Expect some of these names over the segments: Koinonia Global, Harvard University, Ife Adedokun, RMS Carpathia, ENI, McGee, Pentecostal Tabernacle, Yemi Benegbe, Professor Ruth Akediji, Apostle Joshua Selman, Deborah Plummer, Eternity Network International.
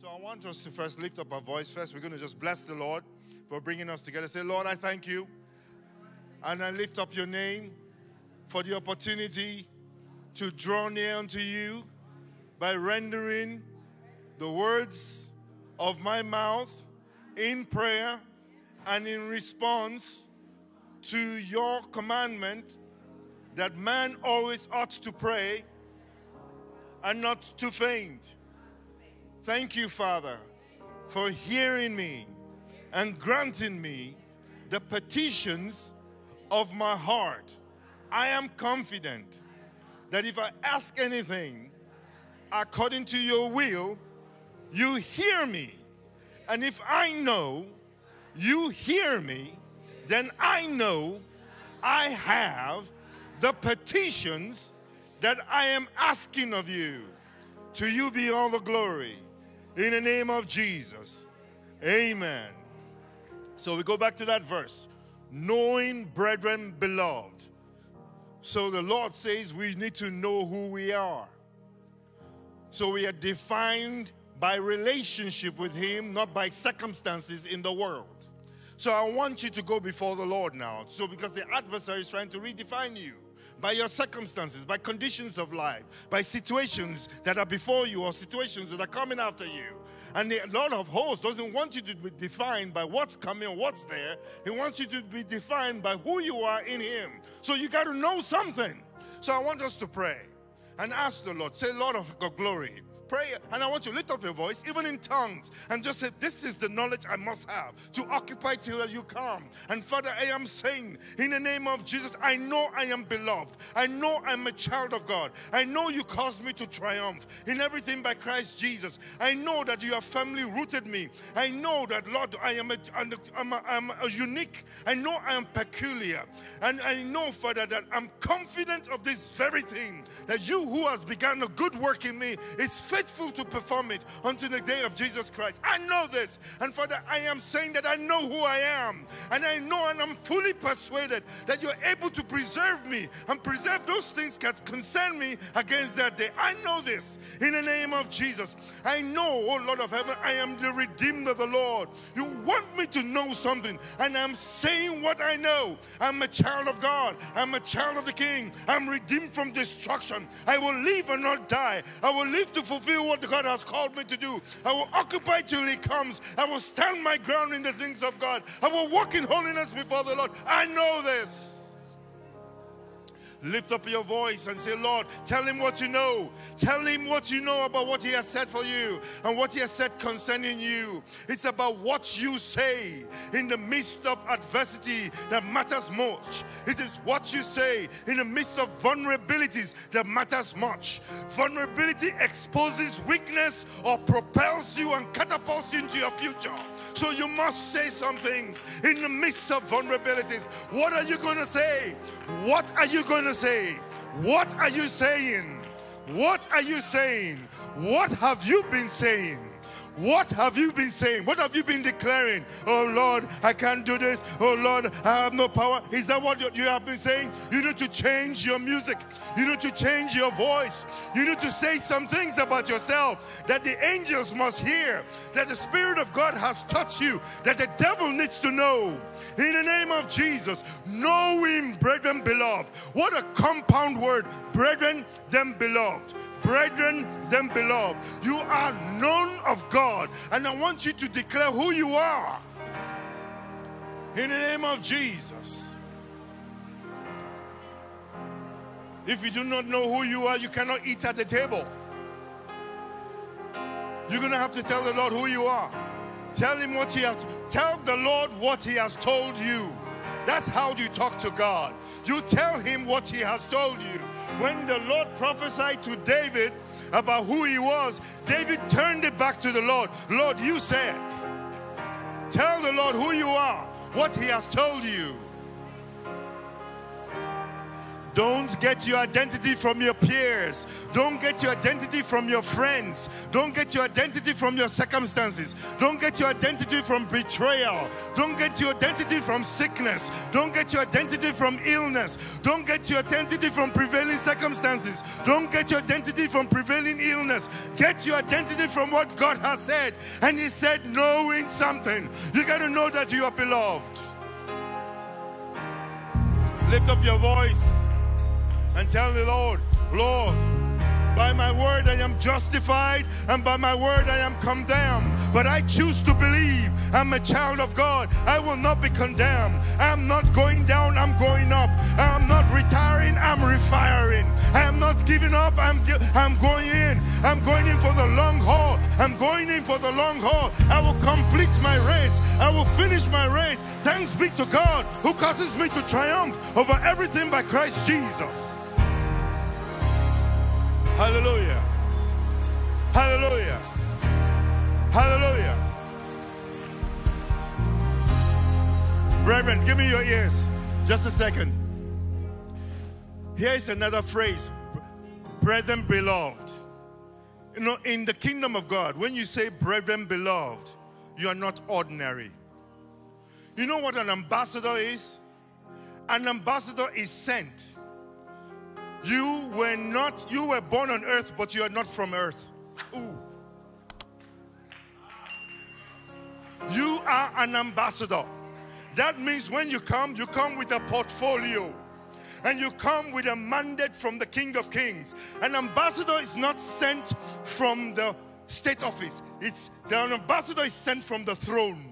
So I want us to first lift up our voice. First, we're going to just bless the Lord for bringing us together. Say, Lord, I thank you. And I lift up your name for the opportunity to draw near unto you by rendering the words of my mouth in prayer and in response to your commandment that man always ought to pray and not to faint. Thank you, Father, for hearing me and granting me the petitions of my heart. I am confident that if I ask anything according to your will, you hear me. And if I know you hear me, then I know I have the petitions that I am asking of you. To you be all the glory. In the name of Jesus. Amen. So we go back to that verse. Knowing, brethren, beloved. So the Lord says we need to know who we are. So we are defined by relationship with Him, not by circumstances in the world. So I want you to go before the Lord now. So because the adversary is trying to redefine you by your circumstances, by conditions of life, by situations that are before you or situations that are coming after you. And the Lord of hosts doesn't want you to be defined by what's coming or what's there. He wants you to be defined by who you are in Him. So you got to know something. So I want us to pray and ask the Lord. Say, Lord of God, glory. Pray, and I want you to lift up your voice, even in tongues, and just say, this is the knowledge I must have to occupy till you come. And Father, I am saying, in the name of Jesus, I know I am beloved. I know I'm a child of God. I know you caused me to triumph in everything by Christ Jesus. I know that you have firmly rooted me. I know that, Lord, I'm unique. I know I am peculiar. And I know, Father, that I'm confident of this very thing, that you who has begun a good work in me is faithful to perform it until the day of Jesus Christ. I know this, and Father, I am saying that I know who I am, and I know and I'm fully persuaded that you're able to preserve me and preserve those things that concern me against that day. I know this in the name of Jesus. I know, oh Lord of heaven, I am the redeemed of the Lord. You want me to know something, and I'm saying what I know. I'm a child of God. I'm a child of the King. I'm redeemed from destruction. I will live and not die. I will live to fulfill what God has called me to do. I will occupy till He comes. I will stand my ground in the things of God. I will walk in holiness before the Lord. I know this. Lift up your voice and say, Lord, tell Him what you know. Tell Him what you know about what He has said for you and what He has said concerning you. It's about what you say in the midst of adversity that matters much. It is what you say in the midst of vulnerabilities that matters much. Vulnerability exposes weakness or propels you and catapults you into your future. So you must say some things in the midst of vulnerabilities. What are you going to say? What are you going to say? What are you saying? What are you saying? What have you been saying? What have you been saying? What have you been declaring? Oh Lord, I can't do this. Oh Lord, I have no power. Is that what you have been saying? You need to change your music. You need to change your voice. You need to say some things about yourself that the angels must hear, that the Spirit of God has touched you, that the devil needs to know. In the name of Jesus, know Him, brethren beloved. What a compound word, brethren, then beloved. Brethren, then beloved, you are known of God, and I want you to declare who you are in the name of Jesus. If you do not know who you are, you cannot eat at the table. You're going to have to tell the Lord who you are. Tell Him what He has. Tell the Lord what He has told you. That's how you talk to God. You tell Him what He has told you. When the Lord prophesied to David about who he was, David turned it back to the Lord. Lord, you said. Tell the Lord who you are, what He has told you. Don't get your identity from your peers. Don't get your identity from your friends. Don't get your identity from your circumstances. Don't get your identity from betrayal. Don't get your identity from sickness. Don't get your identity from illness. Don't get your identity from prevailing circumstances. Don't get your identity from prevailing illness. Get your identity from what God has said. And He said, knowing something. You got to know that you are beloved. Lift up your voice and tell the Lord, Lord, by my word I am justified, and by my word I am condemned. But I choose to believe. I'm a child of God. I will not be condemned. I'm not going down, I'm going up. I'm not retiring, I'm refiring. I'm not giving up, I'm going in. I'm going in for the long haul. I'm going in for the long haul. I will complete my race. I will finish my race. Thanks be to God who causes me to triumph over everything by Christ Jesus. Hallelujah, hallelujah, hallelujah. Reverend, give me your ears. Just a second. Here is another phrase, brethren beloved. You know, in the kingdom of God, when you say brethren beloved, you are not ordinary. You know what an ambassador is? An ambassador is sent. You were born on earth, but you are not from earth. Ooh. You are an ambassador. That means when you come with a portfolio. And you come with a mandate from the King of Kings. An ambassador is not sent from the state office. An ambassador is sent from the throne.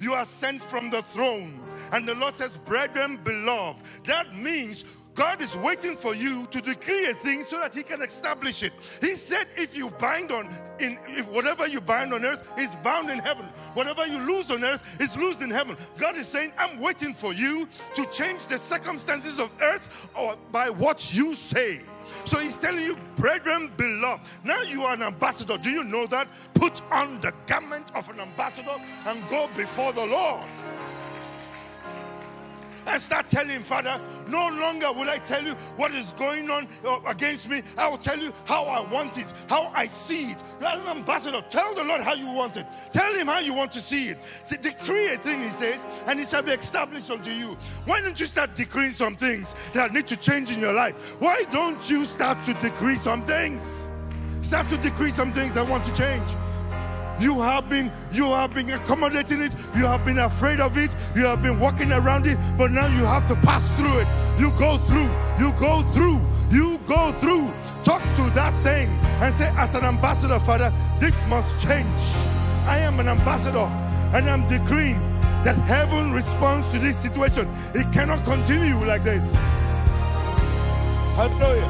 You are sent from the throne. And the Lord says, brethren, beloved. That means God is waiting for you to decree a thing so that He can establish it. He said if you bind on, if whatever you bind on earth is bound in heaven. Whatever you lose on earth is loosed in heaven. God is saying, I'm waiting for you to change the circumstances of earth or by what you say. So He's telling you, brethren, beloved, now you are an ambassador. Do you know that? Put on the garment of an ambassador and go before the Lord. And start telling Him, Father, no longer will I tell you what is going on against me. I will tell you how I want it, how I see it. As an ambassador, tell the Lord how you want it. Tell Him how you want to see it. Decree a thing, He says, and it shall be established unto you. Why don't you start decreeing some things that need to change in your life? Why don't you start to decree some things? Start to decree some things that want to change. You have been accommodating it. You have been afraid of it. You have been walking around it. But now you have to pass through it. You go through. You go through. You go through. Talk to that thing and say, as an ambassador, Father, this must change. I am an ambassador and I'm decreeing that heaven responds to this situation. It cannot continue like this. Hallelujah.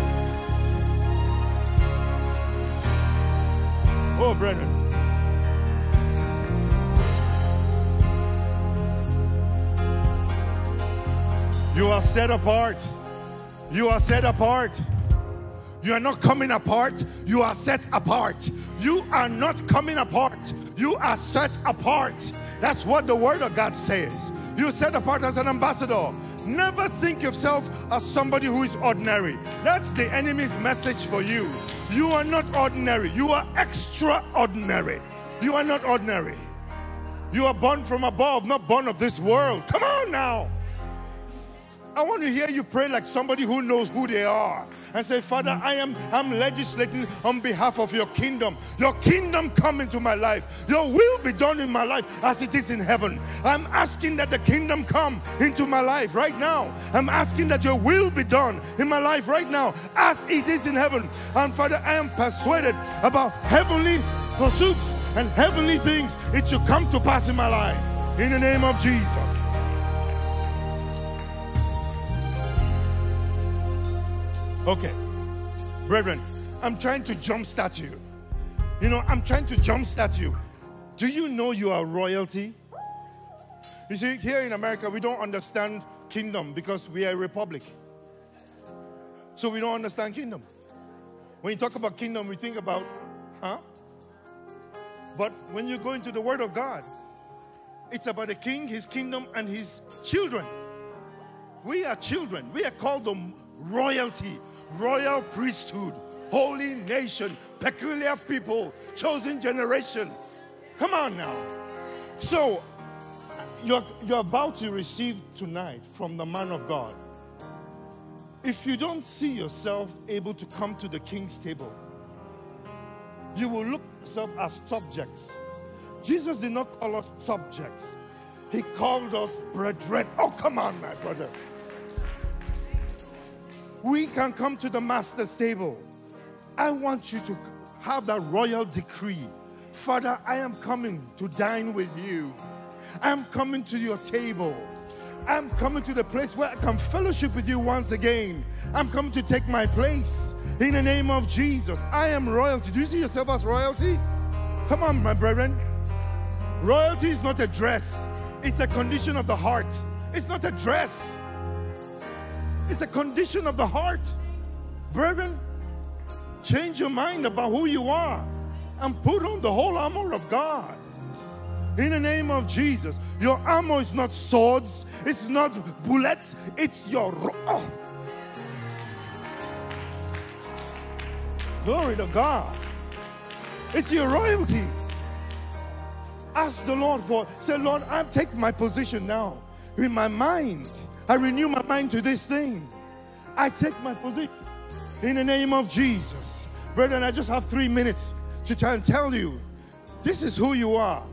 Oh, brethren. You are set apart. You are set apart. You are not coming apart. You are set apart. You are not coming apart. You are set apart. That's what the Word of God says. You're set apart as an ambassador. Never think yourself as somebody who is ordinary. That's the enemy's message for you. You are not ordinary. You are extraordinary. You are not ordinary. You are born from above, not born of this world. Come on now. I want to hear you pray like somebody who knows who they are and say, Father, I'm legislating on behalf of your kingdom. Your kingdom come into my life. Your will be done in my life as it is in heaven. I'm asking that the kingdom come into my life right now. I'm asking that your will be done in my life right now as it is in heaven. And Father, I am persuaded about heavenly pursuits and heavenly things. It should come to pass in my life. In the name of Jesus. Okay, brethren, I'm trying to jumpstart you. You know, I'm trying to jumpstart you. Do you know you are royalty? You see, here in America, we don't understand kingdom because we are a republic. So we don't understand kingdom. When you talk about kingdom, we think about, huh? But when you go into the Word of God, it's about a king, his kingdom, and his children. We are children. We are called the royalty, royal priesthood, holy nation, peculiar people, chosen generation. Come on now. So you're about to receive tonight from the man of God. If you don't see yourself able to come to the king's table, you will look yourself as subjects. Jesus did not call us subjects. He called us brethren. Oh, come on, my brother. We can come to the master's table. I want you to have that royal decree. Father, I am coming to dine with you. I'm coming to your table. I'm coming to the place where I can fellowship with you once again. I'm coming to take my place in the name of Jesus. I am royalty. Do you see yourself as royalty? Come on, my brethren. Royalty is not a dress. It's a condition of the heart. It's not a dress. It's a condition of the heart. Brethren, change your mind about who you are and put on the whole armor of God. In the name of Jesus, your armor is not swords, it's not bullets, it's your... Oh. Glory to God. It's your royalty. Ask the Lord for... Say, Lord, I take my position now. In my mind, I renew my mind to this thing. I take my position. In the name of Jesus. Brethren, I just have 3 minutes to try and tell you, this is who you are.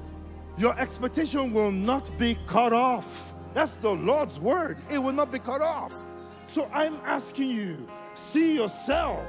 Your expectation will not be cut off. That's the Lord's word. It will not be cut off. So I'm asking you, see yourself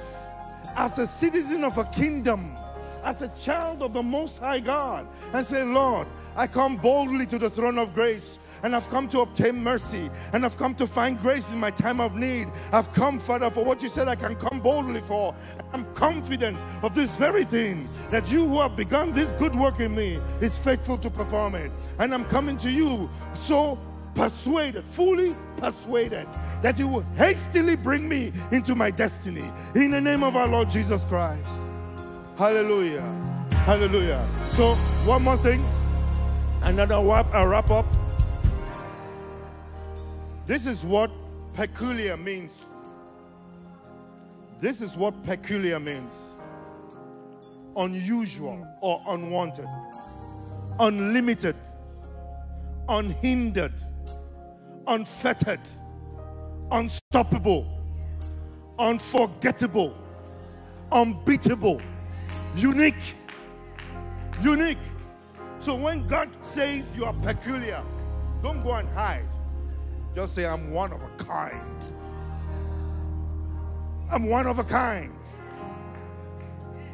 as a citizen of a kingdom, as a child of the Most High God, and say, Lord, I come boldly to the throne of grace, and I've come to obtain mercy, and I've come to find grace in my time of need. I've come, Father, for what you said I can come boldly for. I'm confident of this very thing, that you who have begun this good work in me is faithful to perform it. And I'm coming to you so persuaded, fully persuaded, that you will hastily bring me into my destiny. In the name of our Lord Jesus Christ. Hallelujah. Hallelujah. So, one more thing, and then I'll wrap up. This is what peculiar means. This is what peculiar means. Unusual or unwanted. Unlimited. Unhindered. Unfettered. Unstoppable. Unforgettable. Unbeatable. Unique. Unique. So when God says you are peculiar, don't go and hide. Just say, I'm one of a kind. I'm one of a kind.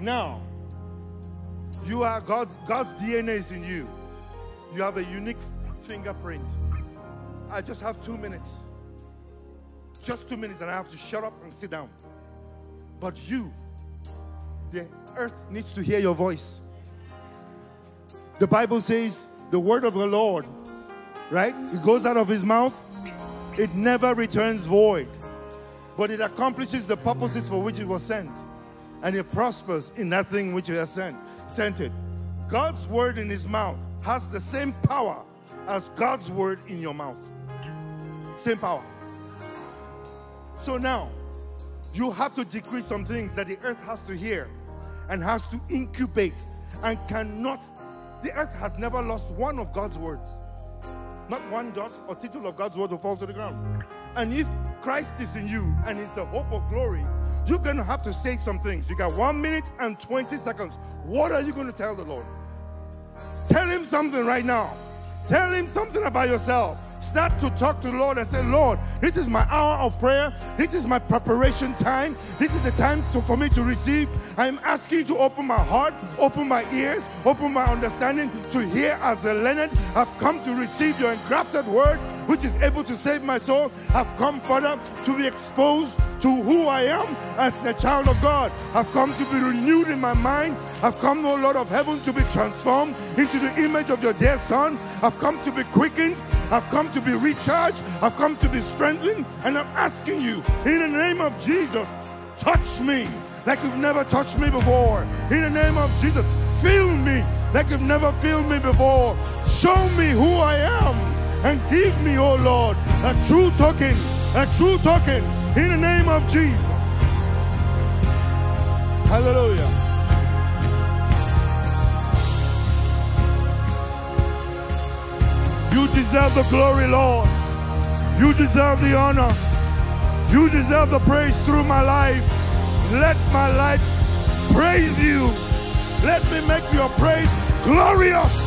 Now, you are God's DNA is in you. You have a unique fingerprint. I just have 2 minutes. Just 2 minutes, and I have to shut up and sit down. But you, the earth needs to hear your voice. The Bible says the word of the Lord, right? It goes out of his mouth. It never returns void, but it accomplishes the purposes for which it was sent, and it prospers in that thing which it has sent it. God's word in his mouth has the same power as God's word in your mouth. Same power. So now, you have to decree some things that the earth has to hear and has to incubate and cannot. The earth has never lost one of God's words. Not one dot or tittle of God's word will fall to the ground. And if Christ is in you and is the hope of glory, you're going to have to say some things. You got 1 minute and 20 seconds. What are you going to tell the Lord? Tell him something right now. Tell him something about yourself. Start to talk to the Lord and say, Lord, this is my hour of prayer. This is my preparation time. This is the time for me to receive. I am asking you to open my heart, open my ears, open my understanding to hear as the learned. I've come to receive your engrafted word, which is able to save my soul. I've come, Father, to be exposed to who I am as the child of God. I've come to be renewed in my mind. I've come, O Lord of heaven, to be transformed into the image of your dear Son. I've come to be quickened. I've come to be recharged. I've come to be strengthened. And I'm asking you, in the name of Jesus, touch me like you've never touched me before. In the name of Jesus, fill me like you've never filled me before. Show me who I am. And give me, oh Lord, a true token, in the name of Jesus. Hallelujah. You deserve the glory, Lord. You deserve the honor. You deserve the praise through my life. Let my life praise you. Let me make your praise glorious.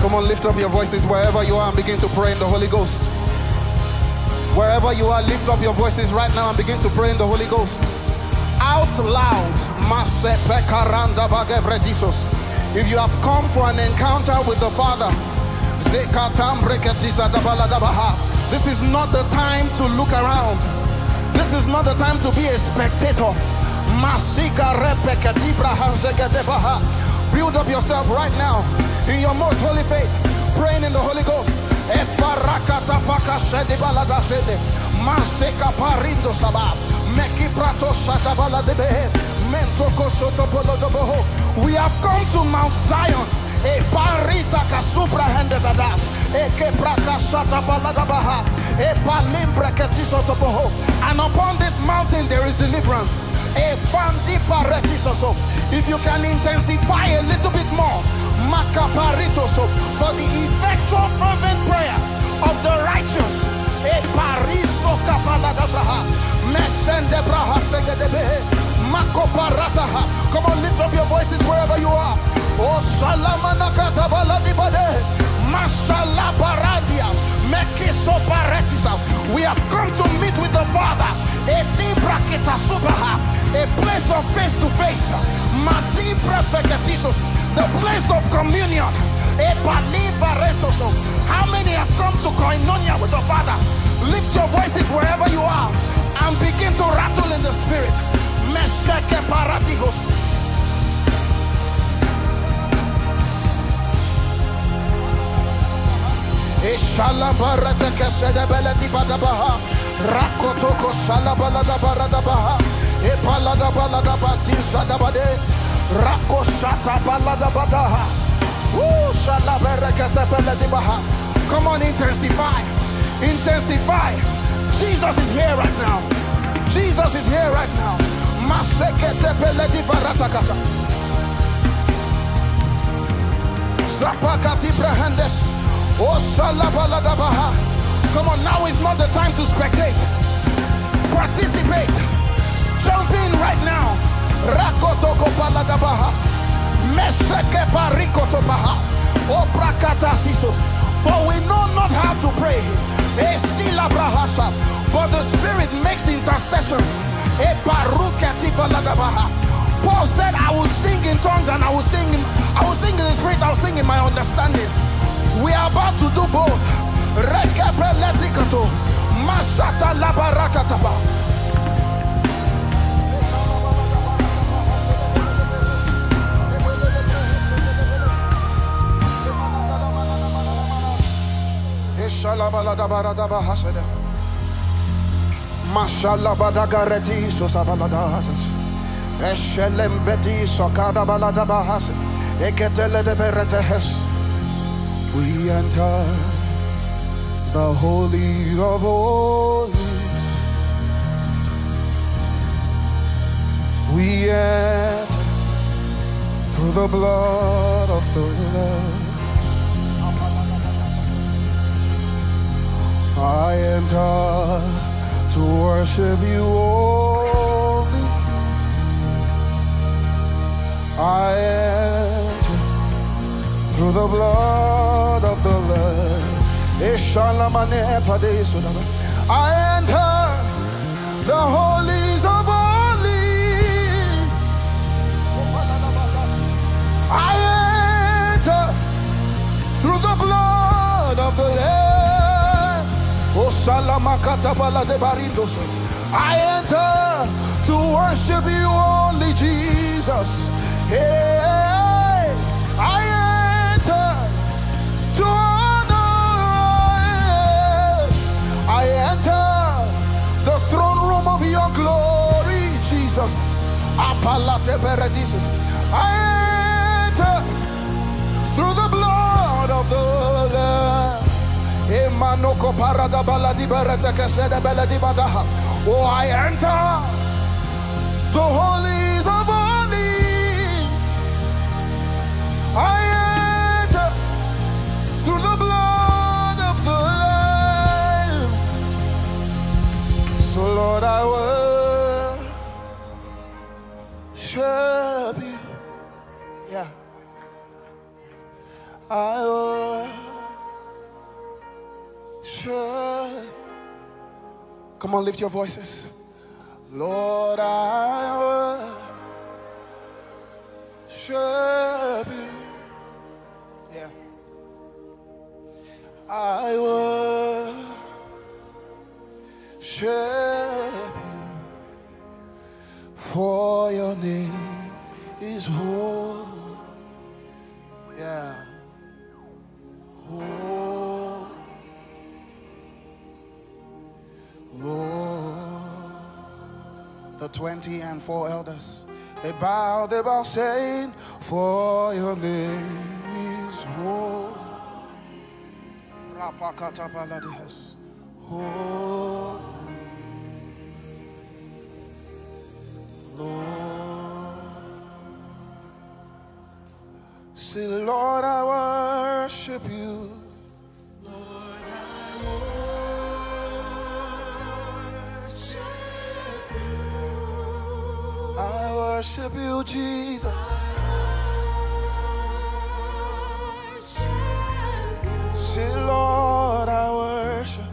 Come on, lift up your voices wherever you are and begin to pray in the Holy Ghost. Wherever you are, lift up your voices right now and begin to pray in the Holy Ghost. Out loud. If you have come for an encounter with the Father, this is not the time to look around. This is not the time to be a spectator. Build up yourself right now in your most holy faith, praying in the Holy Ghost. We have come to Mount Zion. And upon this mountain there is deliverance. If you can intensify a little bit more, for the effectual fervent prayer of the righteous. Come on, lift up your voices wherever you are. We have come to meet with the Father, a place of face to face, the place of communion. How many have come to Koinonia with the Father? Lift your voices wherever you are and begin to rattle in the Spirit. Come on, intensify. Intensify. Jesus is here right now. Jesus is here right now. Come on, now is not the time to spectate. Participate. Jump in right now. For we know not how to pray, but the Spirit makes intercession. Paul said, I will sing in tongues and I will sing in the Spirit, I will sing in my understanding. We are about to do both. We enter the Holy of Holies. We enter through the blood of the Lamb. I enter to worship you only. I enter through the blood of the Lamb. I enter the holies of holies. I enter through the blood of the Lamb. I enter to worship you only, Jesus. Hey, I enter to honor. I enter the throne room of your glory, Jesus. I enter through the blood of the Lamb. Oh, I enter the holies of holies. I enter through the blood of the Lamb. So Lord, I worship you. Yeah. I worship. Come on, lift your voices. Lord, I worship you. Yeah. I worship you, for your name is holy. Yeah. Oh, Lord. The 24 elders, they bow, saying, for your name is holy. Holy, Lord. Say, Lord, I worship you. I worship you, Jesus. Say, Lord, I worship.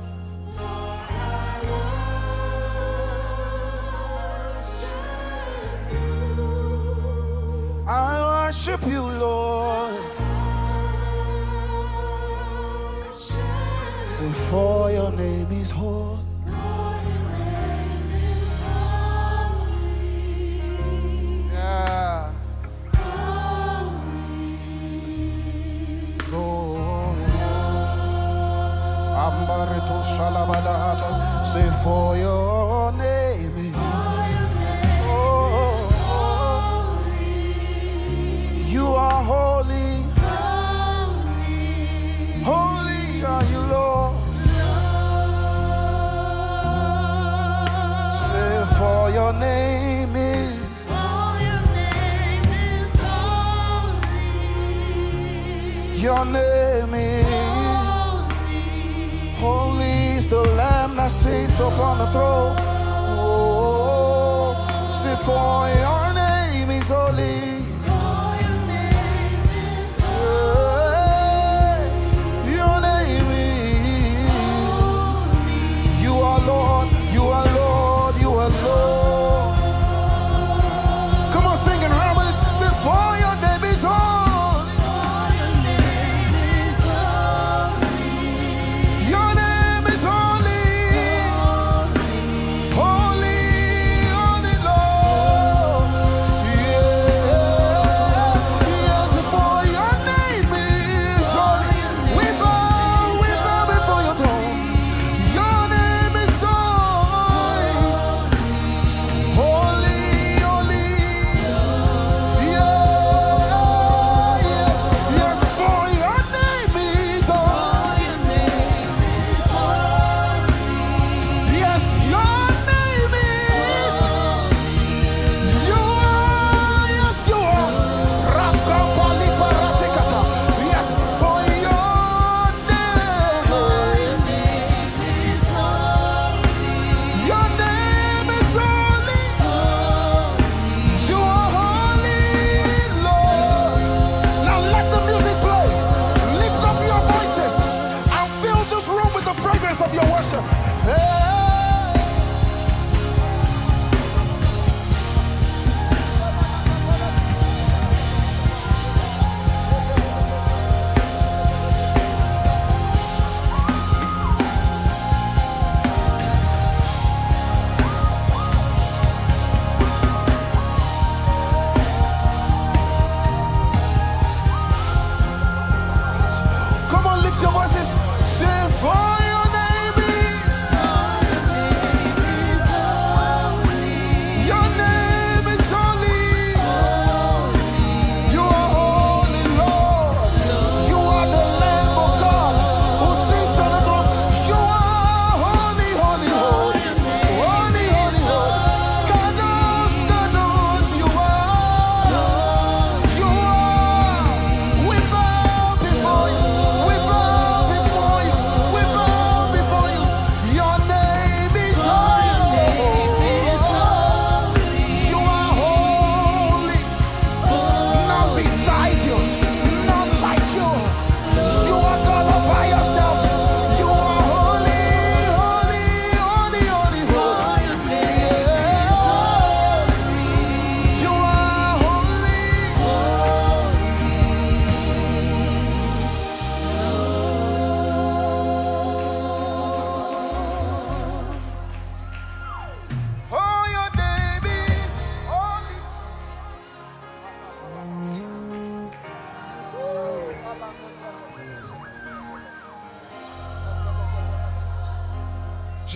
I worship you, Lord. Say, for your name is holy. Say, for your name, oh, you are holy. Holy are you, Lord. Say, for your name is holy. Your name is holy is the Lamb that sits upon the throne. Oh, say, for your name is holy. Your name is. You are Lord, you are Lord, you are Lord. Come on, sing in harmony. Say, for your name is holy.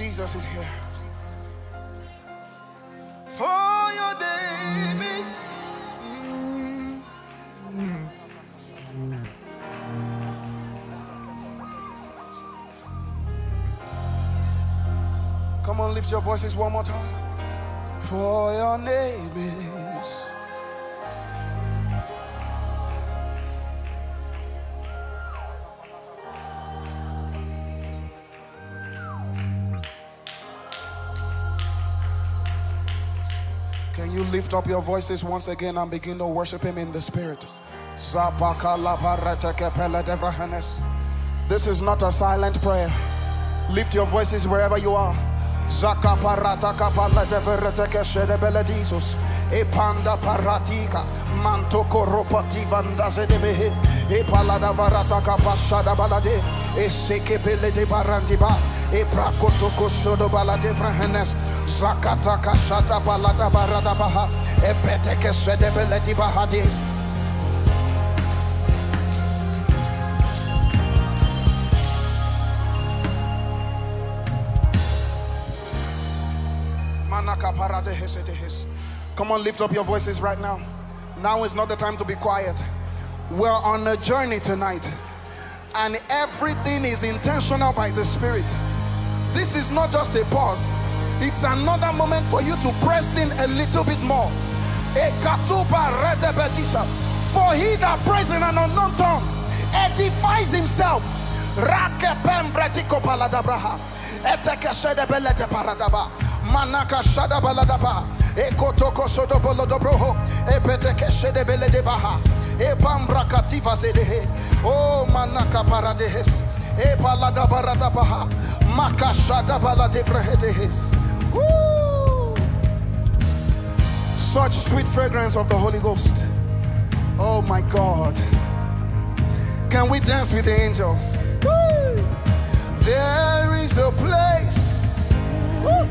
Jesus is here. For your name is Come on, lift your voices one more time. For your name is Can you lift up your voices once again and begin to worship him in the spirit? This is not a silent prayer. Lift your voices wherever you are. Epanda paratika mantoko ropativa ndazedebehe epalada varataka bashada balade eseke belede barantiba eprakotoko shodo balade frahenes zakata kashata balada barada baha epeteke sedebeledi bahadis. Come on, lift up your voices right now. Now is not the time to be quiet. We're on a journey tonight, and everything is intentional by the Spirit. This is not just a pause. It's another moment for you to press in a little bit more. For he that prays in an unknown tongue edifies himself. Manaka shada baladaba, ekotoko sodo bolodobroho, epeteke shede beledebaha, epambra kativa sedehe, oh manaka paradehes, epalada baradabaha, makashada baladebrehedehes. Woo! Such sweet fragrance of the Holy Ghost. Oh my God. Can we dance with the angels? Woo! There is a place. Woo!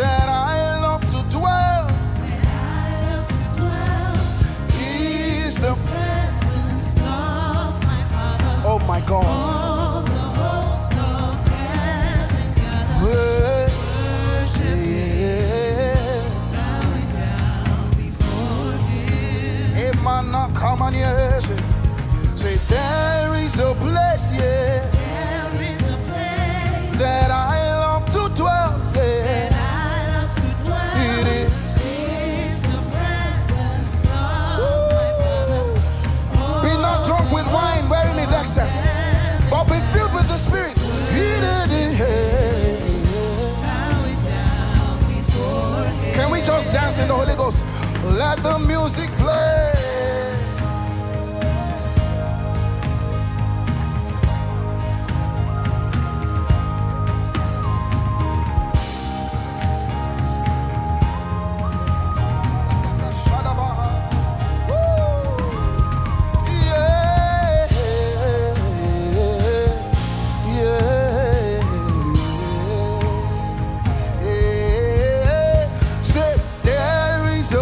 That I love to dwell. Where I love to dwell is the presence of my Father. Oh my God. All the hosts of heaven gather. Worship Him, bowing down before Him. It might not come on your say there is a place, yeah. There is a place that I love to dwell. With wine wearing his excess, but be filled with the Spirit. Can we just dance in the Holy Ghost? Let the music play.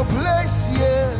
Place, yeah.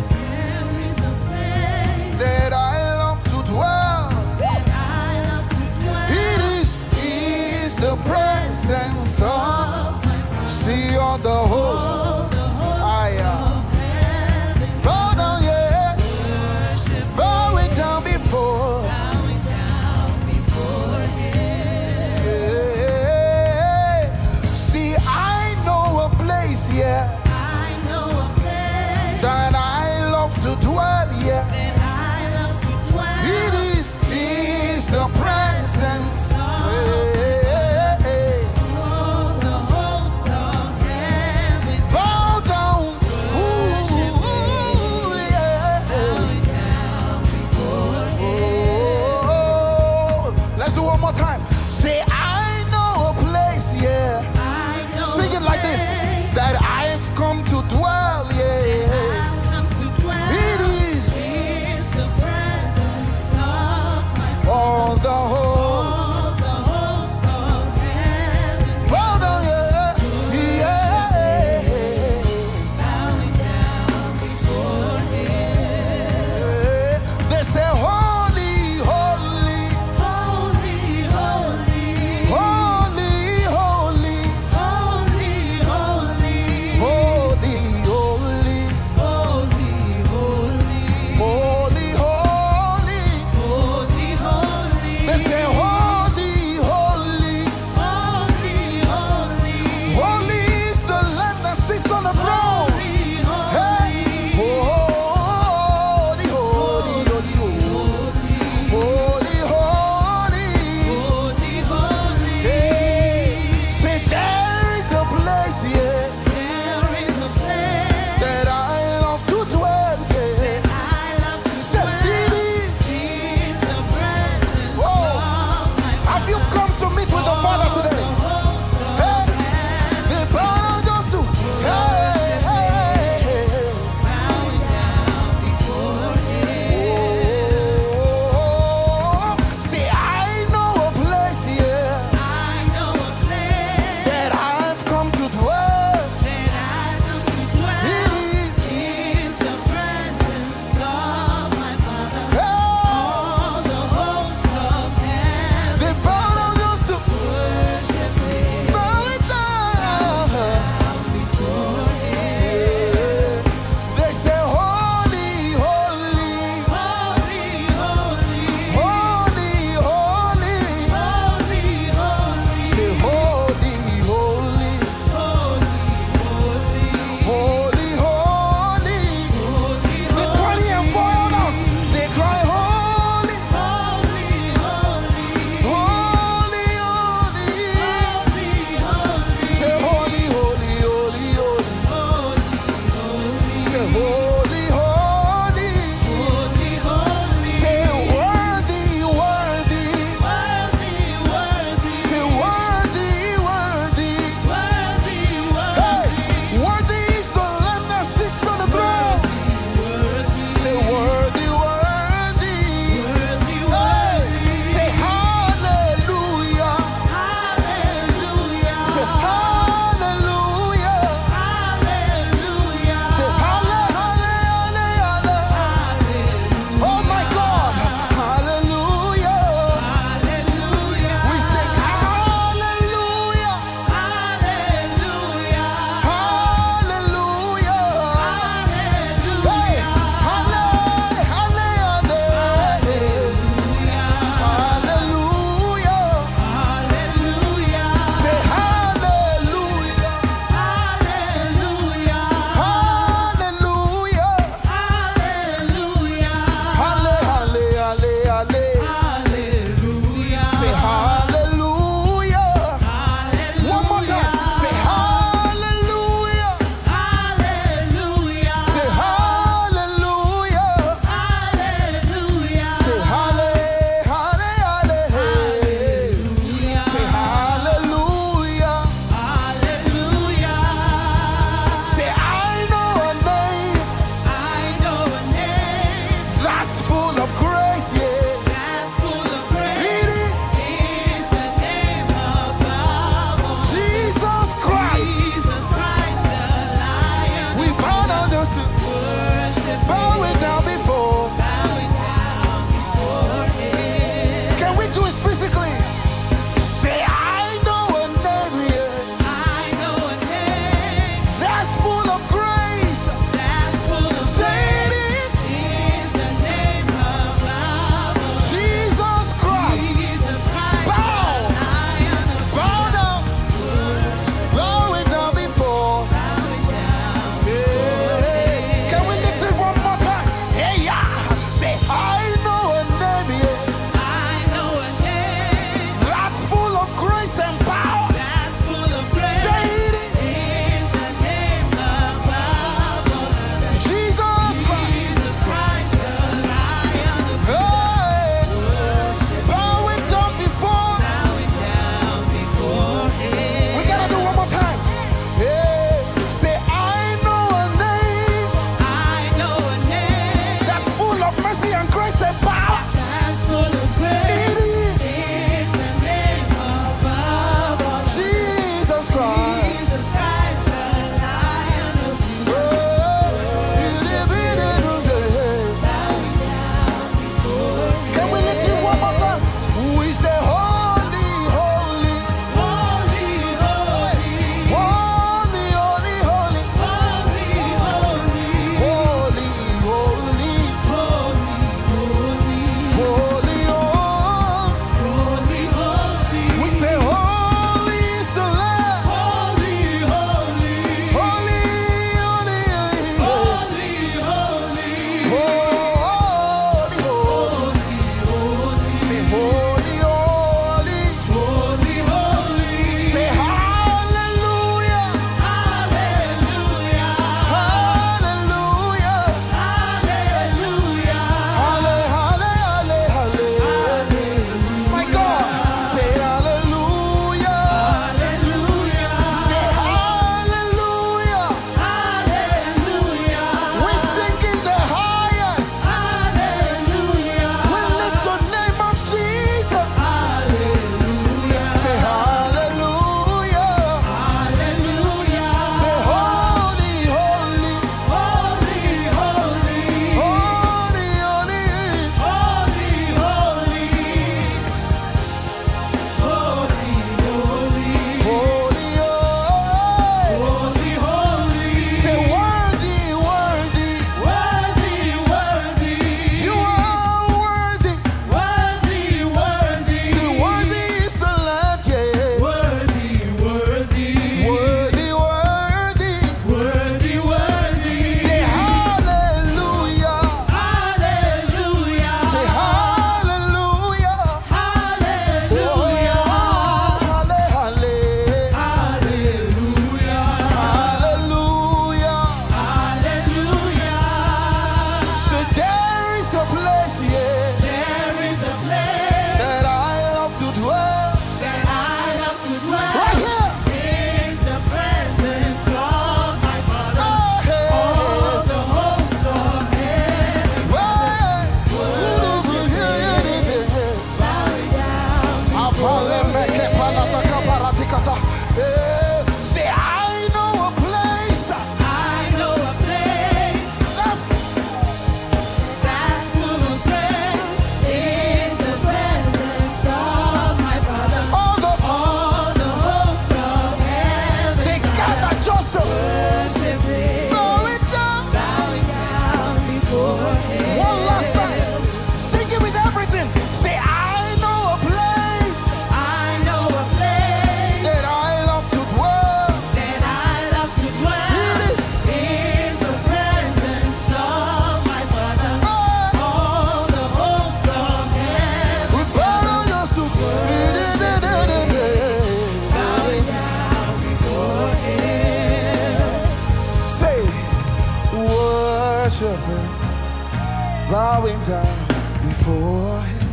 bowing down before him.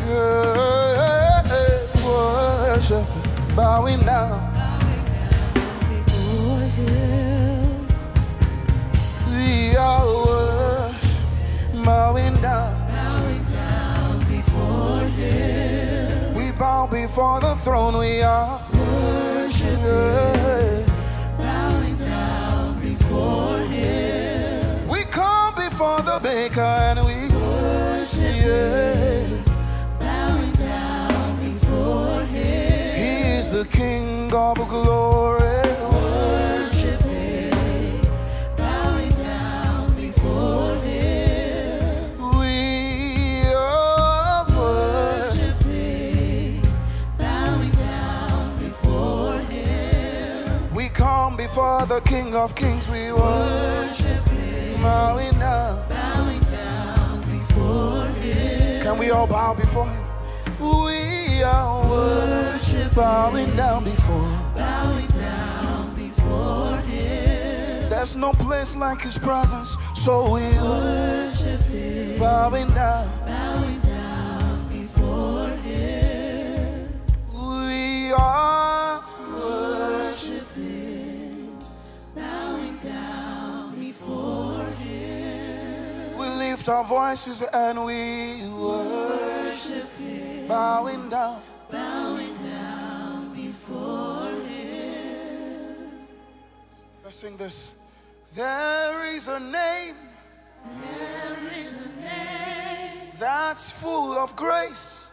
Yeah, worship, bowing down before him. We are worship, bowing down before him. We bow before the throne, we are worship. Yeah. The baker and we worship, yeah. Bowing down before him. He is the King of glory. Worship him, bowing down before him. We are worship him, bowing down before him. We come before the King of kings, we worship him, bowing down. Can we all bow before him? We are worship, bowing down before him. Bowing down before him. There's no place like his presence, so we worship him. Bowing down. Bowing down before him. We are worship him. Bowing down before him. We lift our voices and we worship him, bowing down before him. Let's sing this. There is a name, there is a name that's full of grace,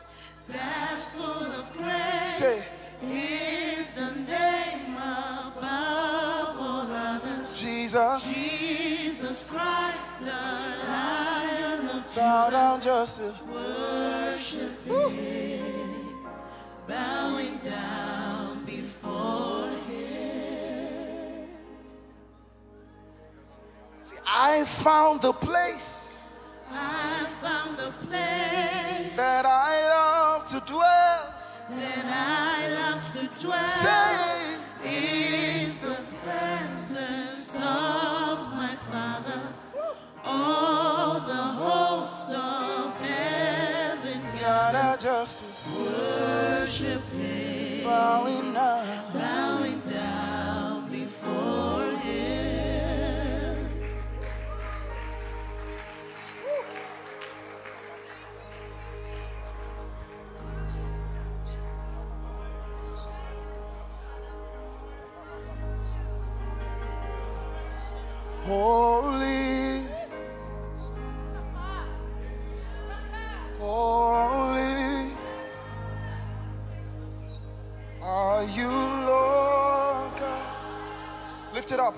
that's full of grace. Say, is the name above all others. Jesus, Jesus Christ, the Lion of Judah. Down just worship him, bowing down before him. See, I found the place. I found the place that I love to dwell. That I love to dwell. Say, is the presence of my Father. All the hosts of heaven gotta just worship him, bowing down before him. Holy, holy are you, Lord God. Lift it up.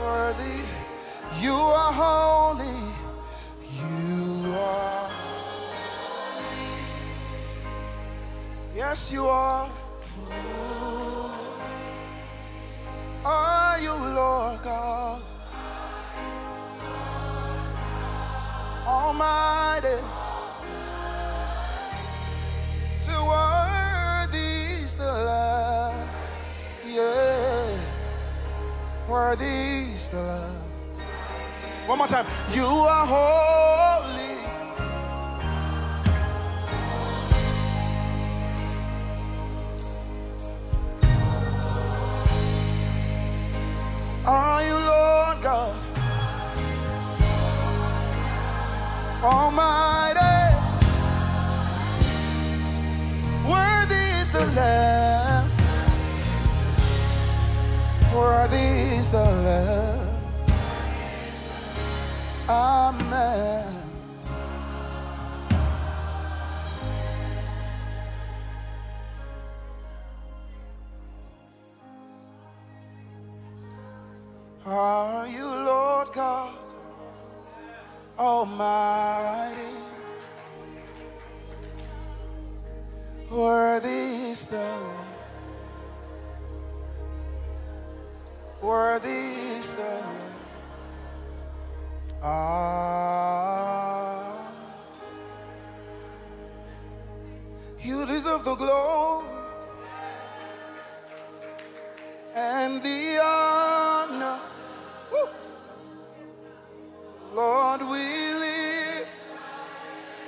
Worthy, you are holy, you are. Yes, you are. Are you Lord God Almighty? So worthy is the Lamb, yeah. Worthy is the Lamb. One more time. You are holy. Are you Lord God Almighty? Worthy is the Lamb. Worthy is the Lamb. Amen. Are you Lord God Almighty? Worthy is the Lamb. Worthy is the Lamb. Ah, You deserve the glory and the honor. Woo. Lord, we lift.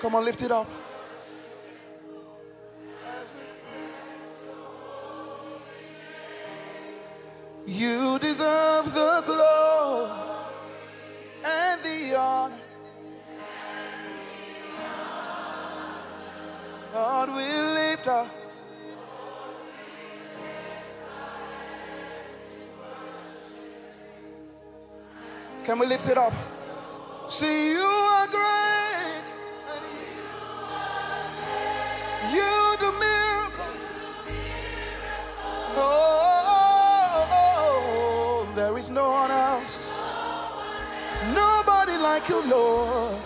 Come on, lift it up. You deserve the glory and the honor. Lord, we lift up. Can we lift it up? See, you are great. You do miracles. Oh, there is no one else. Nobody like you, Lord.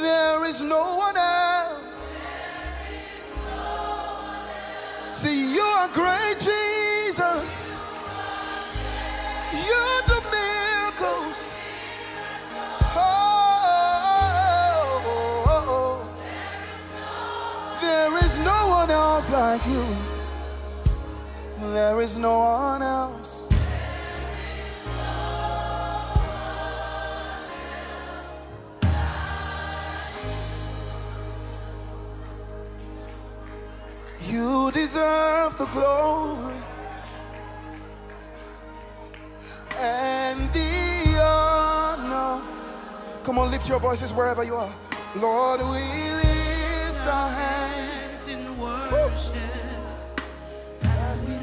There is no one else. See, you are great, Jesus. You do miracles. Oh, there is no one else like you. There is no one else. You deserve the glory and the honor. Come on, lift your voices wherever you are. Lord, we lift our hands in worship. Woo. As we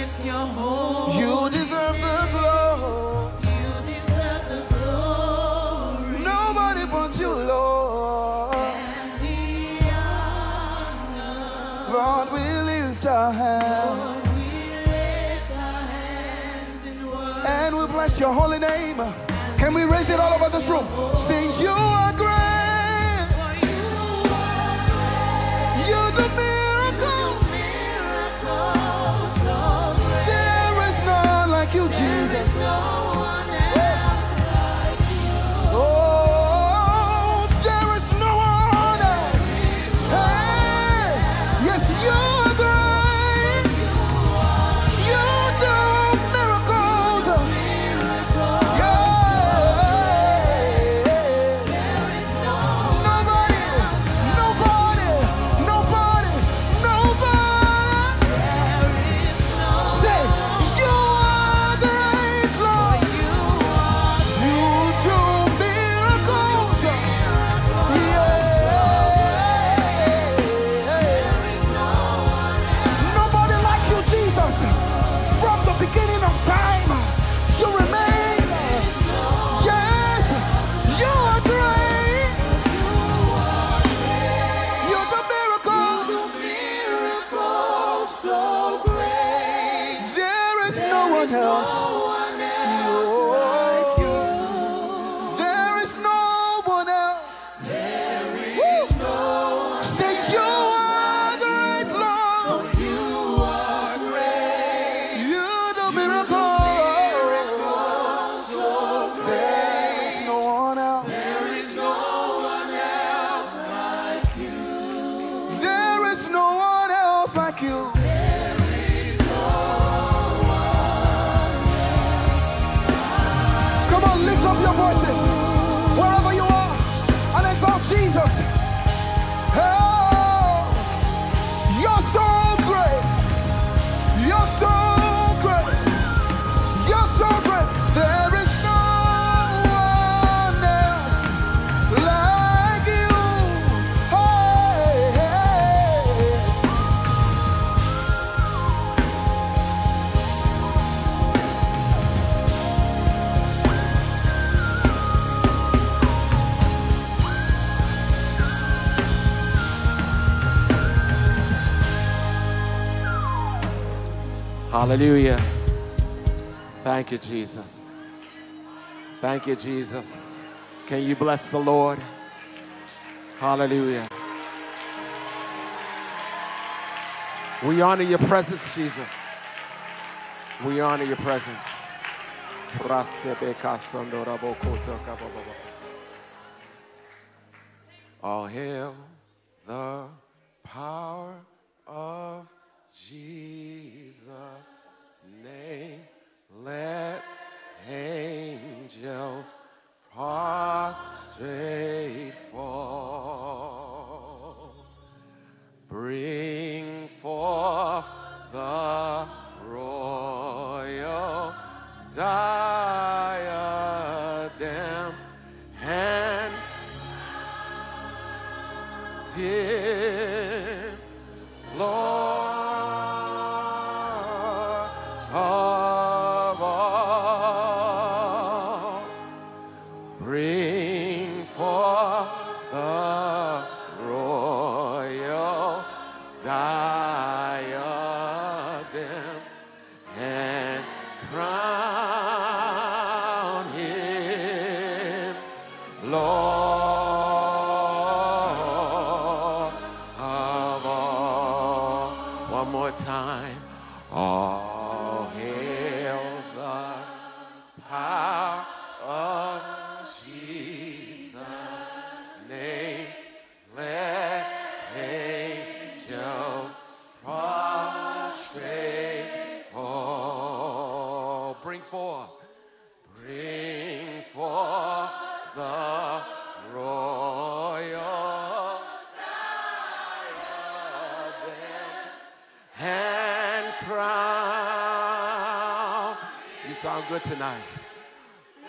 lift your holy name. You deserve the glory. You deserve the glory. Nobody but you, Lord. And the honor. Lord, we lift our hands. And we bless your holy name. Can we raise it all over this room? Sing, you are great. You do miracles. There is none like you, Jesus. Oh, there is no one else. Hey, yes, you are great. You do miracles. Hallelujah. Thank you, Jesus. Thank you, Jesus. Can you bless the Lord? Hallelujah. We honor your presence, Jesus. We honor your presence. All hail the power of Jesus' name, let angels prostrate fall. Bring forth the royal diadem and give Lord of all. Bring forth the royal diadem and crown him Lord of all. One more time. All hail the power of Jesus' name. Let angels prostrate fall. Bring forth the royal diadem and crown. You sound good tonight.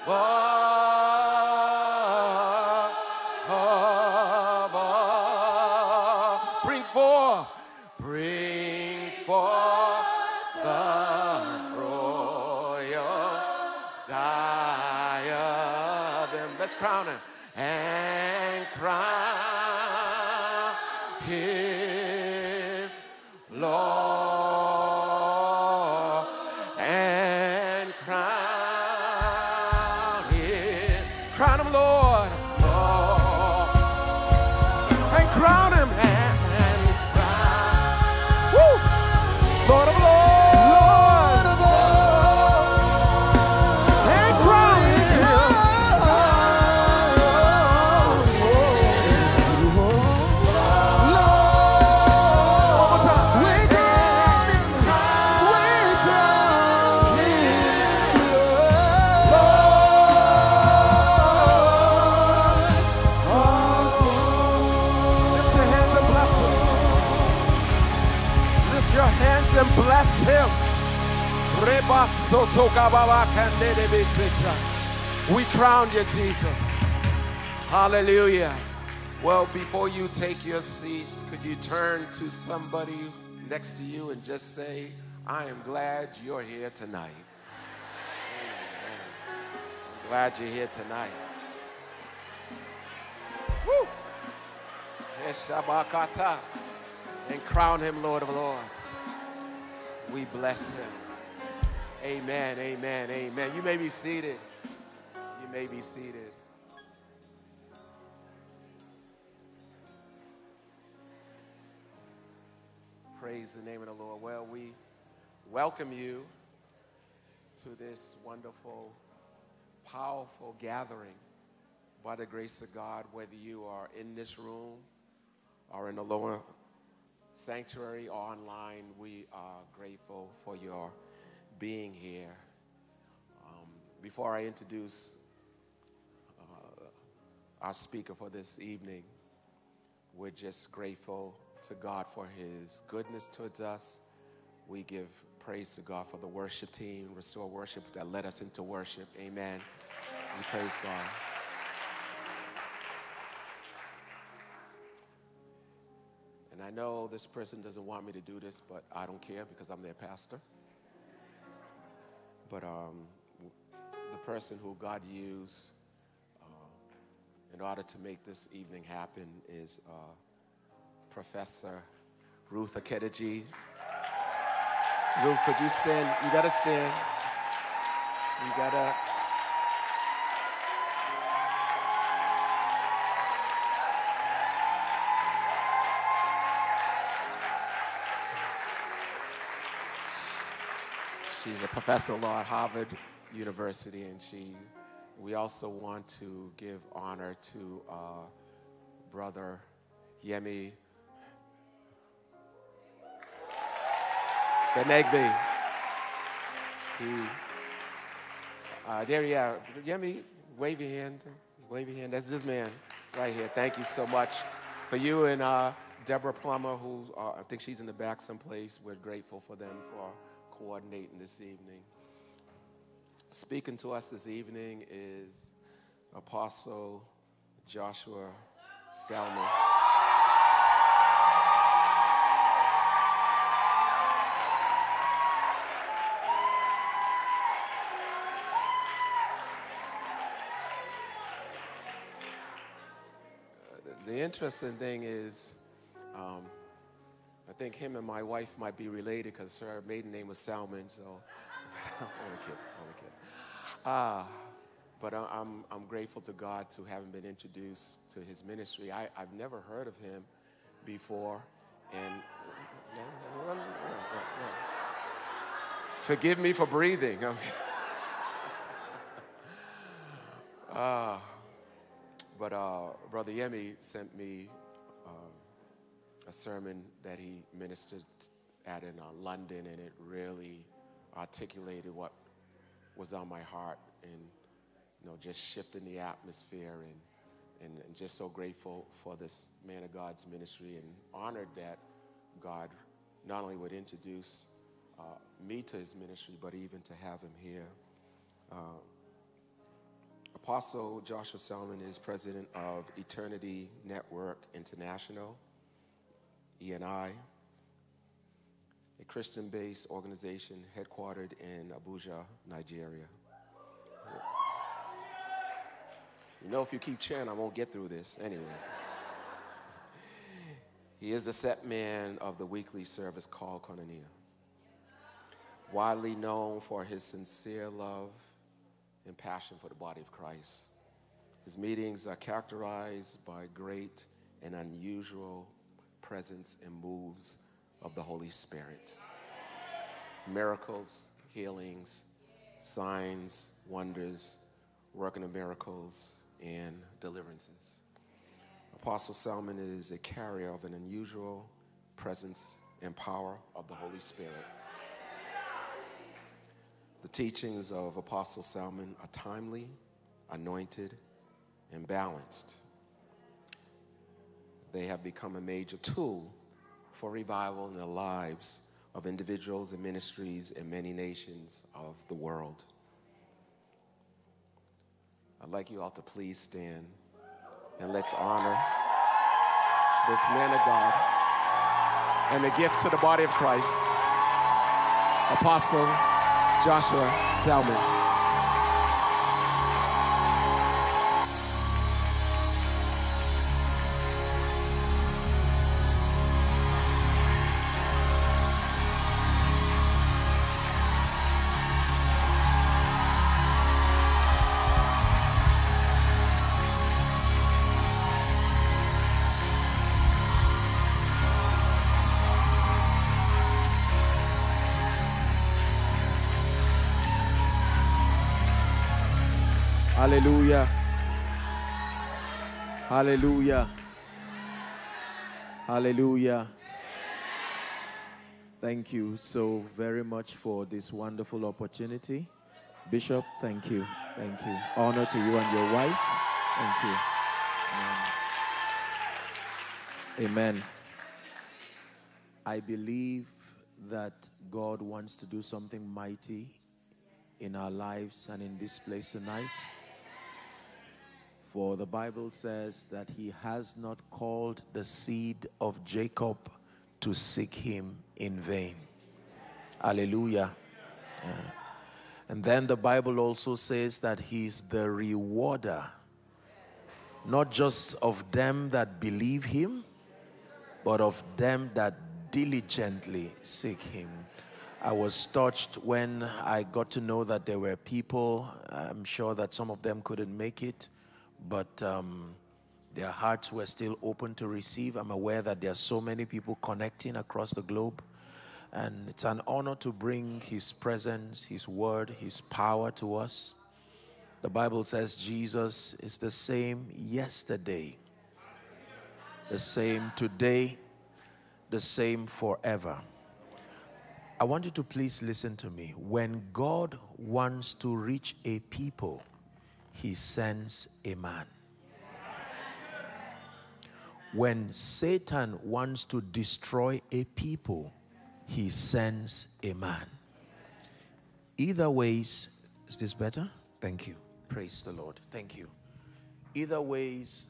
Lord of all. Bring forth the royal diadem. Let's crown him and crown him Lord, and crown him, Lord, and crown him, and crown, Lord of Lords, Lord of Lords, and crown him, Lord. One more time. Lift your hands and bless him. Lift your hands and bless him. We crown you, Jesus. Hallelujah. Well, before you take your seats, could you turn to somebody next to you and just say, I am glad you're here tonight. Amen. I'm glad you're here tonight. Woo! Eshabakata. And crown him Lord of Lords. We bless him. Amen, amen, amen. You may be seated. You may be seated. Praise the name of the Lord. Well, we welcome you to this wonderful, powerful gathering by the grace of God, whether you are in this room or in the lower sanctuary or online. We are grateful for your being here. Before I introduce our speaker for this evening, we're just grateful to God for his goodness towards us. We give praise to God for the worship team, Restore Worship, that led us into worship. Amen. We praise God. And I know this person doesn't want me to do this, but I don't care because I'm their pastor. But the person who God used in order to make this evening happen is Professor Ruth Akediji. Ruth, could you stand? You gotta stand. You gotta. She's a professor of law at Harvard University, and we also want to give honor to Brother Yemi Benegbe. There you are. Yemi, wave your hand. Wave your hand. That's this man right here. Thank you so much for you and Deborah Plummer, who I think she's in the back someplace. We're grateful for them for coordinating this evening. Speaking to us this evening is Apostle Joshua Selman. The interesting thing is, I think him and my wife might be related because her maiden name was Salmon, so only kid. But I'm grateful to God to having been introduced to his ministry. I've never heard of him before, and forgive me for breathing. But Brother Yemi sent me a sermon that he ministered at in London, and it really articulated what was on my heart, and just shifting the atmosphere, and just so grateful for this man of God's ministry, and honored that God not only would introduce me to his ministry, but even to have him here. Apostle Joshua Selman is president of Eternity Network International, ENI, a Christian-based organization headquartered in Abuja, Nigeria. If you keep chanting, I won't get through this. Anyways. He is the set man of the weekly service called Koinonia, widely known for his sincere love and passion for the body of Christ. His meetings are characterized by great and unusual presence and moves of the Holy Spirit. Miracles, healings, signs, wonders, working of miracles, and deliverances. Apostle Selman is a carrier of an unusual presence and power of the Holy Spirit. The teachings of Apostle Selman are timely, anointed, and balanced. They have become a major tool for revival in the lives of individuals and ministries in many nations of the world. I'd like you all to please stand, and let's honor this man of God and the gift to the body of Christ, Apostle Joshua Selman. Hallelujah. Hallelujah. Hallelujah. Thank you so very much for this wonderful opportunity. Bishop, thank you. Thank you. Honor to you and your wife. Thank you. Amen. I believe that God wants to do something mighty in our lives and in this place tonight. For the Bible says that he has not called the seed of Jacob to seek him in vain. Hallelujah. And then the Bible also says that he's the rewarder, not just of them that believe him, but of them that diligently seek him. I was touched when I got to know that there were people, I'm sure that some of them couldn't make it, but their hearts were still open to receive. I'm aware that there are so many people connecting across the globe. And it's an honor to bring his presence, his word, his power to us. The Bible says Jesus is the same yesterday, the same today, the same forever. I want you to please listen to me. When God wants to reach a people, he sends a man. When Satan wants to destroy a people, he sends a man. Either ways, is this better? Thank you. Praise the Lord. Thank you. Either ways,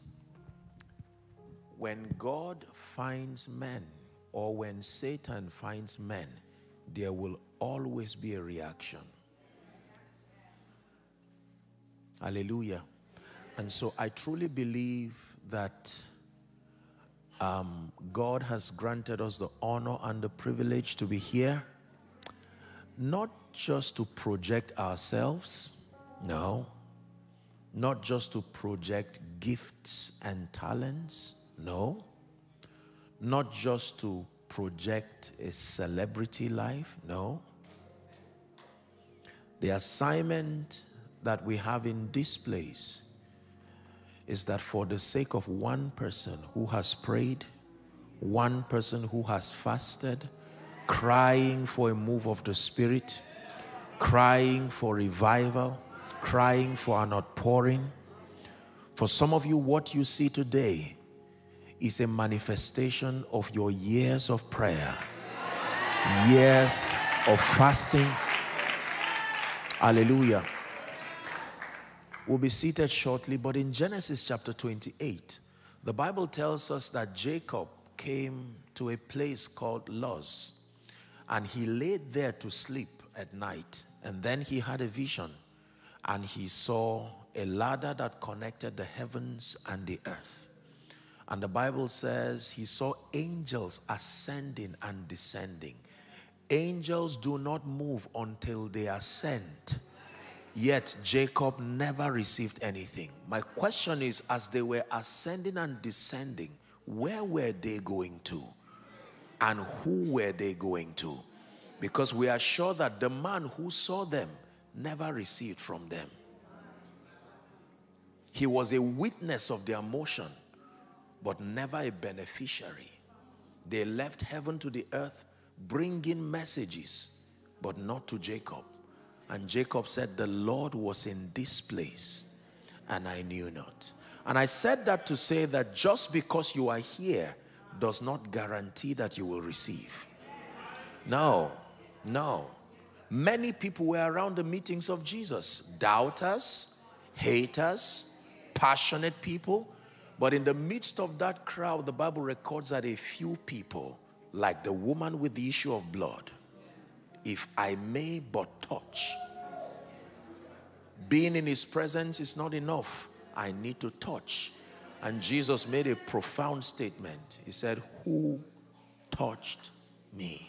when God finds men or when Satan finds men, there will always be a reaction. Hallelujah. And so I truly believe that God has granted us the honor and the privilege to be here, not just to project ourselves, no, not just to project gifts and talents, no, not just to project a celebrity life, no. The assignment that we have in this place is that for the sake of one person who has prayed, one person who has fasted, crying for a move of the Spirit, crying for revival, crying for an outpouring. For some of you, what you see today is a manifestation of your years of prayer, years of fasting. Hallelujah. We'll be seated shortly, but in Genesis chapter 28, the Bible tells us that Jacob came to a place called Luz, and he laid there to sleep at night, and then he had a vision, and he saw a ladder that connected the heavens and the earth. And the Bible says he saw angels ascending and descending. Angels do not move until they are sent. Yet Jacob never received anything. My question is, as they were ascending and descending, where were they going to? And who were they going to? Because we are sure that the man who saw them never received from them. He was a witness of their motion, but never a beneficiary. They left heaven to the earth, bringing messages, but not to Jacob. And Jacob said, the Lord was in this place, and I knew not. And I said that to say that just because you are here does not guarantee that you will receive. No, no. Many people were around the meetings of Jesus. Doubters, haters, passionate people. But in the midst of that crowd, the Bible records that a few people, like the woman with the issue of blood, if I may but touch. Being in his presence is not enough. I need to touch. And Jesus made a profound statement. He said, who touched me?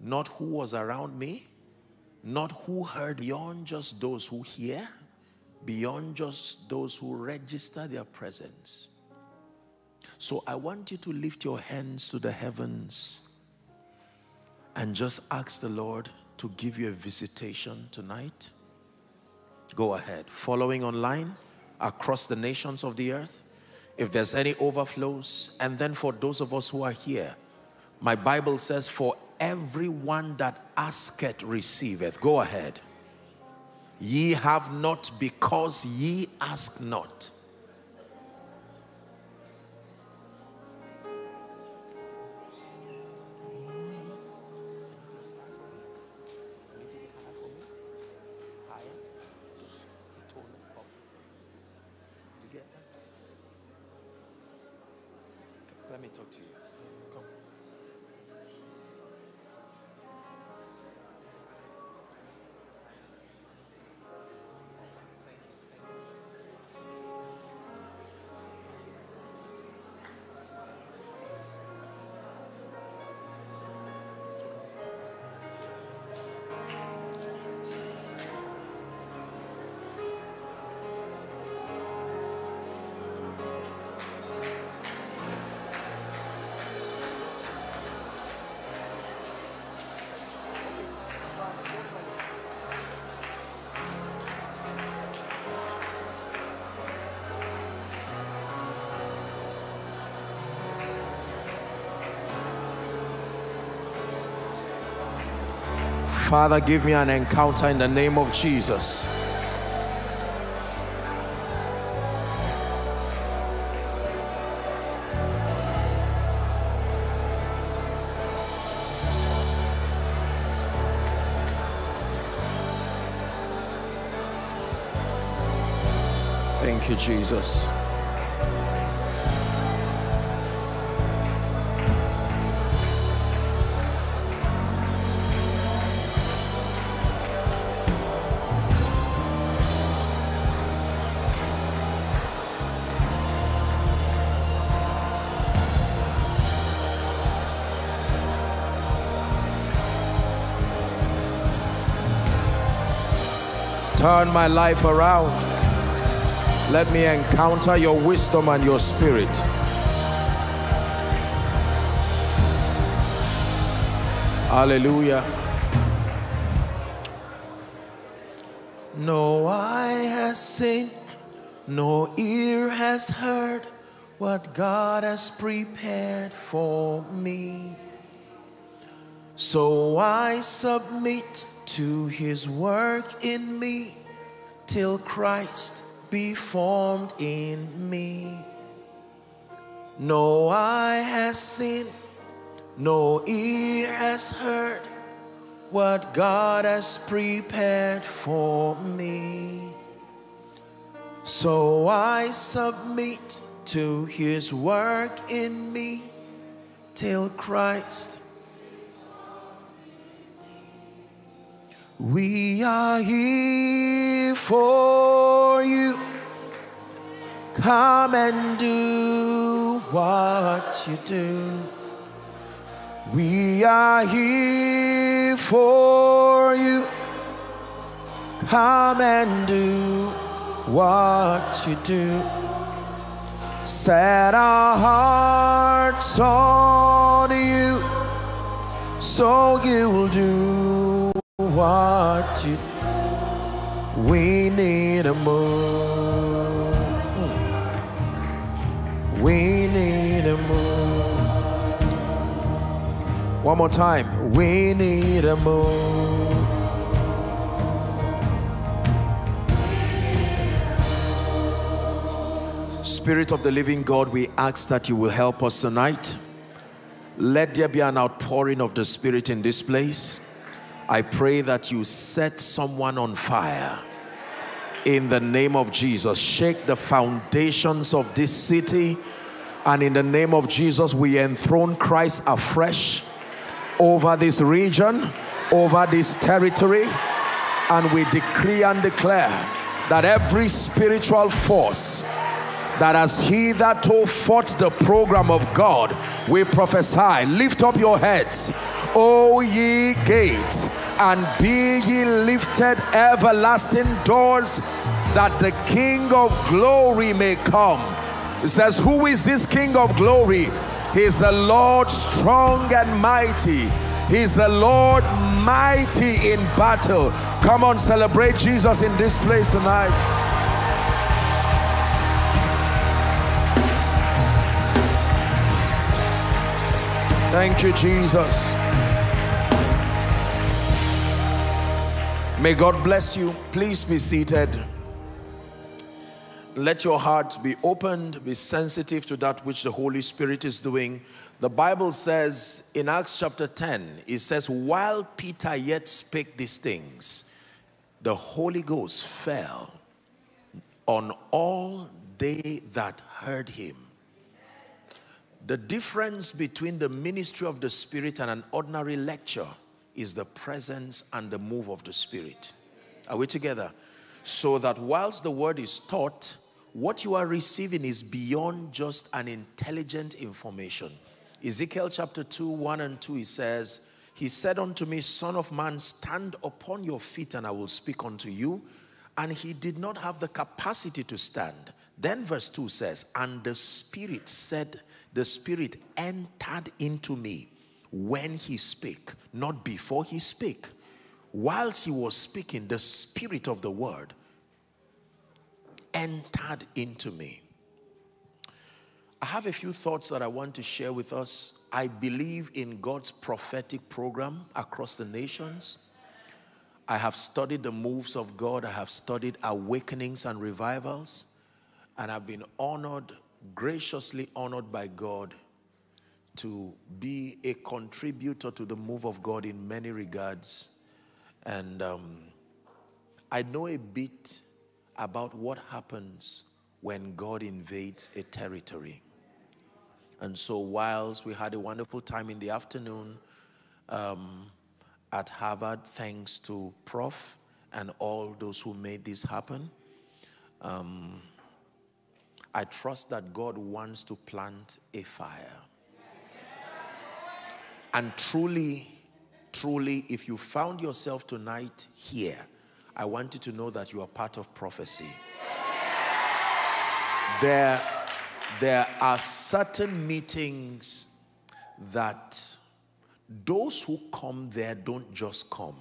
Not who was around me. Not who heard. Beyond just those who hear. Beyond just those who register their presence. So I want you to lift your hands to the heavens and just ask the Lord to give you a visitation tonight. Go ahead. Following online, across the nations of the earth, if there's any overflows. And then for those of us who are here, my Bible says, for everyone that asketh receiveth. Go ahead. Ye have not because ye ask not. Father, give me an encounter in the name of Jesus. Thank you, Jesus. Turn my life around. Let me encounter your wisdom and your spirit. Hallelujah. No eye has seen, no ear has heard what God has prepared for me. So I submit to his work in me till Christ be formed in me. No eye has seen, no ear has heard what God has prepared for me. So I submit to his work in me till Christ. We are here for you. Come and do what you do. We are here for you. Come and do what you do. Set our hearts on you, so you'll do what you do. We need a move. We need a move. One more time. We need a move. Spirit of the living God, we ask that you will help us tonight. Let there be an outpouring of the Spirit in this place. I pray that you set someone on fire in the name of Jesus. Shake the foundations of this city, and in the name of Jesus we enthrone Christ afresh over this region, over this territory, and we decree and declare that every spiritual force that as he that told forth the program of God, we prophesy. Lift up your heads, O ye gates, and be ye lifted, everlasting doors, that the King of glory may come. It says, who is this King of glory? He is the Lord strong and mighty. He is the Lord mighty in battle. Come on, celebrate Jesus in this place tonight. Thank you, Jesus. May God bless you. Please be seated. Let your hearts be opened, be sensitive to that which the Holy Spirit is doing. The Bible says in Acts chapter 10, it says, while Peter yet spake these things, the Holy Ghost fell on all they that heard him. The difference between the ministry of the Spirit and an ordinary lecture is the presence and the move of the Spirit. Are we together? So that whilst the word is taught, what you are receiving is beyond just an intelligent information. Ezekiel chapter 2, 1 and 2, it says, he said unto me, Son of man, stand upon your feet and I will speak unto you. And he did not have the capacity to stand. Then verse 2 says, and the Spirit said, the Spirit entered into me when he spake, not before he spake. Whilst he was speaking, the Spirit of the word entered into me. I have a few thoughts that I want to share with us. I believe in God's prophetic program across the nations. I have studied the moves of God. I have studied awakenings and revivals. And I've been honored, graciously honored by God to be a contributor to the move of God in many regards. And I know a bit about what happens when God invades a territory. And so whilst we had a wonderful time in the afternoon at Harvard, thanks to Prof and all those who made this happen, I trust that God wants to plant a fire. And truly, truly, if you found yourself tonight here, I want you to know that you are part of prophecy. There are certain meetings that those who come there don't just come.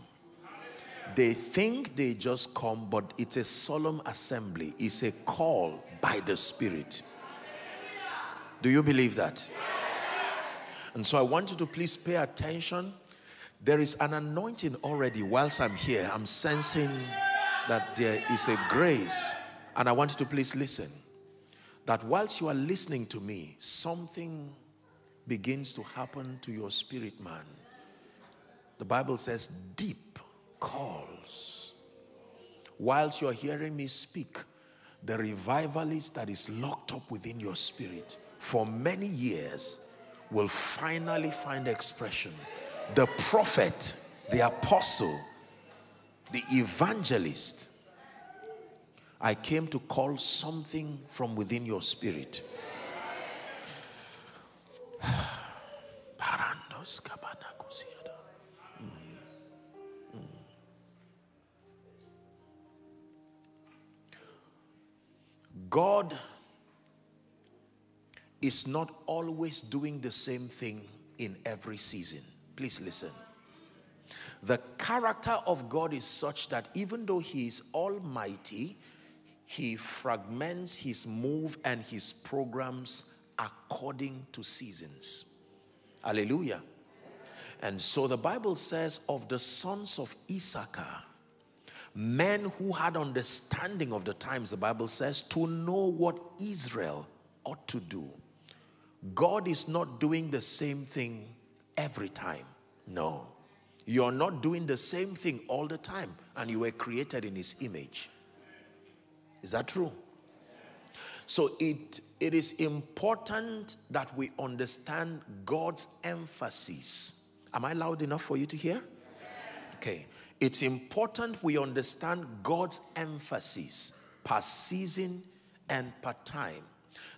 They think they just come, but it's a solemn assembly. It's a call by the Spirit. Do you believe that? And so I want you to please pay attention. There is an anointing already. Whilst I'm here, I'm sensing that there is a grace. And I want you to please listen. That whilst you are listening to me, something begins to happen to your spirit man. The Bible says deep calls. Whilst you are hearing me speak, the revivalist that is locked up within your spirit for many years will finally find expression. The prophet, the apostle, the evangelist. I came to call something from within your spirit. God is not always doing the same thing in every season. Please listen. The character of God is such that even though He is almighty, He fragments His move and His programs according to seasons. Hallelujah. And so the Bible says of the sons of Issachar, men who had understanding of the times, the Bible says, to know what Israel ought to do. God is not doing the same thing every time. No. You're not doing the same thing all the time, and you were created in His image. Is that true? So it is important that we understand God's emphasis. Am I loud enough for you to hear? Okay. It's important we understand God's emphasis per season and per time.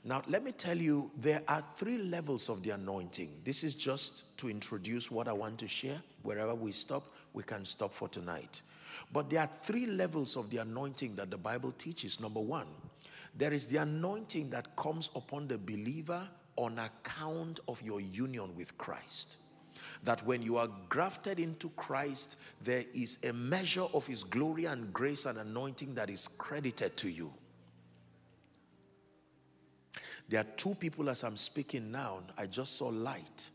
Now, let me tell you, there are three levels of the anointing. This is just to introduce what I want to share. Wherever we stop, we can stop for tonight. But there are three levels of the anointing that the Bible teaches. Number one, there is the anointing that comes upon the believer on account of your union with Christ. That when you are grafted into Christ, there is a measure of His glory and grace and anointing that is credited to you. There are two people as I'm speaking now. I just saw light.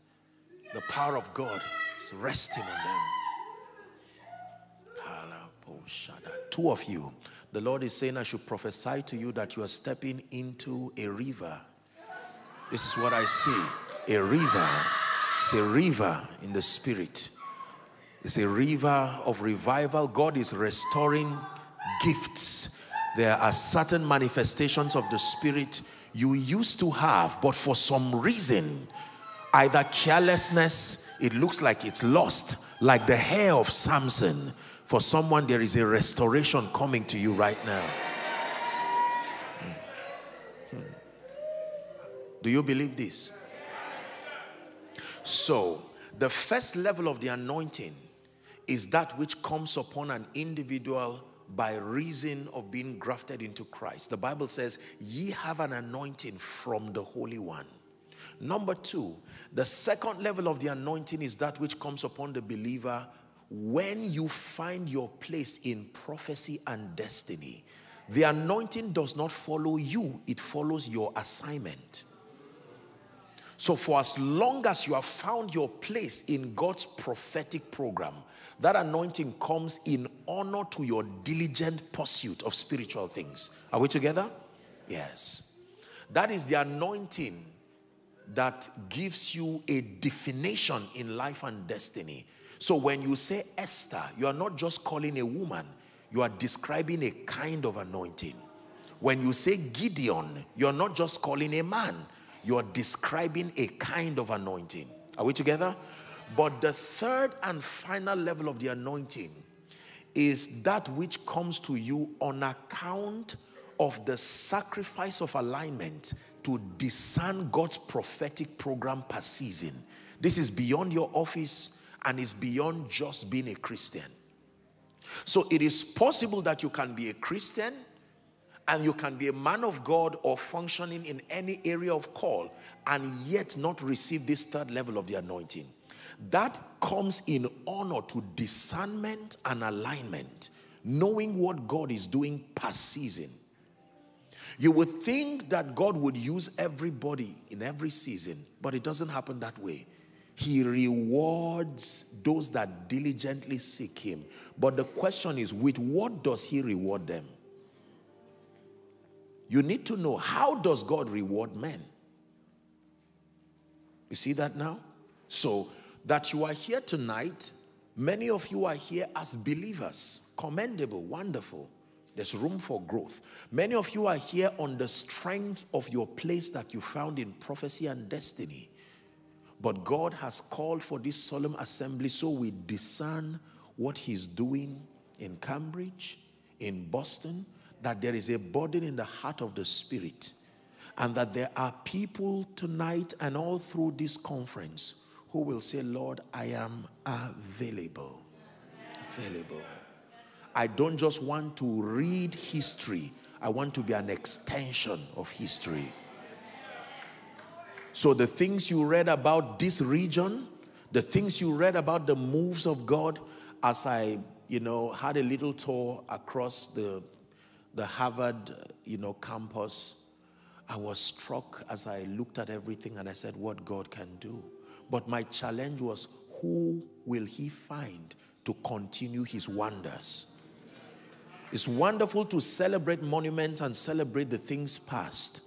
The power of God is resting on them. Two of you. The Lord is saying I should prophesy to you that you are stepping into a river. This is what I see. A river. It's a river in the spirit. It's a river of revival. God is restoring gifts. There are certain manifestations of the spirit you used to have, but for some reason, either carelessness, it looks like it's lost, like the hair of Samson. For someone, there is a restoration coming to you right now. Do you believe this? So, the first level of the anointing is that which comes upon an individual by reason of being grafted into Christ. The Bible says, ye have an anointing from the Holy One. Number two, the second level of the anointing is that which comes upon the believer when you find your place in prophecy and destiny. The anointing does not follow you, it follows your assignment. So for as long as you have found your place in God's prophetic program, that anointing comes in honor to your diligent pursuit of spiritual things. Are we together? Yes. That is the anointing that gives you a definition in life and destiny. So when you say Esther, you are not just calling a woman, you are describing a kind of anointing. When you say Gideon, you are not just calling a man, you are describing a kind of anointing. Are we together? But the third and final level of the anointing is that which comes to you on account of the sacrifice of alignment to discern God's prophetic program per season. This is beyond your office and is beyond just being a Christian. So it is possible that you can be a Christian and you can be a man of God or functioning in any area of call and yet not receive this third level of the anointing. That comes in honor to discernment and alignment, knowing what God is doing per season. You would think that God would use everybody in every season, but it doesn't happen that way. He rewards those that diligently seek him. But the question is, with what does he reward them? You need to know, how does God reward men? You see that now? So that you are here tonight, many of you are here as believers. Commendable, wonderful. There's room for growth. Many of you are here on the strength of your place that you found in prophecy and destiny. But God has called for this solemn assembly so we discern what he's doing in Cambridge, in Boston, that there is a burden in the heart of the Spirit, and that there are people tonight and all through this conference who will say, Lord, I am available. Available. I don't just want to read history. I want to be an extension of history. So the things you read about this region, the things you read about the moves of God, as I, had a little tour across the Harvard, campus, I was struck as I looked at everything and I said, what God can do. But my challenge was, who will he find to continue his wonders? It's wonderful to celebrate monuments and celebrate the things past,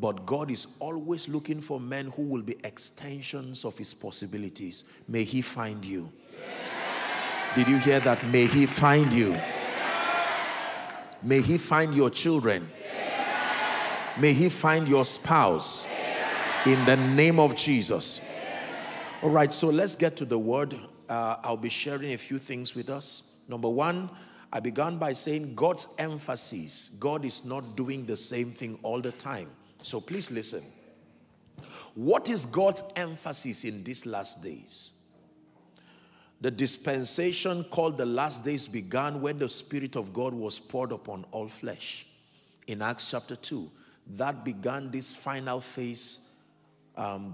but God is always looking for men who will be extensions of his possibilities. May he find you. Yeah. Did you hear that? May he find you. Yeah. May he find your children. Yeah. May he find your spouse. Yeah. In the name of Jesus. Yeah. All right, so let's get to the word. I'll be sharing a few things with us. Number one, I began by saying God's emphasis. God is not doing the same thing all the time. So please listen. What is God's emphasis in these last days? The dispensation called the last days began when the Spirit of God was poured upon all flesh. In Acts chapter 2, that began this final phase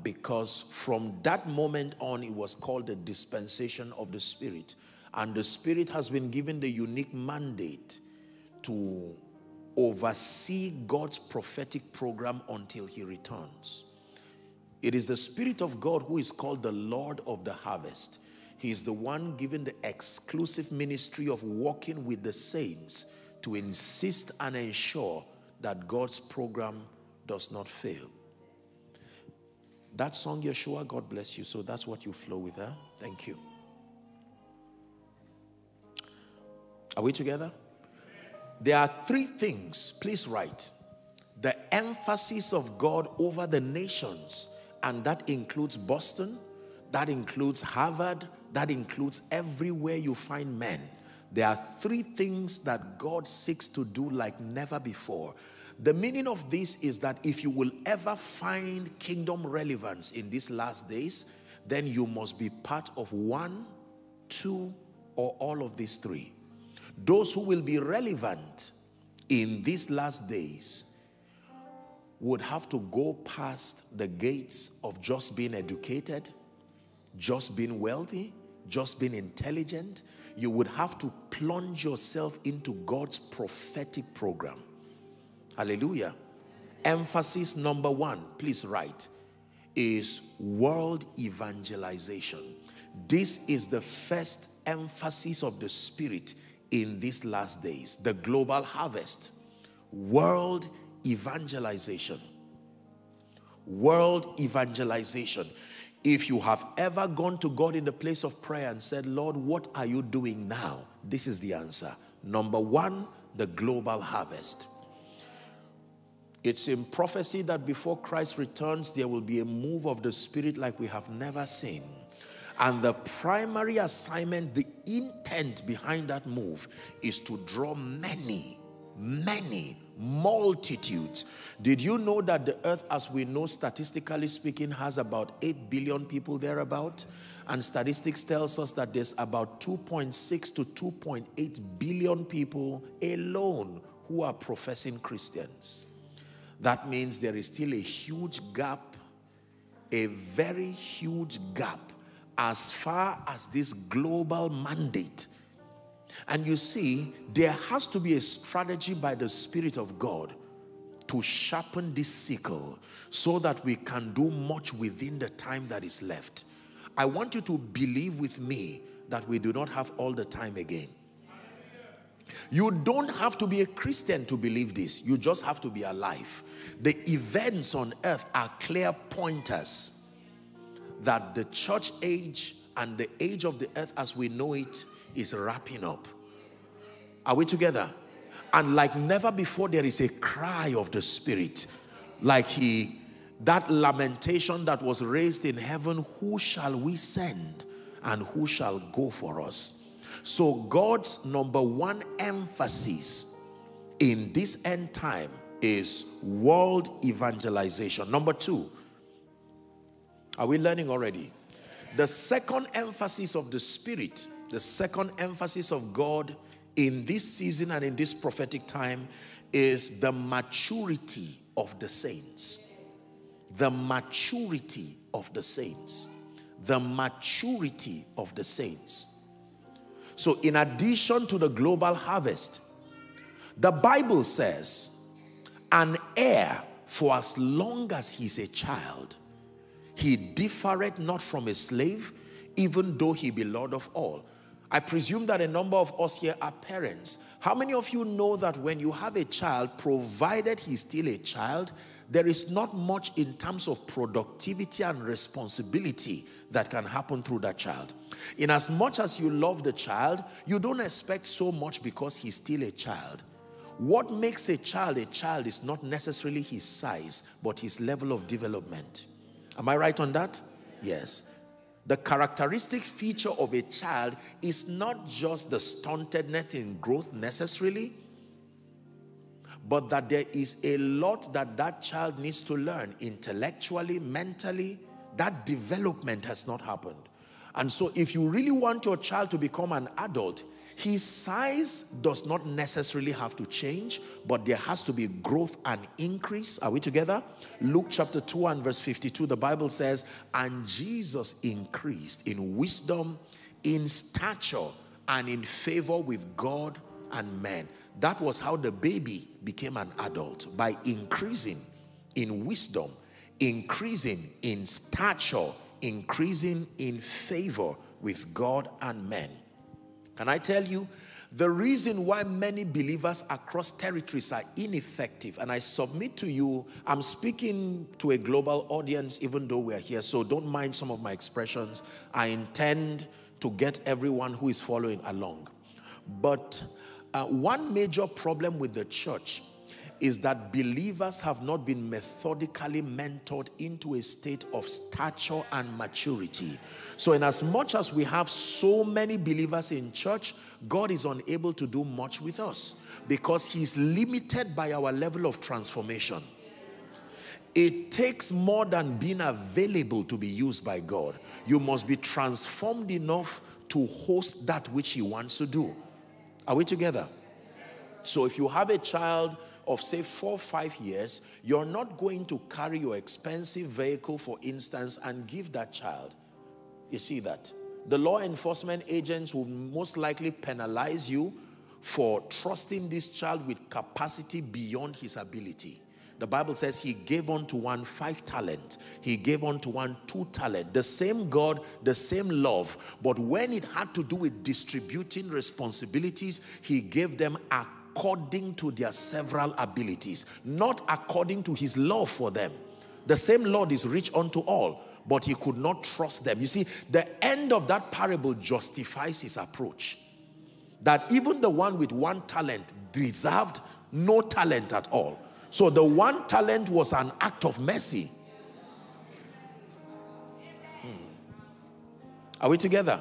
because from that moment on, it was called the dispensation of the Spirit. And the Spirit has been given the unique mandate to oversee God's prophetic program until he returns. It is the Spirit of God who is called the Lord of the harvest. He is the one given the exclusive ministry of walking with the saints to insist and ensure that God's program does not fail. That song, Yeshua, God bless you. So that's what you flow with, huh? Thank you. Are we together? There are three things, please write. The emphasis of God over the nations, and that includes Boston, that includes Harvard, that includes everywhere you find men. There are three things that God seeks to do like never before. The meaning of this is that if you will ever find kingdom relevance in these last days, then you must be part of one, two, or all of these three. Those who will be relevant in these last days would have to go past the gates of just being educated, just being wealthy, just being intelligent. You would have to plunge yourself into God's prophetic program. Hallelujah. Emphasis number one, please write, is world evangelization. This is the first emphasis of the Spirit in these last days, the global harvest, world evangelization. World evangelization. If you have ever gone to God in the place of prayer and said, Lord, what are you doing now? This is the answer. Number one, the global harvest. It's in prophecy that before Christ returns, there will be a move of the Spirit like we have never seen. And the primary assignment, the intent behind that move is to draw many, many multitudes. Did you know that the earth, as we know, statistically speaking, has about 8 billion people thereabout? And statistics tells us that there's about 2.6 to 2.8 billion people alone who are professing Christians. That means there is still a huge gap, a very huge gap, as far as this global mandate. And you see, there has to be a strategy by the Spirit of God to sharpen this sickle so that we can do much within the time that is left. I want you to believe with me that we do not have all the time again. You don't have to be a Christian to believe this. You just have to be alive. The events on earth are clear pointers that the church age and the age of the earth as we know it is wrapping up. Are we together? And like never before, there is a cry of the Spirit. Like that lamentation that was raised in heaven, who shall we send and who shall go for us? So God's number one emphasis in this end time is world evangelization. Number two, are we learning already? The second emphasis of the Spirit, the second emphasis of God in this season and in this prophetic time is the maturity of the saints. The maturity of the saints. The maturity of the saints. So in addition to the global harvest, the Bible says, an heir for as long as he's a child, he differeth not from a slave, even though he be Lord of all. I presume that a number of us here are parents. How many of you know that when you have a child, provided he's still a child, there is not much in terms of productivity and responsibility that can happen through that child? In as much as you love the child, you don't expect so much because he's still a child. What makes a child is not necessarily his size, but his level of development. Am I right on that? Yes. The characteristic feature of a child is not just the stuntedness in growth necessarily, but that there is a lot that that child needs to learn intellectually, mentally. That development has not happened. And so if you really want your child to become an adult, his size does not necessarily have to change, but there has to be growth and increase. Are we together? Luke chapter 2 and verse 52, the Bible says, and Jesus increased in wisdom, in stature, and in favor with God and men. That was how the baby became an adult, by increasing in wisdom, increasing in stature, increasing in favor with God and men. Can I tell you, the reason why many believers across territories are ineffective, and I submit to you, I'm speaking to a global audience even though we're here, so don't mind some of my expressions. I intend to get everyone who is following along. But one major problem with the church is that believers have not been methodically mentored into a state of stature and maturity. So in as much as we have so many believers in church, God is unable to do much with us because he's limited by our level of transformation. It takes more than being available to be used by God. You must be transformed enough to host that which he wants to do. Are we together? So if you have a child of say 4 or 5 years, you're not going to carry your expensive vehicle, for instance, and give that child. You see that? The law enforcement agents will most likely penalize you for trusting this child with capacity beyond his ability. The Bible says he gave unto one 5 talents. He gave unto one 2 talents. The same God, the same love. But when it had to do with distributing responsibilities, he gave them according to their several abilities, not according to his love for them. The same Lord is rich unto all, but he could not trust them. You see, the end of that parable justifies his approach. That even the one with 1 talent deserved no talent at all. So the 1 talent was an act of mercy. Are we together?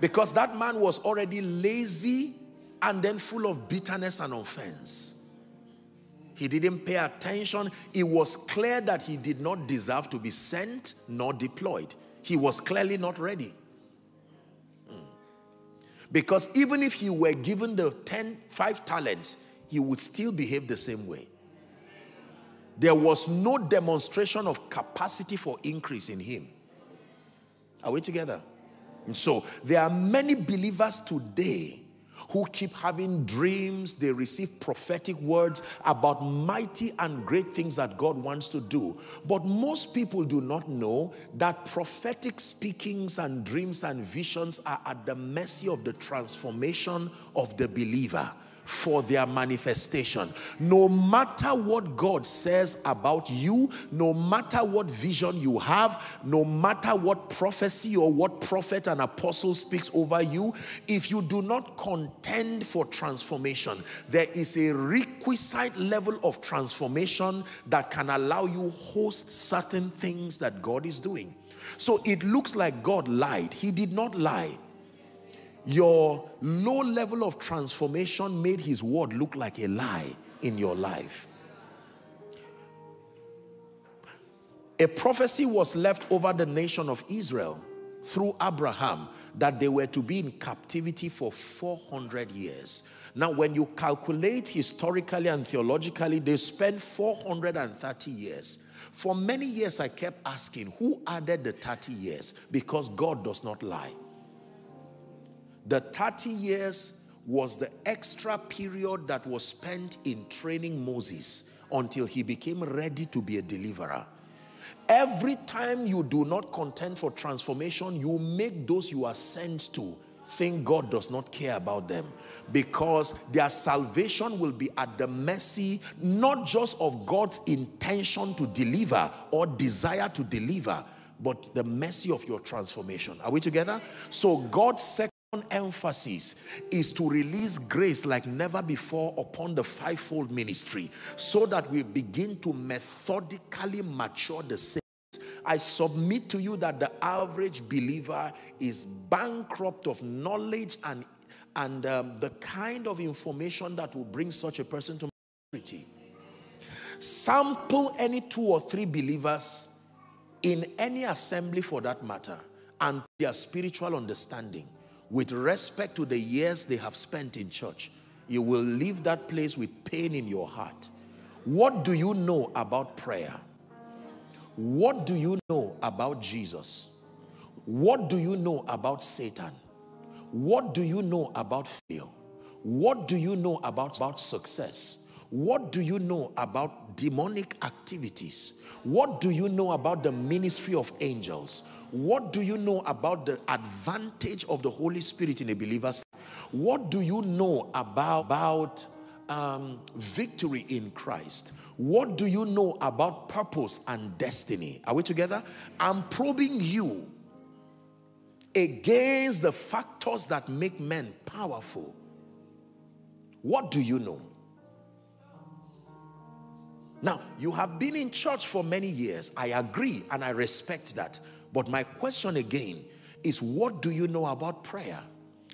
Because that man was already lazy and then full of bitterness and offense. He didn't pay attention. It was clear that he did not deserve to be sent nor deployed. He was clearly not ready. Because even if he were given the 5 talents, he would still behave the same way. There was no demonstration of capacity for increase in him. Are we together? And so there are many believers today who keep having dreams. They receive prophetic words about mighty and great things that God wants to do. But most people do not know that prophetic speakings and dreams and visions are at the mercy of the transformation of the believer for their manifestation. No matter what God says about you, no matter what vision you have, no matter what prophecy or what prophet and apostle speaks over you, if you do not contend for transformation, there is a requisite level of transformation that can allow you host certain things that God is doing. So it looks like God lied. He did not lie. Your low level of transformation made his word look like a lie in your life. A prophecy was left over the nation of Israel through Abraham that they were to be in captivity for 400 years. Now, when you calculate historically and theologically, they spent 430 years. For many years, I kept asking, who added the 30 years? Because God does not lie. The 30 years was the extra period that was spent in training Moses until he became ready to be a deliverer. Every time you do not contend for transformation, you make those you are sent to think God does not care about them, because their salvation will be at the mercy not just of God's intention to deliver or desire to deliver, but the mercy of your transformation. Are we together? So God's emphasis is to release grace like never before upon the 5-fold ministry, so that we begin to methodically mature the saints. I submit to you that the average believer is bankrupt of knowledge and the kind of information that will bring such a person to maturity. Sample any 2 or 3 believers in any assembly for that matter and their spiritual understanding with respect to the years they have spent in church. You will leave that place with pain in your heart. What do you know about prayer? What do you know about Jesus? What do you know about Satan? What do you know about fear? What do you know about success? What do you know about demonic activities? What do you know about the ministry of angels? What do you know about the advantage of the Holy Spirit in a believer's life? What do you know about victory in Christ? What do you know about purpose and destiny? Are we together? I'm probing you against the factors that make men powerful. What do you know? Now, you have been in church for many years. I agree and I respect that. But my question again is, what do you know about prayer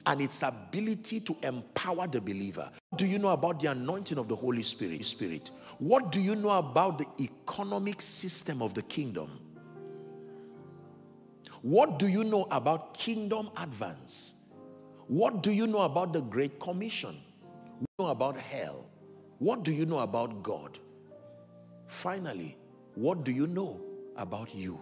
and its ability to empower the believer? What do you know about the anointing of the Holy Spirit? What do you know about the economic system of the kingdom? What do you know about kingdom advance? What do you know about the Great Commission? What do you know about hell? What do you know about God? Finally, what do you know about you?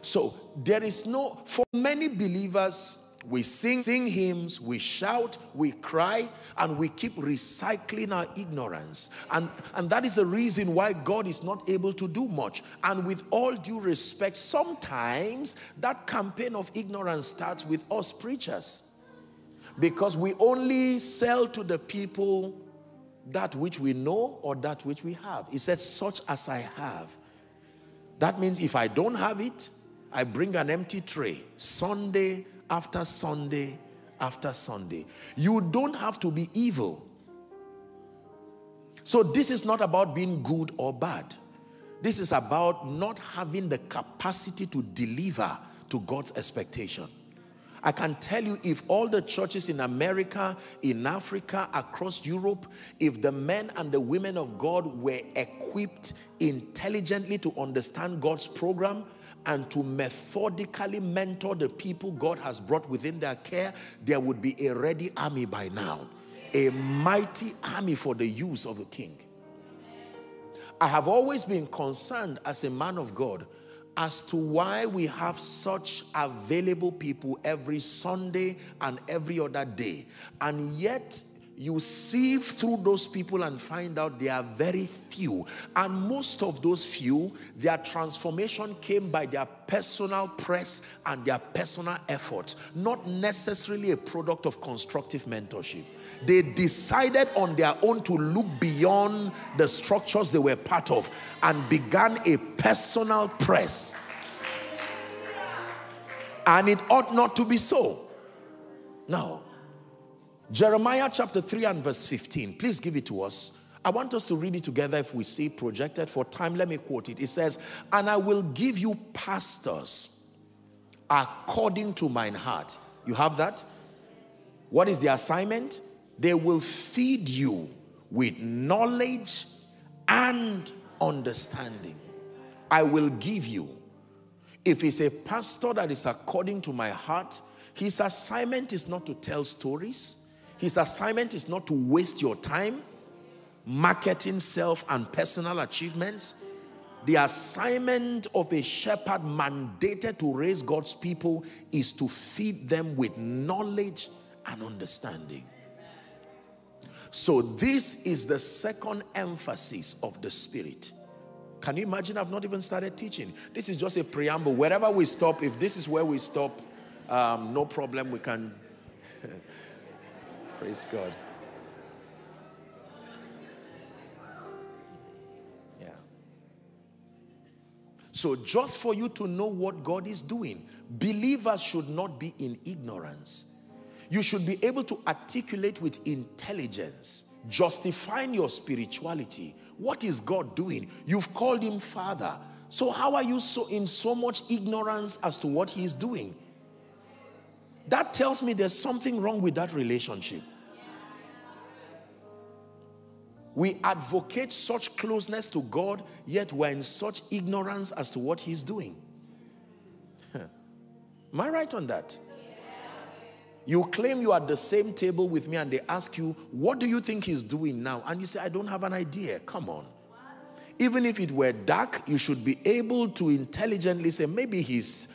So there is no, for many believers, We sing hymns, we shout, we cry, and we keep recycling our ignorance. And that is the reason why God is not able to do much. And with all due respect, sometimes that campaign of ignorance starts with us preachers. Because we only sell to the people that which we know or that which we have. He said, such as I have. That means if I don't have it, I bring an empty tray. Sunday after Sunday after Sunday. You don't have to be evil. So this is not about being good or bad. This is about not having the capacity to deliver to God's expectation. I can tell you, if all the churches in America, in Africa, across Europe, if the men and the women of God were equipped intelligently to understand God's program and to methodically mentor the people God has brought within their care, there would be a ready army by now. A mighty army for the use of the King. I have always been concerned as a man of God as to why we have such available people every Sunday and every other day. And yet, you sieve through those people and find out they are very few. And most of those few, their transformation came by their personal press and their personal efforts, not necessarily a product of constructive mentorship. They decided on their own to look beyond the structures they were part of and began a personal press. And it ought not to be so. Now, Jeremiah chapter 3 and verse 15. Please give it to us. I want us to read it together if we see projected. For time, let me quote it. It says, and I will give you pastors according to mine heart. You have that? What is the assignment? They will feed you with knowledge and understanding. I will give you. If it's a pastor that is according to my heart, his assignment is not to tell stories. His assignment is not to waste your time marketing self and personal achievements. The assignment of a shepherd mandated to raise God's people is to feed them with knowledge and understanding. So this is the second emphasis of the Spirit. Can you imagine? I've not even started teaching. This is just a preamble. Wherever we stop, if this is where we stop, no problem, we can. Praise God. Yeah. So just for you to know what God is doing, believers should not be in ignorance. You should be able to articulate with intelligence, justifying your spirituality. What is God doing? You've called him Father. So how are you so in so much ignorance as to what he is doing? That tells me there's something wrong with that relationship. We advocate such closeness to God, yet we're in such ignorance as to what he's doing. Am I right on that? You claim you are at the same table with me and they ask you, what do you think he's doing now? And you say, I don't have an idea. Come on. Even if it were dark, you should be able to intelligently say, maybe he's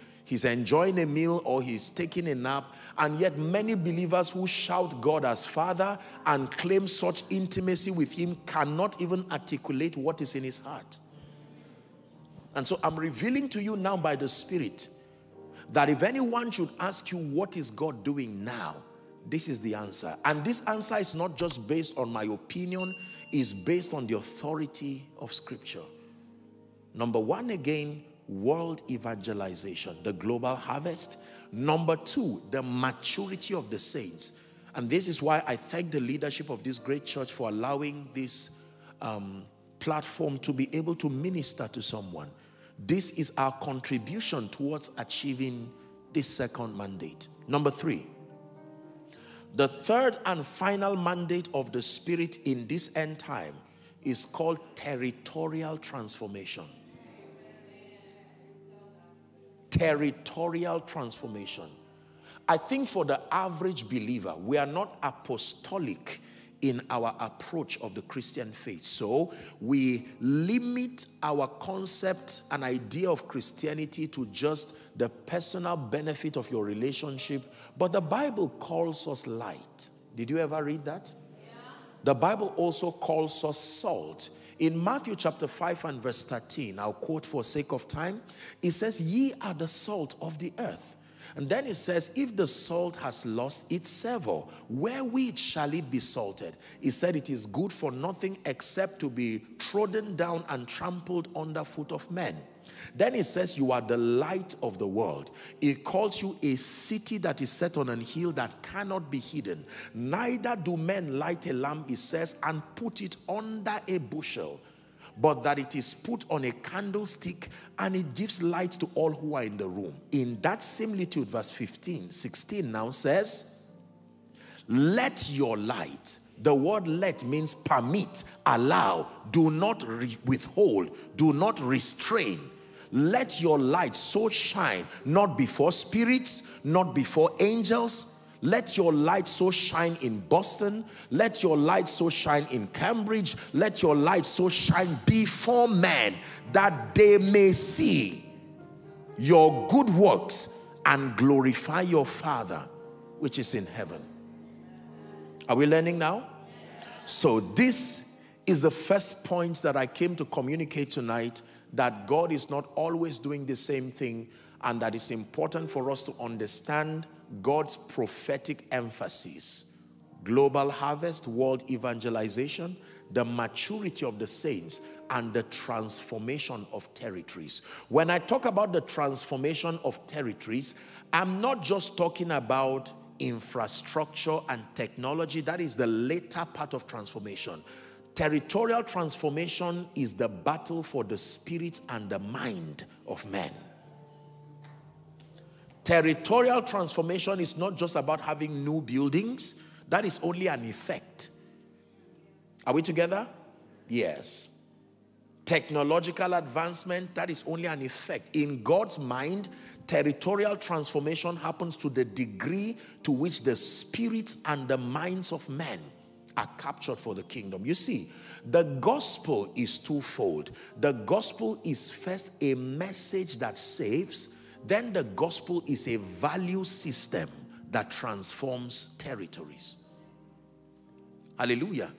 enjoying a meal or he's taking a nap. And yet many believers who shout God as Father and claim such intimacy with him cannot even articulate what is in his heart. And so I'm revealing to you now by the Spirit that if anyone should ask you what is God doing now, this is the answer. And this answer is not just based on my opinion, it's based on the authority of Scripture. Number one again, world evangelization, the global harvest. Number two, the maturity of the saints. And this is why I thank the leadership of this great church for allowing this platform to be able to minister to someone. This is our contribution towards achieving this second mandate. Number three, the third and final mandate of the Spirit in this end time is called territorial transformation. Territorial transformation. I think for the average believer, we are not apostolic in our approach of the Christian faith. So we limit our concept and idea of Christianity to just the personal benefit of your relationship. But the Bible calls us light. Did you ever read that? Yeah. The Bible also calls us salt. In Matthew chapter 5 and verse 13, I'll quote for sake of time, it says, "Ye are the salt of the earth." And then it says, if the salt has lost its savour, wherewith shall it be salted? It said it is good for nothing except to be trodden down and trampled under foot of men. Then it says you are the light of the world. It calls you a city that is set on an hill that cannot be hidden. Neither do men light a lamp, it says, and put it under a bushel, but that it is put on a candlestick, and it gives light to all who are in the room. In that similitude, verse 16 now says, let your light, the word let means permit, allow, do not withhold, do not restrain. Let your light so shine, not before spirits, not before angels. Let your light so shine in Boston. Let your light so shine in Cambridge. Let your light so shine before men, that they may see your good works and glorify your Father which is in heaven. Are we learning now? So this is the first point that I came to communicate tonight, that God is not always doing the same thing, and that it's important for us to understand God's prophetic emphasis. Global harvest, world evangelization, the maturity of the saints, and the transformation of territories. When I talk about the transformation of territories, I'm not just talking about infrastructure and technology. That is the later part of transformation. Territorial transformation is the battle for the spirit and the mind of men. Territorial transformation is not just about having new buildings. That is only an effect. Are we together? Yes. Technological advancement, that is only an effect. In God's mind, territorial transformation happens to the degree to which the spirits and the minds of men are captured for the kingdom. You see, the gospel is twofold. The gospel is first a message that saves. Then the gospel is a value system that transforms territories. Hallelujah.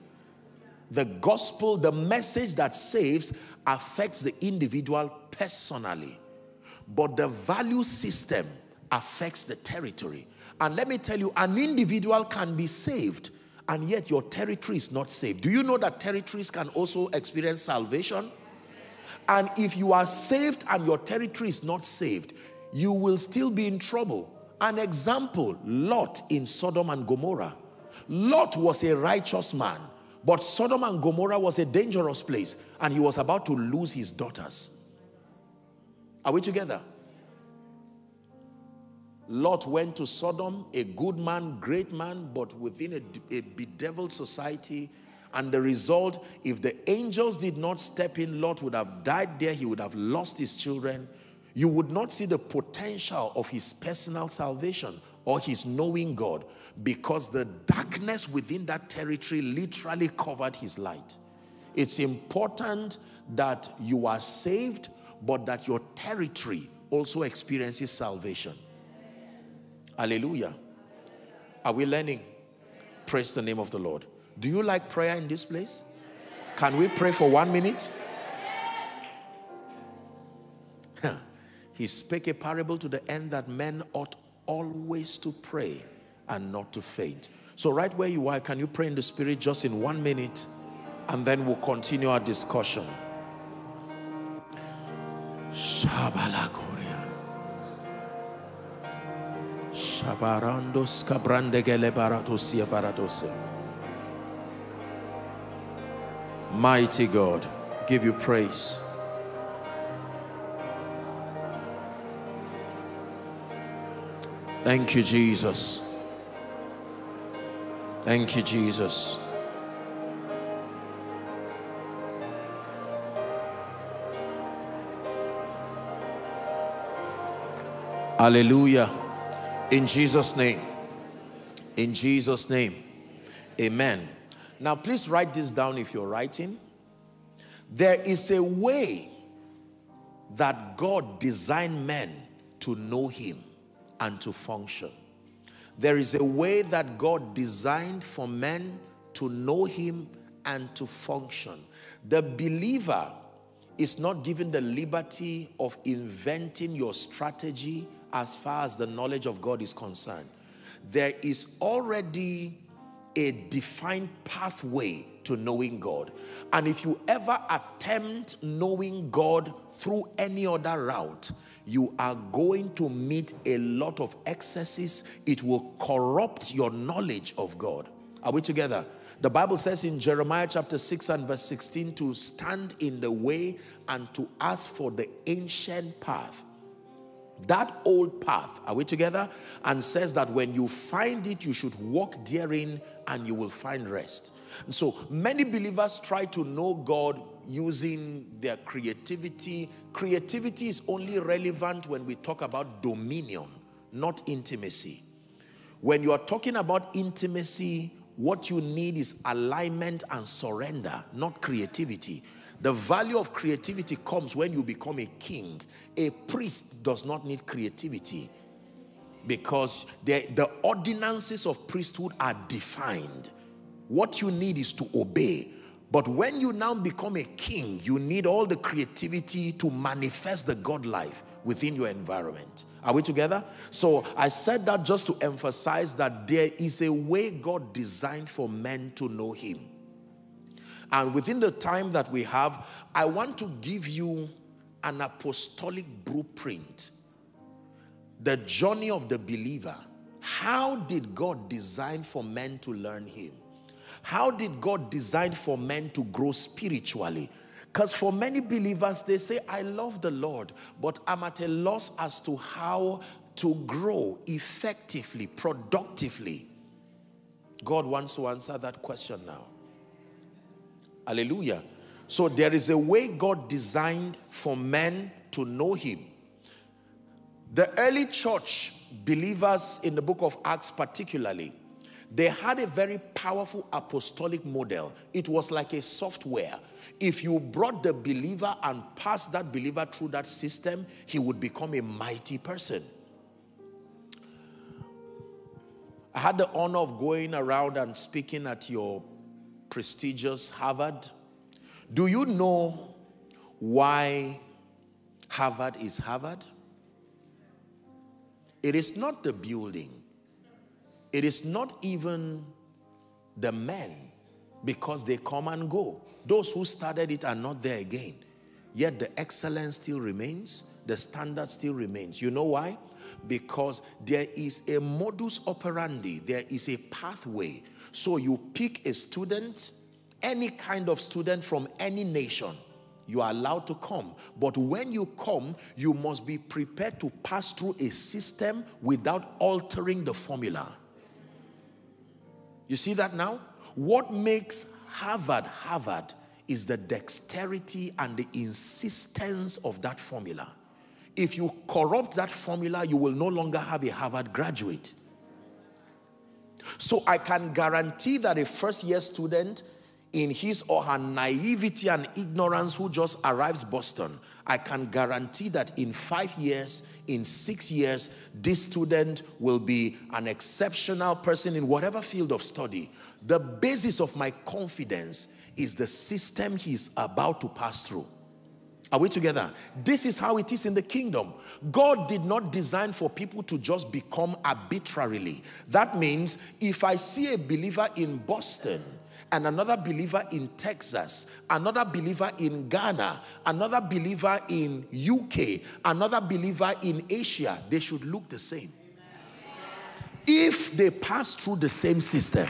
The gospel, the message that saves, affects the individual personally. But the value system affects the territory. And let me tell you, an individual can be saved, and yet your territory is not saved. Do you know that territories can also experience salvation? And if you are saved and your territory is not saved, you will still be in trouble. An example, Lot in Sodom and Gomorrah. Lot was a righteous man, but Sodom and Gomorrah was a dangerous place, and he was about to lose his daughters. Are we together? Lot went to Sodom, a good man, great man, but within a bedeviled society. And the result, if the angels did not step in, Lot would have died there. He would have lost his children. You would not see the potential of his personal salvation or his knowing God, because the darkness within that territory literally covered his light. It's important that you are saved, but that your territory also experiences salvation. Hallelujah. Are we learning? Praise the name of the Lord. Do you like prayer in this place? Can we pray for 1 minute? He spake a parable to the end that men ought always to pray and not to faint. So right where you are, can you pray in the Spirit just in 1 minute, and then we'll continue our discussion. Shabalakoria. Shabarandos kabrandegele baratosia baratosia. Mighty God, give you praise. Thank you, Jesus. Thank you, Jesus. Hallelujah. In Jesus' name. In Jesus' name. Amen. Now, please write this down if you're writing. There is a way that God designed men to know him and to function. There is a way that God designed for men to know him and to function. The believer is not given the liberty of inventing your strategy as far as the knowledge of God is concerned. There is already a defined pathway to knowing God. And if you ever attempt knowing God through any other route, you are going to meet a lot of excesses. It will corrupt your knowledge of God. Are we together? The Bible says in Jeremiah chapter 6 and verse 16 to stand in the way and to ask for the ancient path. That old path, are we together? And says that when you find it, you should walk therein and you will find rest. And so many believers try to know God using their creativity. Creativity is only relevant when we talk about dominion, not intimacy. When you are talking about intimacy, what you need is alignment and surrender, not creativity. The value of creativity comes when you become a king. A priest does not need creativity because the ordinances of priesthood are defined. What you need is to obey. But when you now become a king, you need all the creativity to manifest the God life within your environment. Are we together? So I said that just to emphasize that there is a way God designed for men to know him. And within the time that we have, I want to give you an apostolic blueprint. The journey of the believer. How did God design for men to learn him? How did God design for men to grow spiritually? Because for many believers, they say, I love the Lord, but I'm at a loss as to how to grow effectively, productively. God wants to answer that question now. Hallelujah. So there is a way God designed for men to know him. The early church believers in the book of Acts particularly, they had a very powerful apostolic model. It was like a software. If you brought the believer and passed that believer through that system, he would become a mighty person. I had the honor of going around and speaking at your prestigious Harvard. Do you know why Harvard is Harvard? It is not the building. It is not even the men, because they come and go. Those who started it are not there again. Yet the excellence still remains. The standard still remains. You know why? Because there is a modus operandi. There is a pathway. So you pick a student, any kind of student from any nation. You are allowed to come. But when you come, you must be prepared to pass through a system without altering the formula. You see that now? What makes Harvard, Harvard is the dexterity and the insistence of that formula. If you corrupt that formula, you will no longer have a Harvard graduate. So I can guarantee that a first-year student, in his or her naivety and ignorance, who just arrives Boston, I can guarantee that in 5 years, in 6 years, this student will be an exceptional person in whatever field of study. The basis of my confidence is the system he's about to pass through. Are we together? This is how it is in the kingdom. God did not design for people to just become arbitrarily. That means if I see a believer in Boston and another believer in Texas, another believer in Ghana, another believer in UK, another believer in Asia, they should look the same. If they pass through the same system.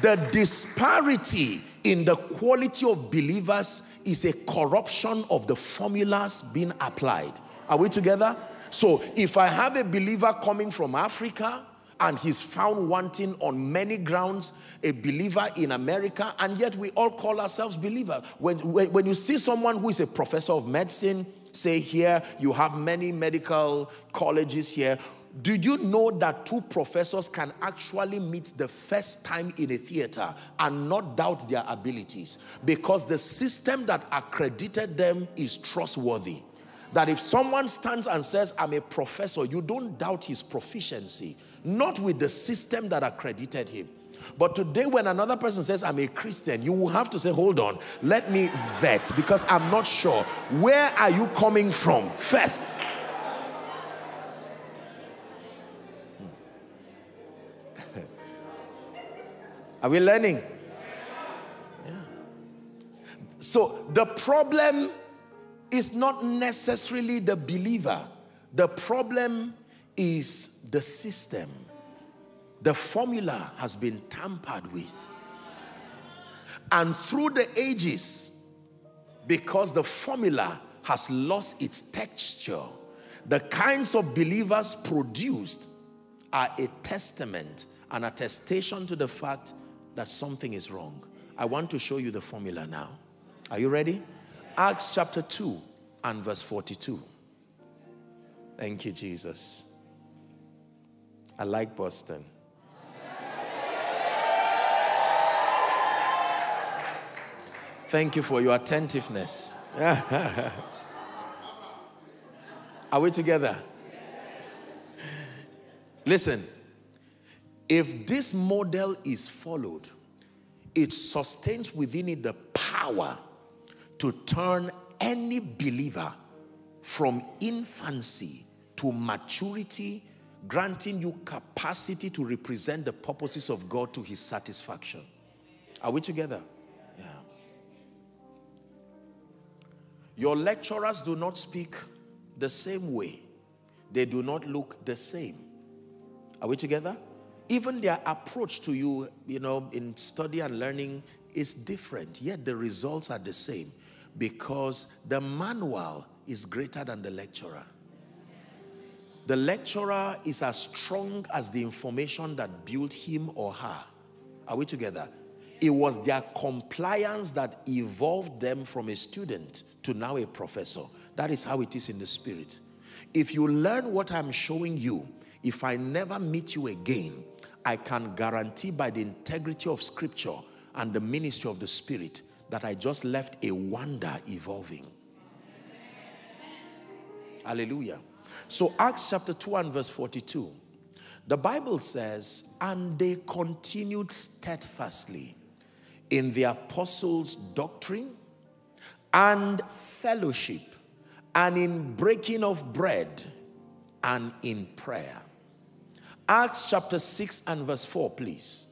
The disparity in the quality of believers is a corruption of the formulas being applied. Are we together? So if I have a believer coming from Africa and he's found wanting on many grounds, a believer in America, and yet we all call ourselves believers. When you see someone who is a professor of medicine, say here, you have many medical colleges here. Did you know that two professors can actually meet the first time in a theater and not doubt their abilities? Because the system that accredited them is trustworthy. That if someone stands and says, I'm a professor, you don't doubt his proficiency. Not with the system that accredited him. But today when another person says, I'm a Christian, you will have to say, hold on, let me vet, because I'm not sure. Where are you coming from first? Are we learning? Yeah. So the problem is not necessarily the believer. The problem is the system. The formula has been tampered with. And through the ages, because the formula has lost its texture, the kinds of believers produced are a testament, an attestation to the fact that something is wrong. I want to show you the formula now. Are you ready? Acts chapter 2 and verse 42. Thank you, Jesus. I like Boston. Thank you for your attentiveness. Are we together? Listen, if this model is followed, it sustains within it the power to turn any believer from infancy to maturity, granting you capacity to represent the purposes of God to his satisfaction. Are we together? Yeah. Your lecturers do not speak the same way. They do not look the same. Are we together? Even their approach to you, you know, in study and learning is different, yet the results are the same, because the manual is greater than the lecturer. The lecturer is as strong as the information that built him or her. Are we together? It was their compliance that evolved them from a student to now a professor. That is how it is in the spirit. If you learn what I'm showing you, if I never meet you again, I can guarantee by the integrity of Scripture and the ministry of the Spirit that I just left a wonder evolving. Amen. Hallelujah. So Acts chapter 2 and verse 42. The Bible says, and they continued steadfastly in the apostles' doctrine and fellowship, and in breaking of bread, and in prayer. Acts chapter 6 and verse 4, please.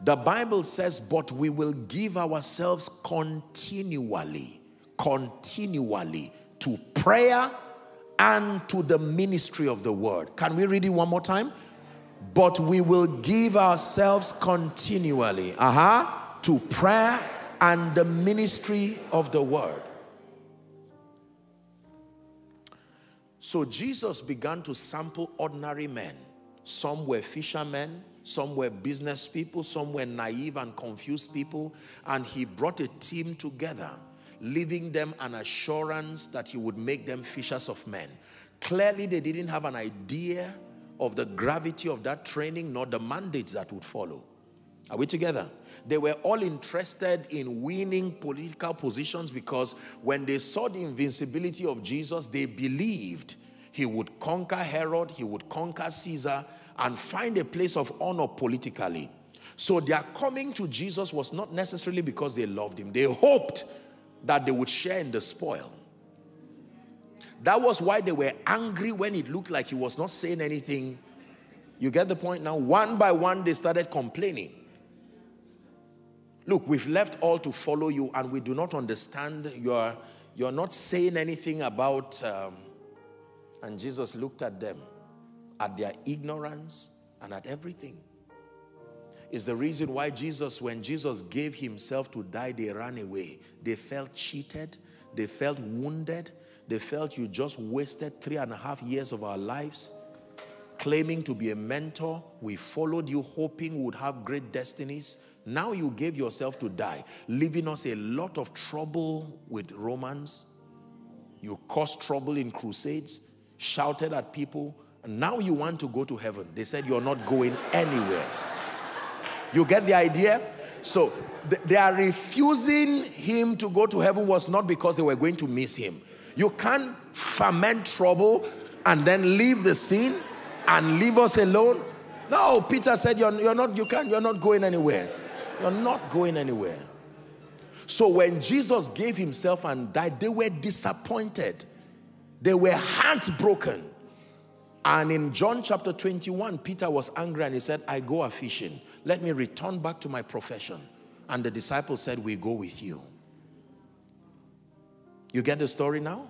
The Bible says, but we will give ourselves continually to prayer and to the ministry of the word. Can we read it one more time? But we will give ourselves continually to prayer and the ministry of the word. So Jesus began to sample ordinary men. Some were fishermen, some were business people, some were naive and confused people, and he brought a team together, leaving them an assurance that he would make them fishers of men. Clearly, they didn't have an idea of the gravity of that training, nor the mandates that would follow. Are we together? They were all interested in winning political positions, because when they saw the invincibility of Jesus, they believed he would conquer Herod, he would conquer Caesar, and find a place of honor politically. So their coming to Jesus was not necessarily because they loved him. They hoped that they would share in the spoil. That was why they were angry when it looked like he was not saying anything. You get the point now? One by one, they started complaining. Look, we've left all to follow you, and we do not understand. You're not saying anything about... And Jesus looked at them, at their ignorance, and at everything. It's the reason why Jesus, when Jesus gave himself to die, they ran away. They felt cheated. They felt wounded. They felt, you just wasted 3.5 years of our lives claiming to be a mentor. We followed you hoping we would have great destinies. Now you gave yourself to die, leaving us a lot of trouble with Romans, You caused trouble in crusades, shouted at people, and now you want to go to heaven. They said you're not going anywhere. You get the idea? So their refusing him to go to heaven was not because they were going to miss him. You can't ferment trouble and then leave the scene and leave us alone. No, Peter said, you're not going anywhere. You're not going anywhere. So when Jesus gave himself and died, they were disappointed. They were heartbroken. And in John chapter 21, Peter was angry and he said, I go a fishing. Let me return back to my profession. And the disciples said, we go with you. You get the story now?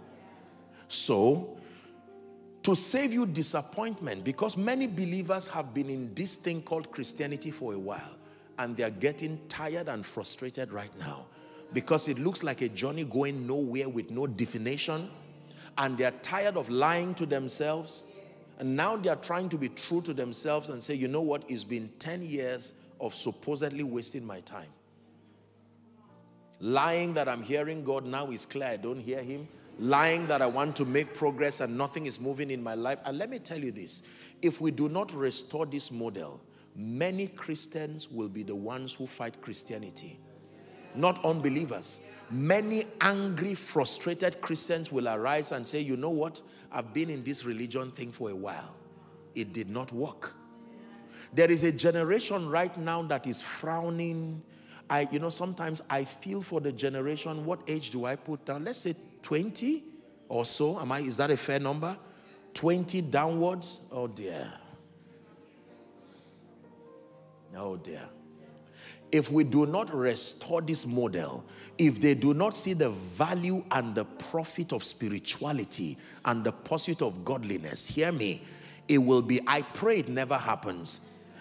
So, to save you disappointment, because many believers have been in this thing called Christianity for a while, and they are getting tired and frustrated right now, because it looks like a journey going nowhere with no definition, and they are tired of lying to themselves, and now they are trying to be true to themselves and say, you know what, it's been 10 years of supposedly wasting my time. Lying that I'm hearing God now is clear, I don't hear him. Lying that I want to make progress and nothing is moving in my life. And let me tell you this, if we do not restore this model, many Christians will be the ones who fight Christianity, not unbelievers. Many angry, frustrated Christians will arise and say, you know what, I've been in this religion thing for a while. It did not work. There is a generation right now that is frowning. You know, sometimes I feel for the generation. What age do I put down? Let's say 20 or so. Is that a fair number? 20 downwards? Oh dear. Oh dear. If we do not restore this model, if they do not see the value and the profit of spirituality and the pursuit of godliness, hear me, it will be, I pray it never happens,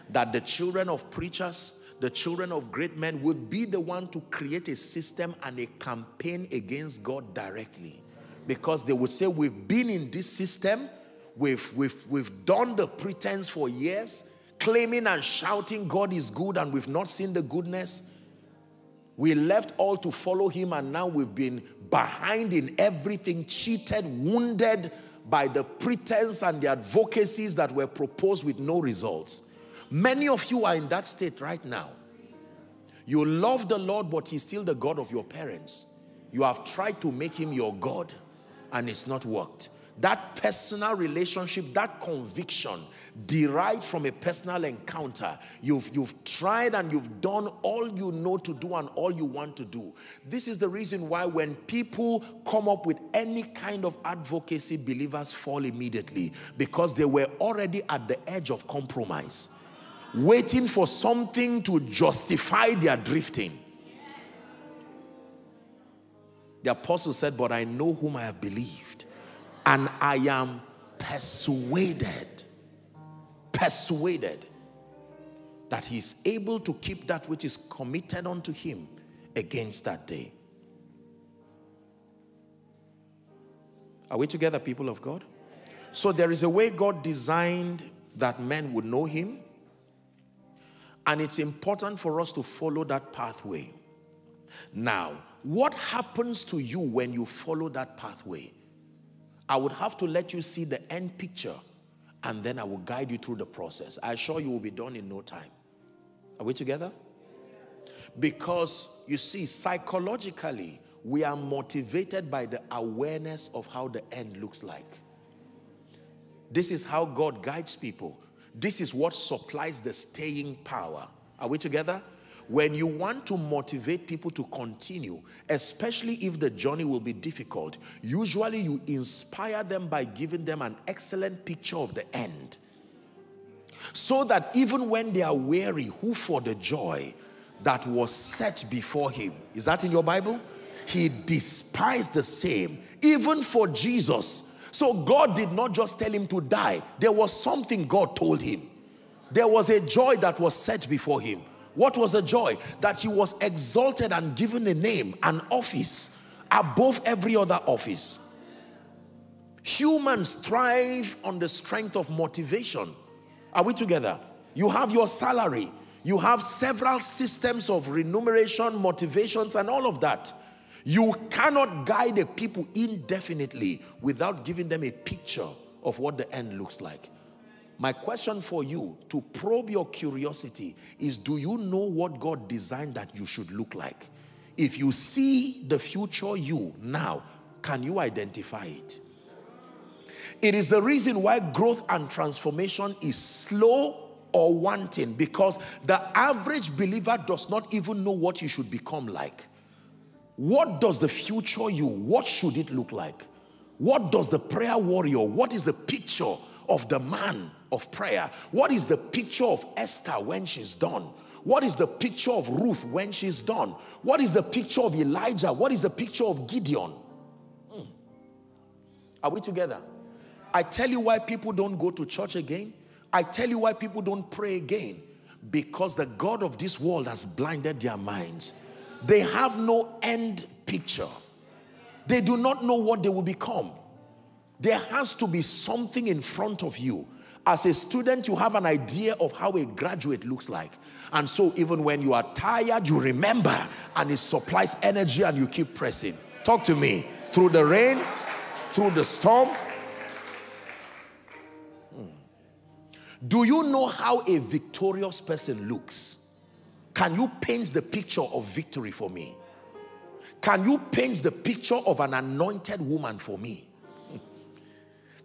that the children of preachers, the children of great men would be the one to create a system and a campaign against God directly. Because they would say, we've been in this system, we've done the pretense for years, claiming and shouting God is good and we've not seen the goodness. We left all to follow him and now we've been behind in everything, cheated, wounded by the pretense and the advocacies that were proposed with no results. Many of you are in that state right now. You love the Lord, but he's still the God of your parents. You have tried to make him your God, and it's not worked. That personal relationship, that conviction derived from a personal encounter. You've tried and you've done all you know to do and all you want to do. This is the reason why when people come up with any kind of advocacy, believers fall immediately, because they were already at the edge of compromise, waiting for something to justify their drifting. The apostle said, but I know whom I have believed, and I am persuaded, that he is able to keep that which is committed unto him against that day. Are we together, people of God? So there is a way God designed that men would know him, and it's important for us to follow that pathway. Now, what happens to you when you follow that pathway? I would have to let you see the end picture, and then I will guide you through the process. I assure you will be done in no time. Are we together? Because, you see, psychologically, we are motivated by the awareness of how the end looks like. This is how God guides people. This is what supplies the staying power. Are we together? When you want to motivate people to continue, especially if the journey will be difficult, usually you inspire them by giving them an excellent picture of the end, so that even when they are weary, who for the joy that was set before him. Is that in your Bible? He despised the same, even for Jesus. So God did not just tell him to die. There was something God told him. There was a joy that was set before him. What was the joy? That he was exalted and given a name, an office, above every other office. Humans thrive on the strength of motivation. Are we together? You have your salary. You have several systems of remuneration, motivations, and all of that. You cannot guide a people indefinitely without giving them a picture of what the end looks like. My question for you, to probe your curiosity, is do you know what God designed that you should look like? If you see the future you now, can you identify it? It is the reason why growth and transformation is slow or wanting, because the average believer does not even know what you should become like. What does the future you, what should it look like? What does the prayer warrior, what is the picture of the man of prayer? What is the picture of Esther when she's done? What is the picture of Ruth when she's done? What is the picture of Elijah? What is the picture of Gideon? Are we together? I tell you why people don't go to church again. I tell you why people don't pray again. Because the God of this world has blinded their minds. They have no end picture. They do not know what they will become. There has to be something in front of you. As a student, you have an idea of how a graduate looks like. And so even when you are tired, you remember, and it supplies energy and you keep pressing. Talk to me. Through the rain, through the storm. Do you know how a victorious person looks? Can you paint the picture of victory for me? Can you paint the picture of an anointed woman for me?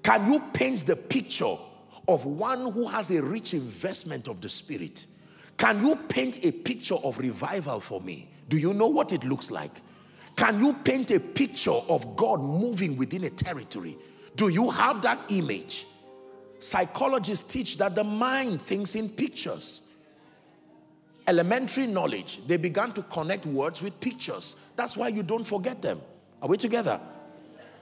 Can you paint the picture of one who has a rich investment of the Spirit? Can you paint a picture of revival for me? Do you know what it looks like? Can you paint a picture of God moving within a territory? Do you have that image? Psychologists teach that the mind thinks in pictures. Elementary knowledge, they began to connect words with pictures. That's why you don't forget them. Are we together?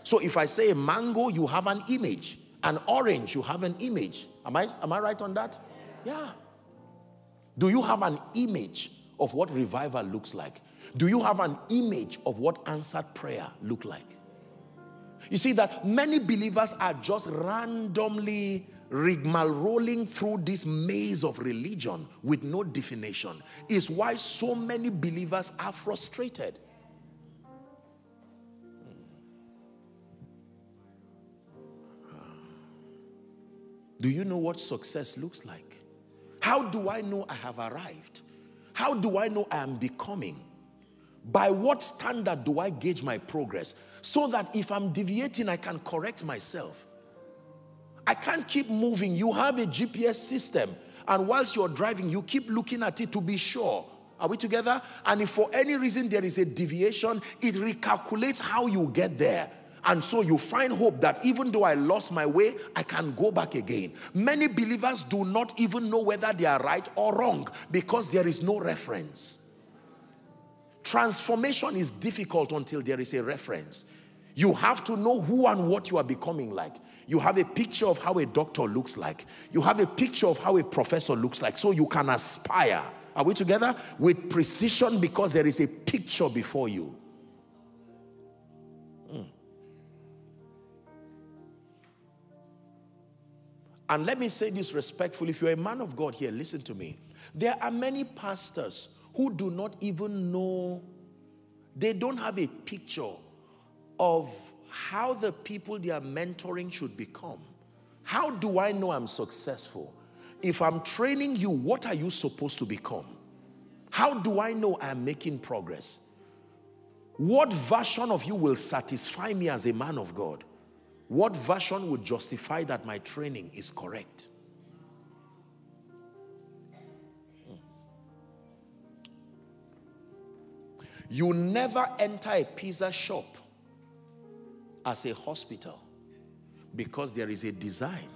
So if I say a mango, you have an image. An orange, you have an image. Am I right on that? Yeah. Do you have an image of what revival looks like? Do you have an image of what answered prayer look like? You see that many believers are just randomly rigmarolling through this maze of religion with no definition. Is why so many believers are frustrated. Do you know what success looks like? How do I know I have arrived? How do I know I am becoming? By what standard do I gauge my progress? So that if I'm deviating, I can correct myself. I can't keep moving. You have a GPS system, and whilst you're driving, you keep looking at it to be sure. Are we together? And if for any reason there is a deviation, it recalculates how you get there. And so you find hope that even though I lost my way, I can go back again. Many believers do not even know whether they are right or wrong because there is no reference. Transformation is difficult until there is a reference. You have to know who and what you are becoming like. You have a picture of how a doctor looks like. You have a picture of how a professor looks like, so you can aspire. Are we together? With precision, because there is a picture before you. And let me say this respectfully, if you're a man of God here, listen to me. There are many pastors who do not even know, they don't have a picture of how the people they are mentoring should become. How do I know I'm successful? If I'm training you, what are you supposed to become? How do I know I'm making progress? What version of you will satisfy me as a man of God? What version would justify that my training is correct? You never enter a pizza shop as a hospital because there is a design.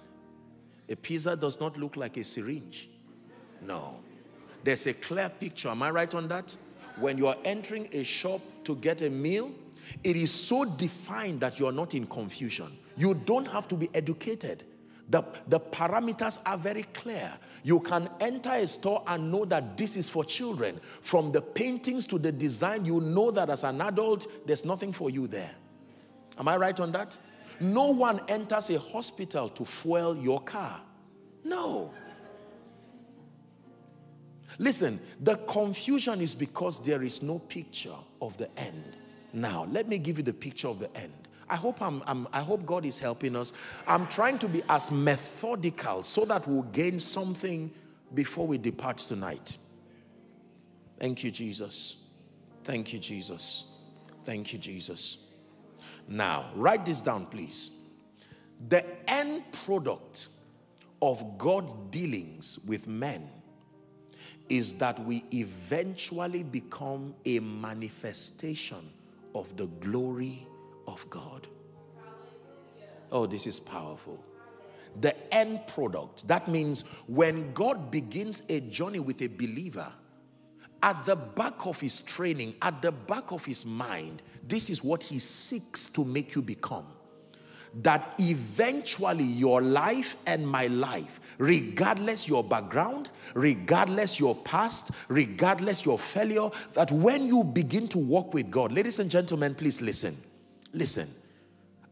A pizza does not look like a syringe. No. There's a clear picture. Am I right on that? When you are entering a shop to get a meal, it is so defined that you are not in confusion. You don't have to be educated. The parameters are very clear. You can enter a store and know that this is for children. From the paintings to the design, you know that as an adult, there's nothing for you there. Am I right on that? No one enters a hospital to fuel your car. No. Listen, the confusion is because there is no picture of the end. Now, let me give you the picture of the end. I hope God is helping us. I'm trying to be as methodical so that we'll gain something before we depart tonight. Thank you, Jesus. Thank you, Jesus. Thank you, Jesus. Now, write this down, please. The end product of God's dealings with men is that we eventually become a manifestation of the glory of God. Oh, this is powerful. The end product. That means when God begins a journey with a believer, at the back of his training, at the back of his mind, this is what he seeks to make you become. That eventually your life and my life, regardless your background, regardless your past, regardless your failure, that when you begin to walk with God, ladies and gentlemen, please listen. Listen,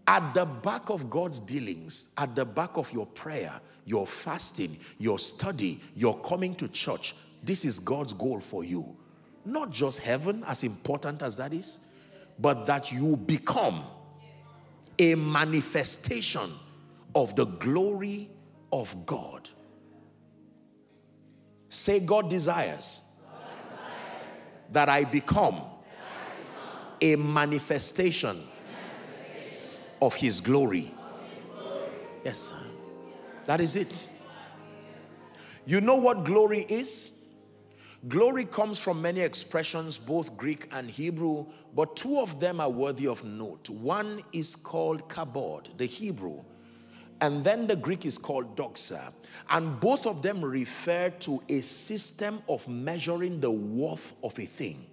at the back of God's dealings, at the back of your prayer, your fasting, your study, your coming to church, this is God's goal for you. Not just heaven, as important as that is, but that you become a manifestation of the glory of God. Say, God desires that I become a manifestation of his glory. Yes, sir. That is it. You know what glory is? Glory comes from many expressions, both Greek and Hebrew, but two of them are worthy of note. One is called kabod, the Hebrew, and then the Greek is called doxa. And both of them refer to a system of measuring the worth of a thing.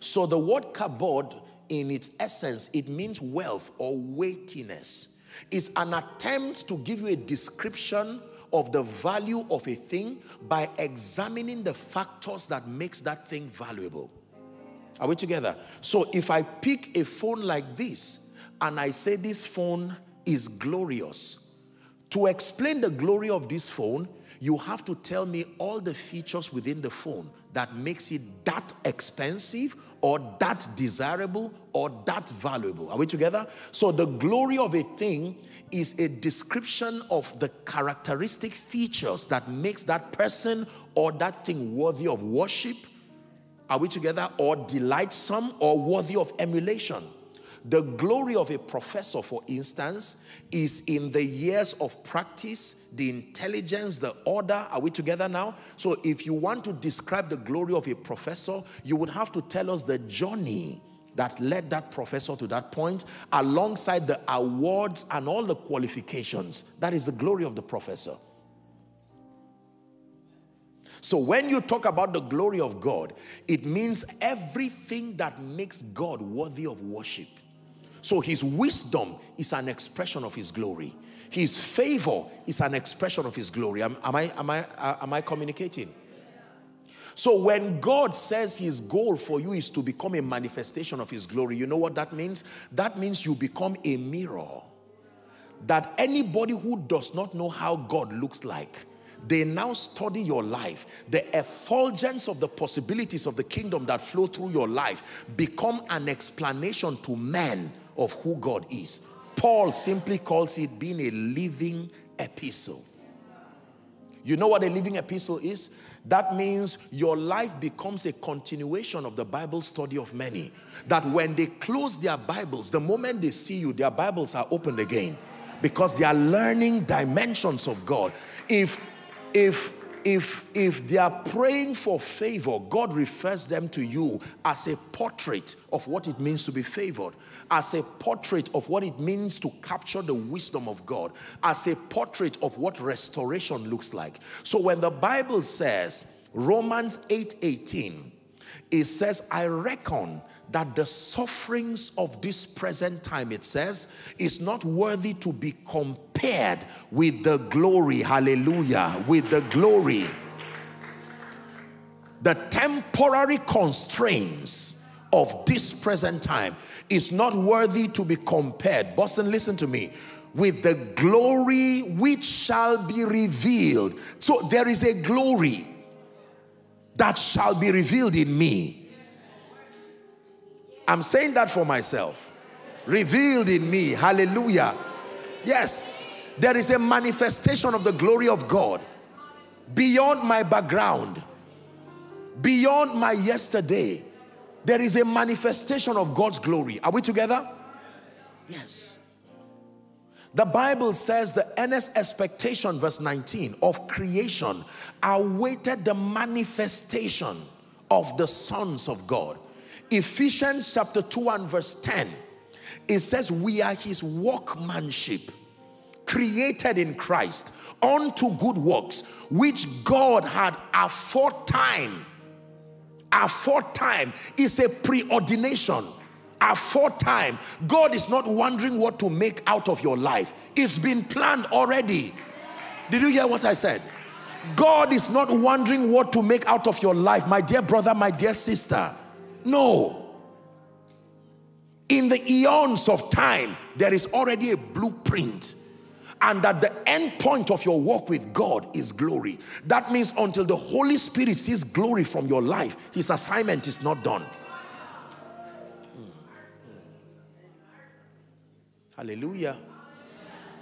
So the word kabod, in its essence, it means wealth or weightiness. It's an attempt to give you a description of the value of a thing by examining the factors that makes that thing valuable. Are we together? So if I pick a phone like this and I say this phone is glorious, to explain the glory of this phone, you have to tell me all the features within the phone that makes it that expensive or that desirable or that valuable. Are we together? So the glory of a thing is a description of the characteristic features that makes that person or that thing worthy of worship. Are we together? Or delightsome or worthy of emulation. The glory of a professor, for instance, is in the years of practice, the intelligence, the order. Are we together now? So if you want to describe the glory of a professor, you would have to tell us the journey that led that professor to that point, alongside the awards and all the qualifications. That is the glory of the professor. So when you talk about the glory of God, it means everything that makes God worthy of worship. So his wisdom is an expression of his glory. His favor is an expression of his glory. Am I communicating? So when God says his goal for you is to become a manifestation of his glory, you know what that means? That means you become a mirror that anybody who does not know how God looks like, they now study your life. The effulgence of the possibilities of the kingdom that flow through your life become an explanation to man of who God is. Paul simply calls it being a living epistle. You know what a living epistle is? That means your life becomes a continuation of the Bible study of many. That when they close their Bibles, the moment they see you, their Bibles are opened again. Because they are learning dimensions of God. If they are praying for favor, God refers them to you as a portrait of what it means to be favored, as a portrait of what it means to capture the wisdom of God, as a portrait of what restoration looks like. So when the Bible says, Romans 8:18, it says, I reckon that the sufferings of this present time, it says, is not worthy to be compared with the glory, hallelujah, with the glory. The temporary constraints of this present time is not worthy to be compared. Boston, listen to me. With the glory which shall be revealed. So there is a glory that shall be revealed in me. I'm saying that for myself. Revealed in me. Hallelujah. Yes. There is a manifestation of the glory of God beyond my background, beyond my yesterday. There is a manifestation of God's glory. Are we together? Yes. The Bible says the earnest expectation, verse 19, of creation awaited the manifestation of the sons of God. Ephesians chapter 2 and verse 10, it says we are his workmanship, created in Christ unto good works, which God had aforetime. Aforetime is a preordination. Aforetime, God is not wondering what to make out of your life. It's been planned already. Did you hear what I said? God is not wondering what to make out of your life, my dear brother, my dear sister. No. In the eons of time, there is already a blueprint. And that the end point of your walk with God is glory. That means until the Holy Spirit sees glory from your life, his assignment is not done. Hallelujah.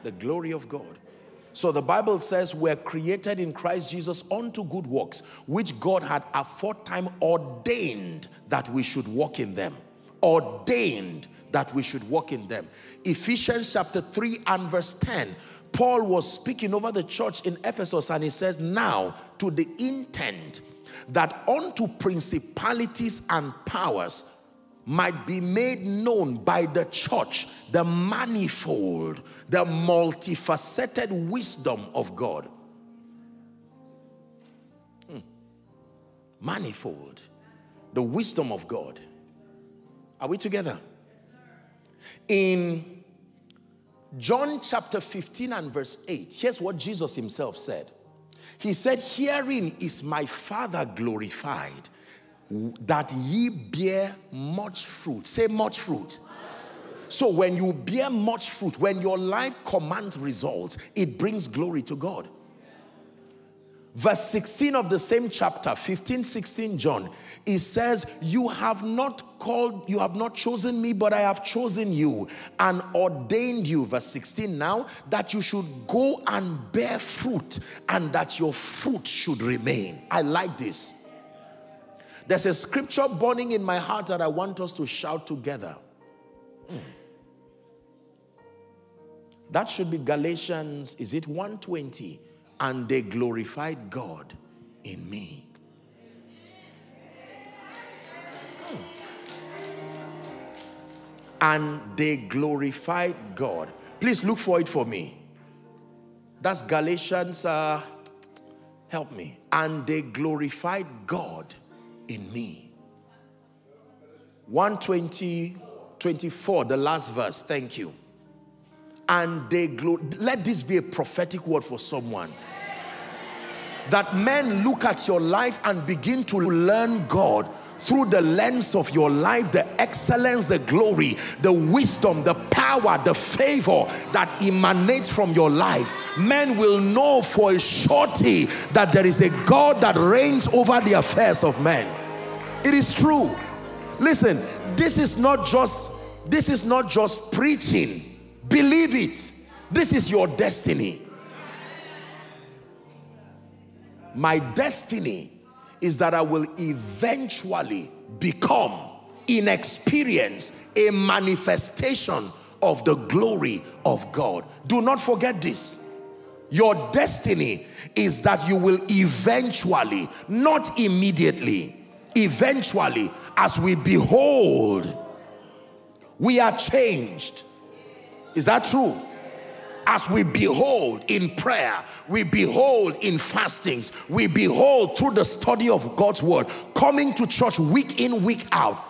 The glory of God. So the Bible says we're created in Christ Jesus unto good works, which God had aforetime ordained that we should walk in them. Ordained that we should walk in them. Ephesians chapter 3 and verse 10. Paul was speaking over the church in Ephesus and he says, now to the intent that unto principalities and powers might be made known by the church the manifold, the multifaceted wisdom of God. Manifold, the wisdom of God. Are we together? In John chapter 15 and verse 8, here's what Jesus himself said. He said, herein is my Father glorified, that ye bear much fruit. Say much fruit. So when you bear much fruit, when your life commands results, it brings glory to God. Verse 16 of the same chapter, 15, 16 John, it says, you have not chosen me, but I have chosen you and ordained you, verse 16 now, that you should go and bear fruit and that your fruit should remain. I like this. There's a scripture burning in my heart that I want us to shout together. That should be Galatians, is it 1:20? And they glorified God in me. And they glorified God. Please look for it for me. That's Galatians, help me. And they glorified God in me. 1:24, the last verse, thank you. And they let this be a prophetic word for someone. That men look at your life and begin to learn God through the lens of your life, the excellence, the glory, the wisdom, the power, the favor that emanates from your life. Men will know for a surety that there is a God that reigns over the affairs of men. It is true. Listen, this is not just preaching. Believe it. This is your destiny. My destiny is that I will eventually become, in experience, a manifestation of the glory of God. Do not forget this. Your destiny is that you will eventually, not immediately, eventually, as we behold, we are changed. Is that true? As we behold in prayer, we behold in fastings, we behold through the study of God's word, coming to church week in, week out.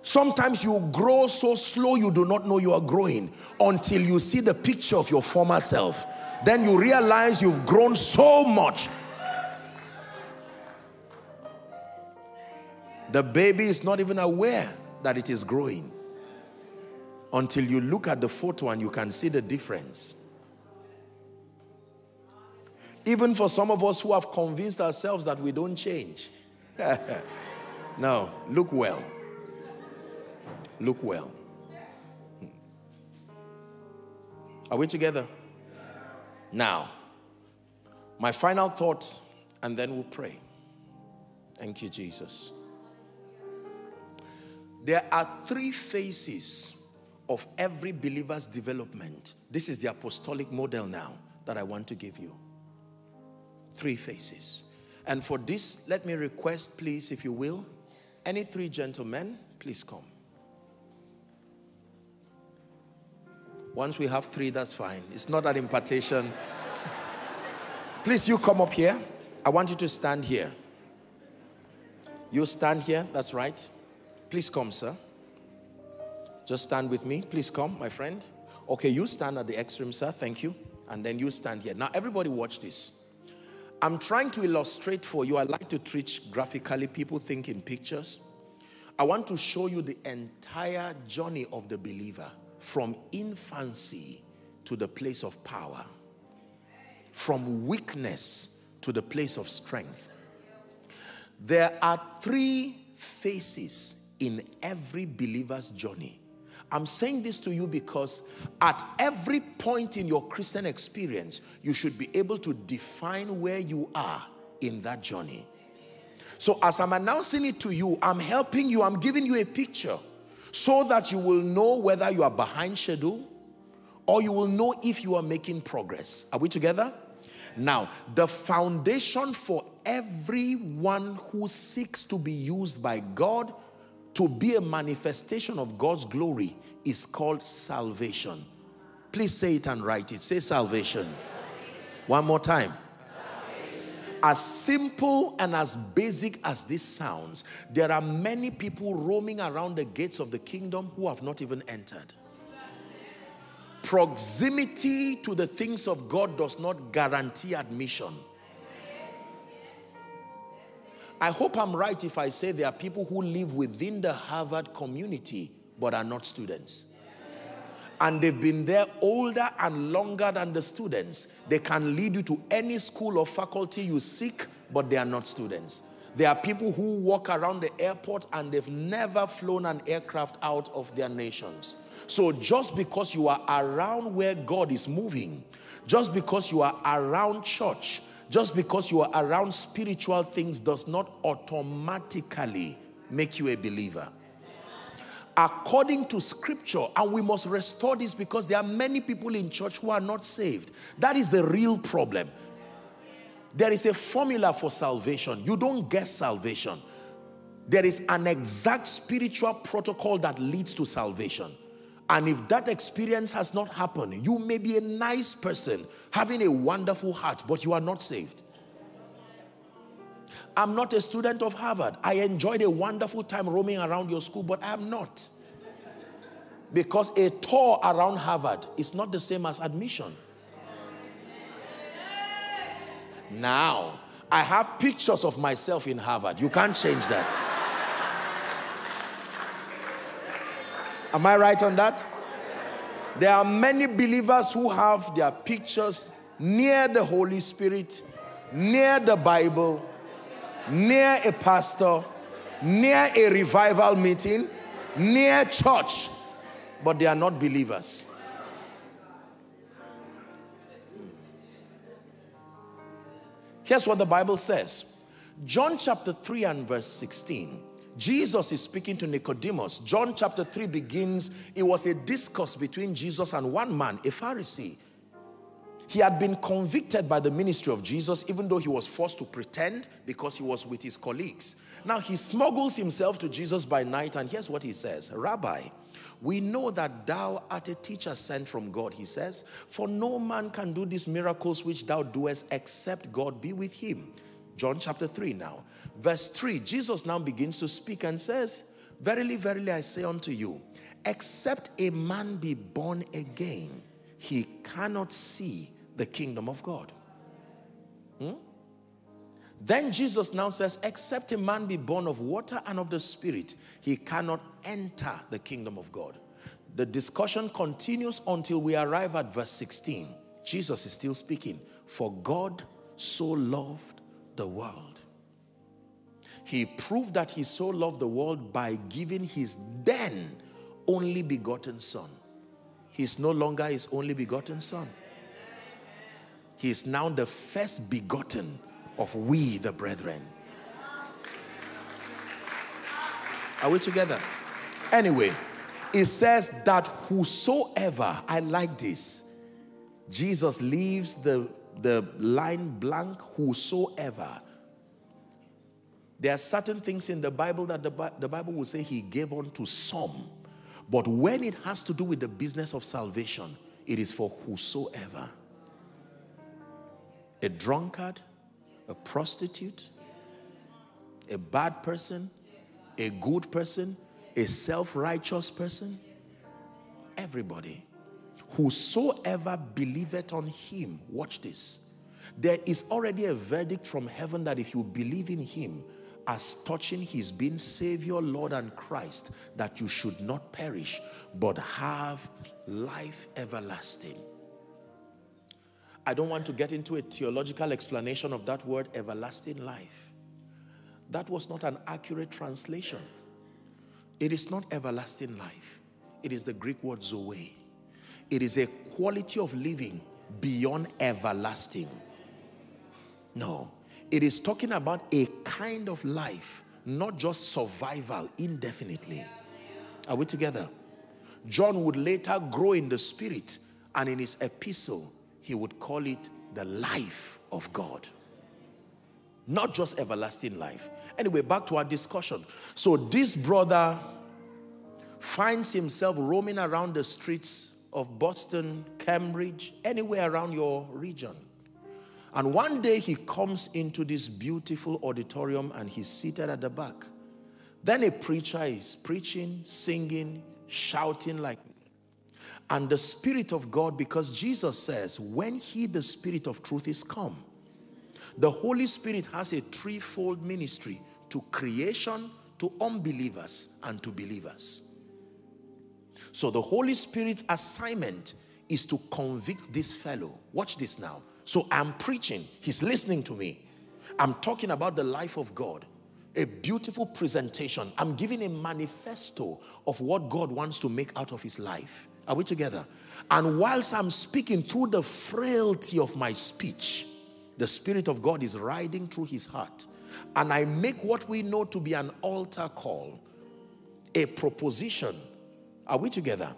Sometimes you grow so slow you do not know you are growing until you see the picture of your former self. Then you realize you've grown so much. The baby is not even aware that it is growing. Until you look at the photo and you can see the difference. Even for some of us who have convinced ourselves that we don't change. No, look well. look well. Are we together? Now, my final thoughts, and then we'll pray. Thank you, Jesus. There are three phases of every believer's development. This is the apostolic model now that I want to give you. Three phases. And for this, let me request, please, if you will, any three gentlemen, please come. Once we have three, that's fine. It's not an impartation. Please, you come up here. I want you to stand here. You stand here, that's right. Please come, sir. Just stand with me. Please come, my friend. Okay, you stand at the extreme, sir. Thank you. And then you stand here. Now, everybody watch this. I'm trying to illustrate for you. I like to teach graphically. People think in pictures. I want to show you the entire journey of the believer from infancy to the place of power, from weakness to the place of strength. There are three phases in every believer's journey. I'm saying this to you because at every point in your Christian experience, you should be able to define where you are in that journey. So as I'm announcing it to you, I'm helping you, I'm giving you a picture so that you will know whether you are behind schedule or you will know if you are making progress. Are we together? Now, the foundation for everyone who seeks to be used by God to be a manifestation of God's glory is called salvation. Please say it and write it. Say salvation. One more time. Salvation. As simple and as basic as this sounds, there are many people roaming around the gates of the kingdom who have not even entered. Proximity to the things of God does not guarantee admission. I hope I'm right if I say there are people who live within the Harvard community but are not students. And they've been there older and longer than the students. They can lead you to any school or faculty you seek, but they are not students. There are people who walk around the airport and they've never flown an aircraft out of their nations. So just because you are around where God is moving, just because you are around church, just because you are around spiritual things does not automatically make you a believer. According to scripture, and we must restore this because there are many people in church who are not saved. That is the real problem. There is a formula for salvation. You don't get salvation. There is an exact spiritual protocol that leads to salvation. And if that experience has not happened, you may be a nice person, having a wonderful heart, but you are not saved. I'm not a student of Harvard. I enjoyed a wonderful time roaming around your school, but I am not. Because a tour around Harvard is not the same as admission. Now, I have pictures of myself in Harvard. You can't change that. Am I right on that? There are many believers who have their pictures near the Holy Spirit, near the Bible, near a pastor, near a revival meeting, near church, but they are not believers. Here's what the Bible says. John chapter 3 and verse 16. Jesus is speaking to Nicodemus. John chapter 3 begins, it was a discourse between Jesus and one man, a Pharisee. He had been convicted by the ministry of Jesus, even though he was forced to pretend because he was with his colleagues. Now he smuggles himself to Jesus by night, and here's what he says. Rabbi, we know that thou art a teacher sent from God, he says, for no man can do these miracles which thou doest except God be with him. John chapter 3 now. Verse 3, Jesus now begins to speak and says, verily, verily, I say unto you, except a man be born again, he cannot see the kingdom of God. Then Jesus now says, except a man be born of water and of the Spirit, he cannot enter the kingdom of God. The discussion continues until we arrive at verse 16. Jesus is still speaking. For God so loved the world. He proved that he so loved the world by giving his then only begotten Son. He is no longer his only begotten Son. He is now the first begotten of we, the brethren. Are we together? Anyway, it says that whosoever, I like this, Jesus leaves the line blank, whosoever. There are certain things in the Bible that the Bible will say he gave unto some. But when it has to do with the business of salvation, it is for whosoever. A drunkard, a prostitute, a bad person, a good person, a self-righteous person, everybody. Whosoever believeth on him, watch this. There is already a verdict from heaven that if you believe in him, as touching his being Savior, Lord, and Christ, that you should not perish, but have life everlasting. I don't want to get into a theological explanation of that word, everlasting life. That was not an accurate translation. It is not everlasting life. It is the Greek word zoe. It is a quality of living beyond everlasting. No. It is talking about a kind of life, not just survival indefinitely. Are we together? John would later grow in the Spirit, and in his epistle, he would call it the life of God. Not just everlasting life. Anyway, back to our discussion. So this brother finds himself roaming around the streets of Boston, Cambridge, anywhere around your region. And one day he comes into this beautiful auditorium and he's seated at the back. Then a preacher is preaching, singing, shouting like... And the Spirit of God, because Jesus says, when he, the Spirit of truth, is come, the Holy Spirit has a threefold ministry to creation, to unbelievers, and to believers. So the Holy Spirit's assignment is to convict this fellow. Watch this now. So I'm preaching. He's listening to me. I'm talking about the life of God. A beautiful presentation. I'm giving a manifesto of what God wants to make out of his life. Are we together? And whilst I'm speaking through the frailty of my speech, the Spirit of God is riding through his heart. And I make what we know to be an altar call, a proposition. Are we together?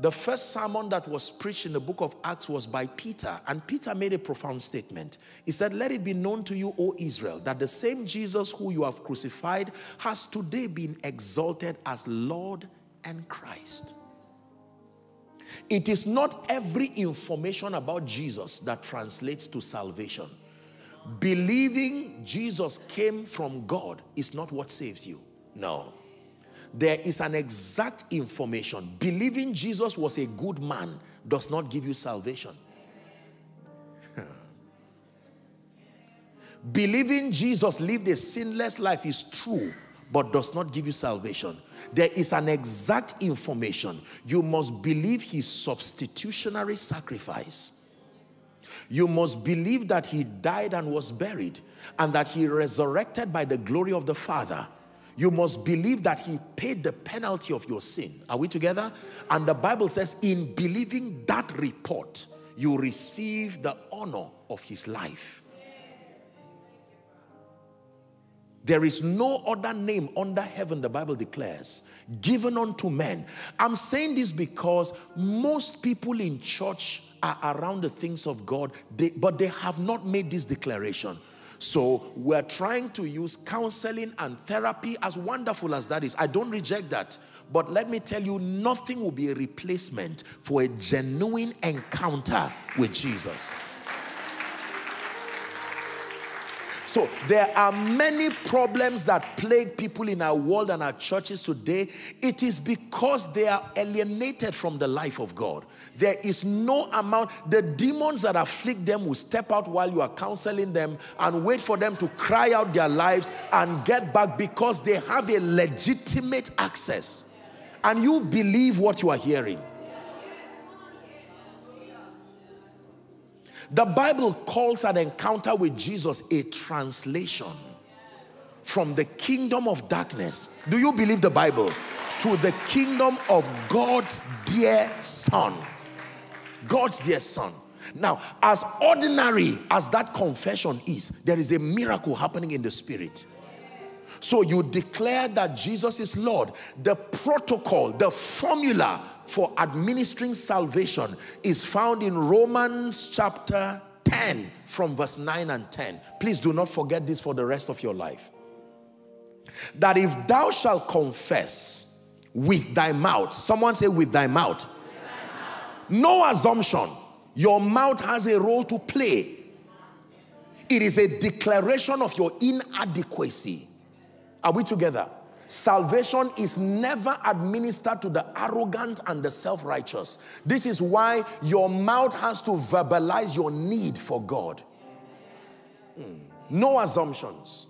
The first sermon that was preached in the book of Acts was by Peter, and Peter made a profound statement. He said, let it be known to you, O Israel, that the same Jesus who you have crucified has today been exalted as Lord and Christ. It is not every information about Jesus that translates to salvation. Believing Jesus came from God is not what saves you. No. There is an exact information. Believing Jesus was a good man does not give you salvation. Believing Jesus lived a sinless life is true, but does not give you salvation. There is an exact information. You must believe his substitutionary sacrifice. You must believe that he died and was buried, and that he resurrected by the glory of the Father. You must believe that he paid the penalty of your sin. Are we together? And the Bible says, in believing that report, you receive the honor of his life. There is no other name under heaven, the Bible declares, given unto men. I'm saying this because most people in church are around the things of God, but they have not made this declaration. So we're trying to use counseling and therapy, as wonderful as that is. I don't reject that. But let me tell you, nothing will be a replacement for a genuine encounter with Jesus. So there are many problems that plague people in our world and our churches today. It is because they are alienated from the life of God. There is no amount. The demons that afflict them will step out while you are counseling them and wait for them to cry out their lives and get back, because they have a legitimate access. And you believe what you are hearing. The Bible calls an encounter with Jesus a translation from the kingdom of darkness. Do you believe the Bible? to the kingdom of God's dear Son. God's dear Son. Now, as ordinary as that confession is, there is a miracle happening in the spirit. So you declare that Jesus is Lord. The protocol, the formula for administering salvation is found in Romans chapter 10 from verse 9 and 10. Please do not forget this for the rest of your life. That if thou shalt confess with thy mouth, someone say with thy mouth. With thy mouth. No assumption. Your mouth has a role to play. It is a declaration of your inadequacy. Are we together? Salvation is never administered to the arrogant and the self-righteous. This is why your mouth has to verbalize your need for God. No assumptions.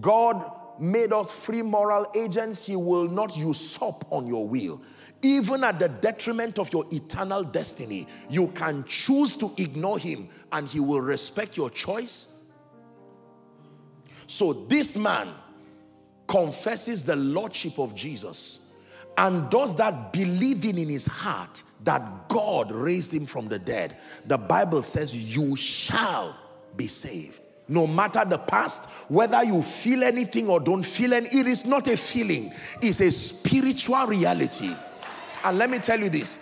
God made us free moral agents. He will not usurp on your will. Even at the detriment of your eternal destiny, you can choose to ignore him and he will respect your choice. So this man confesses the lordship of Jesus and does that believing in his heart that God raised him from the dead. The Bible says you shall be saved. No matter the past, whether you feel anything or don't feel anything, it is not a feeling, it's a spiritual reality. And let me tell you this,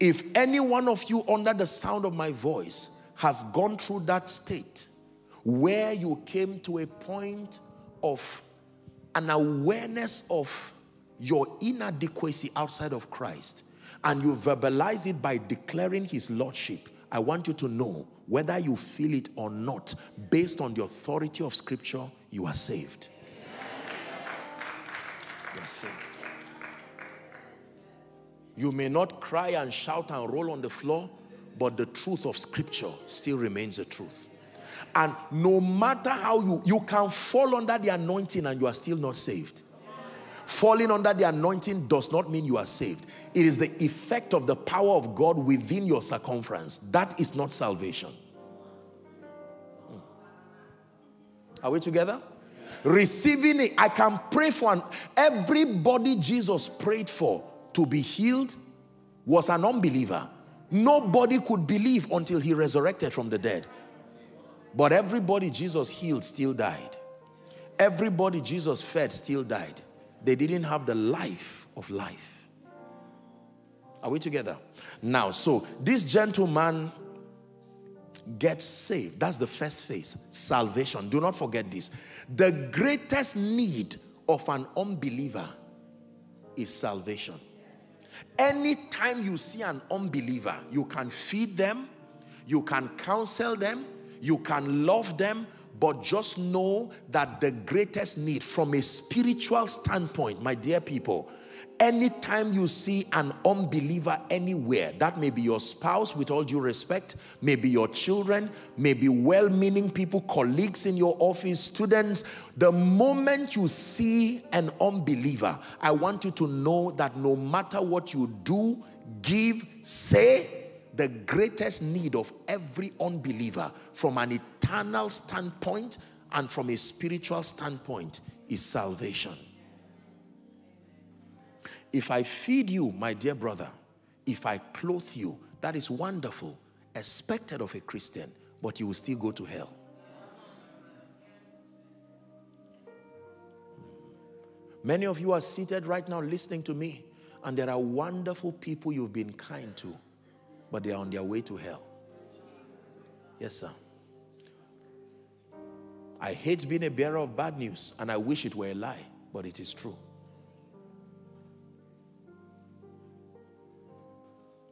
if any one of you under the sound of my voice has gone through that state where you came to a point of an awareness of your inadequacy outside of Christ and you verbalize it by declaring his lordship, I want you to know, whether you feel it or not, based on the authority of Scripture, you are saved. You are saved. You may not cry and shout and roll on the floor, but the truth of Scripture still remains the truth. And no matter how you can fall under the anointing and you are still not saved. Falling under the anointing does not mean you are saved. It is the effect of the power of God within your circumference. That is not salvation. Are we together? Receiving it, I can pray for everybody Jesus prayed for to be healed was an unbeliever. Nobody could believe until he resurrected from the dead. But everybody Jesus healed still died. Everybody Jesus fed still died. They didn't have the life of life. Are we together? Now, so this gentleman gets saved. That's the first phase, salvation. Do not forget this. The greatest need of an unbeliever is salvation. Anytime you see an unbeliever, you can feed them, you can counsel them, you can love them, but just know that the greatest need from a spiritual standpoint, my dear people, anytime you see an unbeliever anywhere, that may be your spouse with all due respect, maybe your children, maybe well-meaning people, colleagues in your office, students, the moment you see an unbeliever, I want you to know that no matter what you do, give, say, the greatest need of every unbeliever from an eternal standpoint and from a spiritual standpoint is salvation. If I feed you, my dear brother, if I clothe you, that is wonderful, expected of a Christian, but you will still go to hell. Many of you are seated right now listening to me, and there are wonderful people you've been kind to, but they are on their way to hell. Yes, sir. I hate being a bearer of bad news, and I wish it were a lie, but it is true.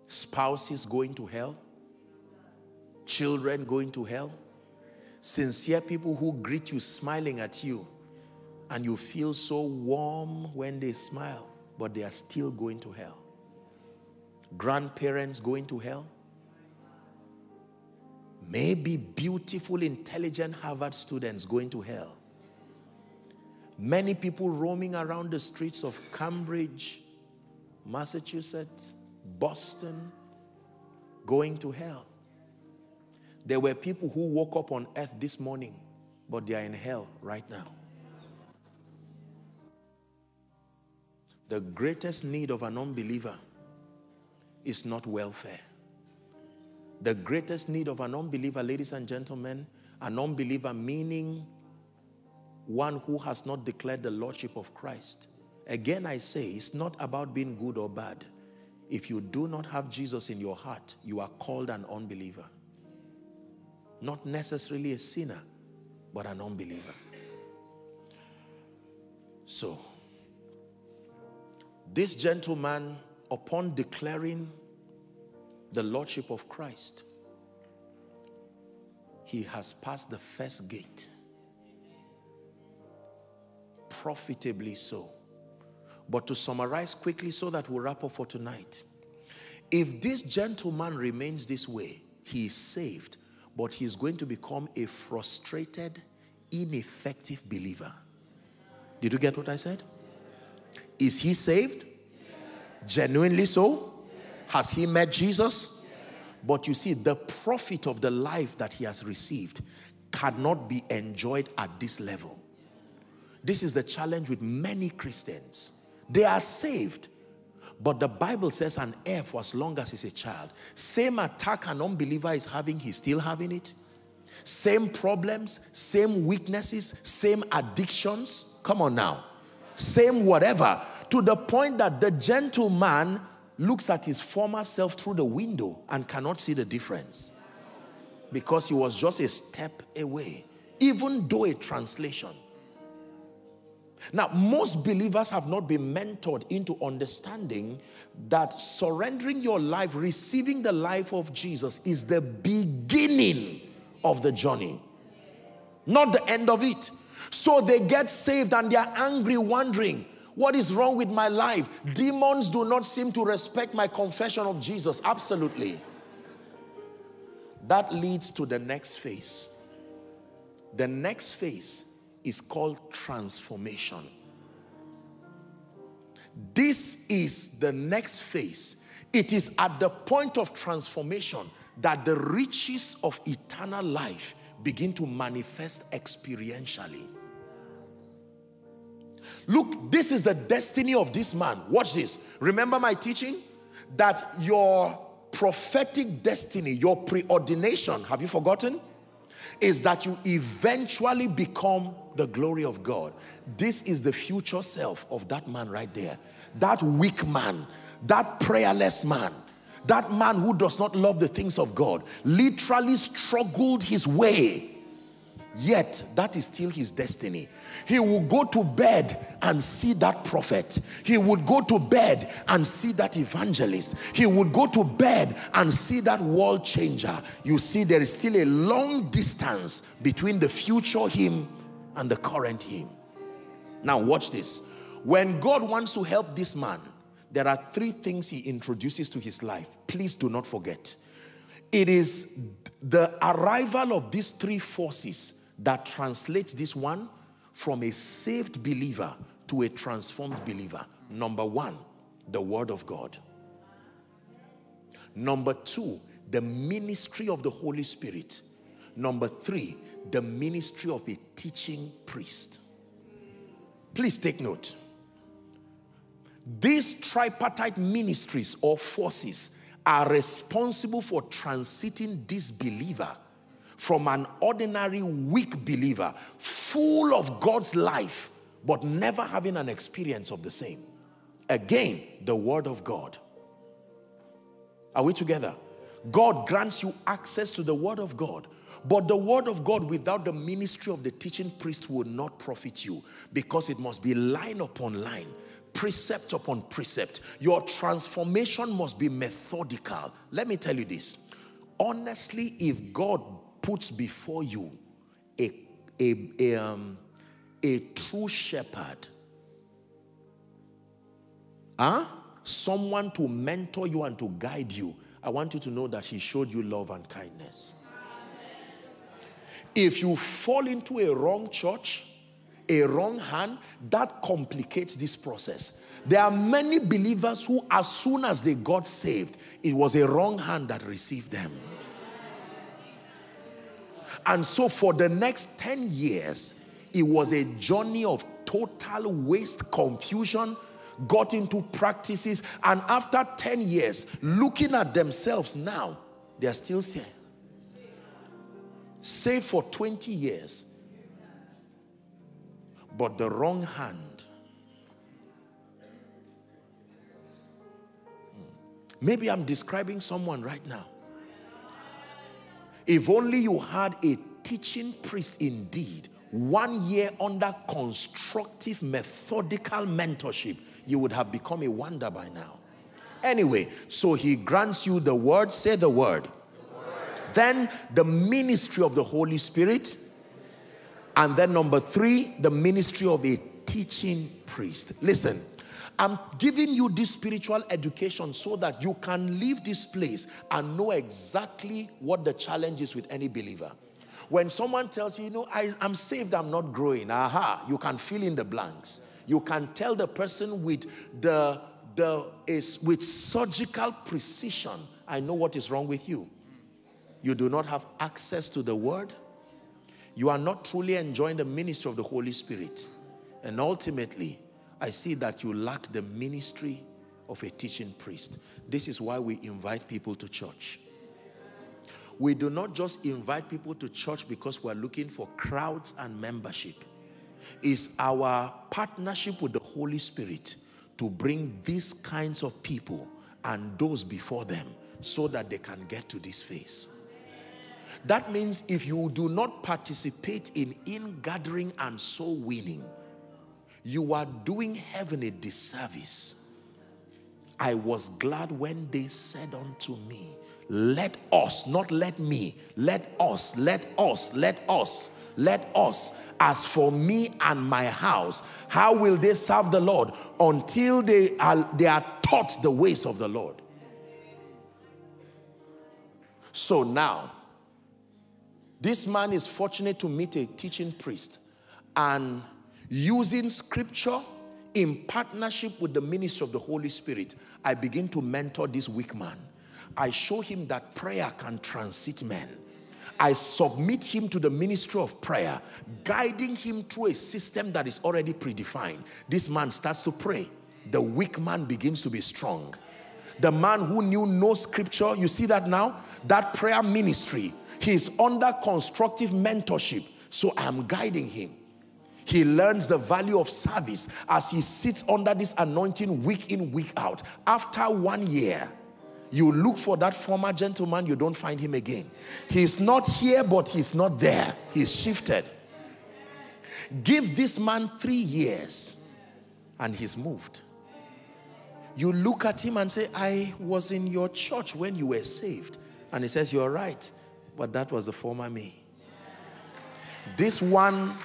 Spouses going to hell, children going to hell, sincere people who greet you smiling at you, and you feel so warm when they smile, but they are still going to hell. Grandparents going to hell. Maybe beautiful, intelligent Harvard students going to hell. Many people roaming around the streets of Cambridge, Massachusetts, Boston, going to hell. There were people who woke up on earth this morning, but they are in hell right now. The greatest need of an unbeliever is not welfare. The greatest need of an unbeliever, ladies and gentlemen, an unbeliever meaning one who has not declared the lordship of Christ. Again, I say, it's not about being good or bad. If you do not have Jesus in your heart, you are called an unbeliever. Not necessarily a sinner, but an unbeliever. So, this gentleman, upon declaring the lordship of Christ, he has passed the first gate. Profitably so. But to summarize quickly so that we'll wrap up for tonight. If this gentleman remains this way, he is saved, but he is going to become a frustrated, ineffective believer. Did you get what I said? Is he saved? Yes. Genuinely so? Yes. Has he met Jesus? Yes. But you see, the profit of the life that he has received cannot be enjoyed at this level. This is the challenge with many Christians. They are saved, but the Bible says an heir for as long as he's a child. Same attack an unbeliever is having, he's still having it. Same problems, same weaknesses, same addictions. Come on now. Same whatever. To the point that the gentleman looks at his former self through the window and cannot see the difference. Because he was just a step away. Even though a translation. Now, most believers have not been mentored into understanding that surrendering your life, receiving the life of Jesus is the beginning of the journey, not the end of it. So they get saved and they are angry, wondering, what is wrong with my life? Demons do not seem to respect my confession of Jesus. Absolutely. That leads to the next phase. The next phase is called transformation. This is the next phase. It is at the point of transformation that the riches of eternal life begin to manifest experientially. Look, this is the destiny of this man. Watch this. Remember my teaching? That your prophetic destiny, your preordination, have you forgotten? Is that you eventually become the glory of God. This is the future self of that man right there. That weak man, that prayerless man, that man who does not love the things of God, literally struggled his way. Yet, that is still his destiny. He will go to bed and see that prophet. He would go to bed and see that evangelist. He would go to bed and see that world changer. You see, there is still a long distance between the future him and the current him. Now, watch this. When God wants to help this man, there are three things he introduces to his life. Please do not forget. It is the arrival of these three forces that translates this one from a saved believer to a transformed believer. Number one, the Word of God. Number two, the ministry of the Holy Spirit. Number three, the ministry of a teaching priest. Please take note. These tripartite ministries or forces are responsible for transiting this believer from an ordinary weak believer, full of God's life, but never having an experience of the same. Again, the Word of God. Are we together? God grants you access to the Word of God, but the Word of God without the ministry of the teaching priest will not profit you, because it must be line upon line, precept upon precept. Your transformation must be methodical. Let me tell you this. Honestly, if God puts before you a true shepherd, someone to mentor you and to guide you, I want you to know that he showed you love and kindness. If you fall into a wrong church, a wrong hand, that complicates this process. There are many believers who, as soon as they got saved, it was a wrong hand that received them. And so for the next 10 years, it was a journey of total waste, confusion. got into practices, and after 10 years, looking at themselves now, they are still saved. Saved for 20 years. But the wrong hand. Maybe I'm describing someone right now. If only you had a teaching priest indeed, 1 year under constructive methodical mentorship, you would have become a wonder by now. Anyway, so he grants you the word. Say the word. The word. Then the ministry of the Holy Spirit. And then number 3, the ministry of a teaching priest. Listen, I'm giving you this spiritual education so that you can leave this place and know exactly what the challenge is with any believer. When someone tells you, you know, I'm saved, I'm not growing. Aha, you can fill in the blanks. You can tell the person with with surgical precision, I know what is wrong with you. You do not have access to the word. You are not truly enjoying the ministry of the Holy Spirit. And ultimately, I see that you lack the ministry of a teaching priest. This is why we invite people to church. We do not just invite people to church because we're looking for crowds and membership. It's our partnership with the Holy Spirit to bring these kinds of people and those before them so that they can get to this phase. That means if you do not participate in in-gathering and soul winning, you are doing heaven a disservice. I was glad when they said unto me, let us, not let me, let us, let us, let us, let us, as for me and my house, how will they serve the Lord until they are taught the ways of the Lord? So now, this man is fortunate to meet a teaching priest, and using scripture in partnership with the ministry of the Holy Spirit, I begin to mentor this weak man. I show him that prayer can transit men. I submit him to the ministry of prayer, guiding him through a system that is already predefined. This man starts to pray. The weak man begins to be strong. The man who knew no scripture, you see that now? That prayer ministry, he is under constructive mentorship, so I'm guiding him. He learns the value of service as he sits under this anointing week in, week out. After 1 year, you look for that former gentleman, you don't find him again. He's not here, but he's not there. He's shifted. Give this man 3 years, and he's moved. You look at him and say, I was in your church when you were saved. And he says, you're right, but that was the former me. This one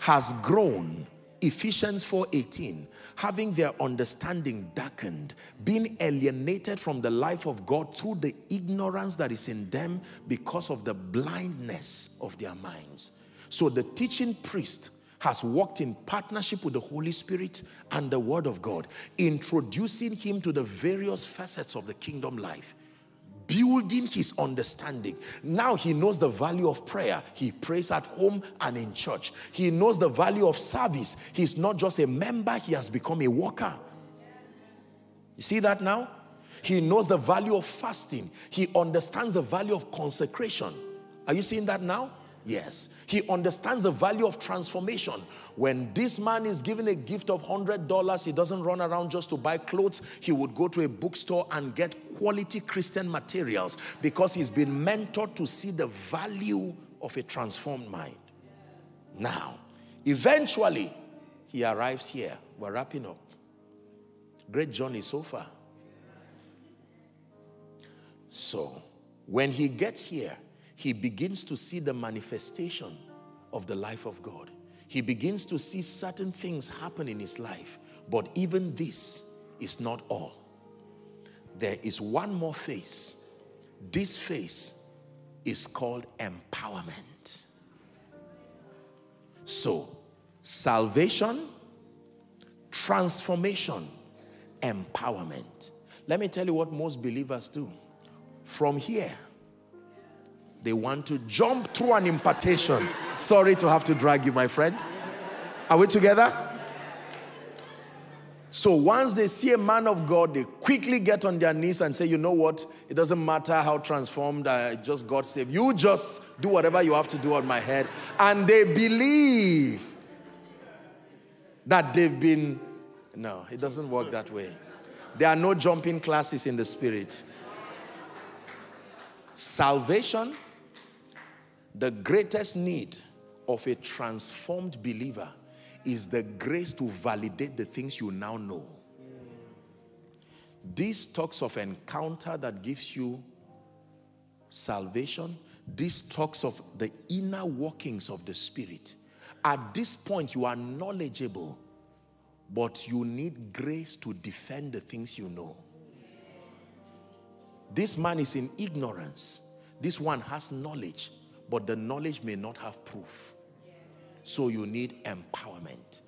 has grown. Ephesians 4:18, having their understanding darkened, being alienated from the life of God through the ignorance that is in them because of the blindness of their minds. So the teaching priest has walked in partnership with the Holy Spirit and the Word of God, introducing him to the various facets of the kingdom life, building his understanding. Now he knows the value of prayer. He prays at home and in church. He knows the value of service. He's not just a member, he has become a worker. You see that now? He knows the value of fasting. He understands the value of consecration. Are you seeing that now? Yes. He understands the value of transformation. When this man is given a gift of $100, he doesn't run around just to buy clothes. He would go to a bookstore and get quality Christian materials because he's been mentored to see the value of a transformed mind. Now, eventually, he arrives here. We're wrapping up. Great journey so far. So, when he gets here, he begins to see the manifestation of the life of God. He begins to see certain things happen in his life. But even this is not all. There is one more phase. This phase is called empowerment. So, salvation, transformation, empowerment. Let me tell you what most believers do. From here, they want to jump through an impartation. Sorry to have to drag you, my friend. Are we together? So once they see a man of God, they quickly get on their knees and say, you know what? It doesn't matter how transformed I just got saved. You just do whatever you have to do on my head. And they believe that they've been... No, it doesn't work that way. There are no jumping classes in the spirit. Salvation, the greatest need of a transformed believer is the grace to validate the things you now know. This talks of encounter that gives you salvation. This talks of the inner workings of the spirit. At this point, you are knowledgeable, but you need grace to defend the things you know. This man is in ignorance. This one has knowledge, but the knowledge may not have proof. So you need empowerment.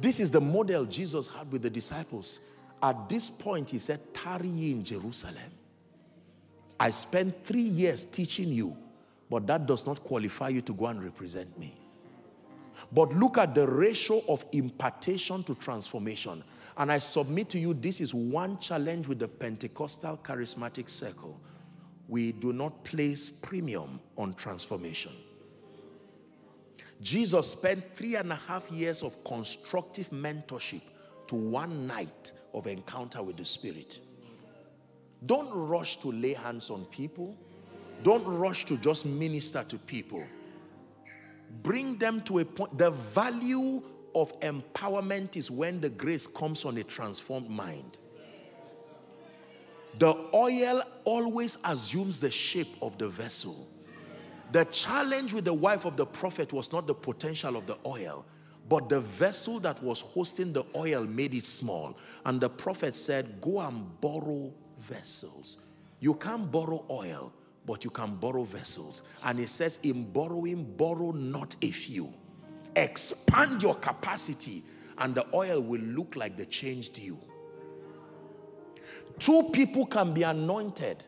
This is the model Jesus had with the disciples. At this point, he said, tarry ye in Jerusalem. I spent 3 years teaching you, but that does not qualify you to go and represent me. But look at the ratio of impartation to transformation. And I submit to you, this is one challenge with the Pentecostal charismatic circle. We do not place premium on transformation. Jesus spent 3.5 years of constructive mentorship to one night of encounter with the Spirit. Don't rush to lay hands on people. Don't rush to just minister to people. Bring them to a point. The value of empowerment is when the grace comes on a transformed mind. The oil always assumes the shape of the vessel. The challenge with the wife of the prophet was not the potential of the oil, but the vessel that was hosting the oil made it small. And the prophet said, go and borrow vessels. You can't borrow oil, but you can borrow vessels. And it says, in borrowing, borrow not a few. Expand your capacity, and the oil will look like the changed you. 2 people can be anointed,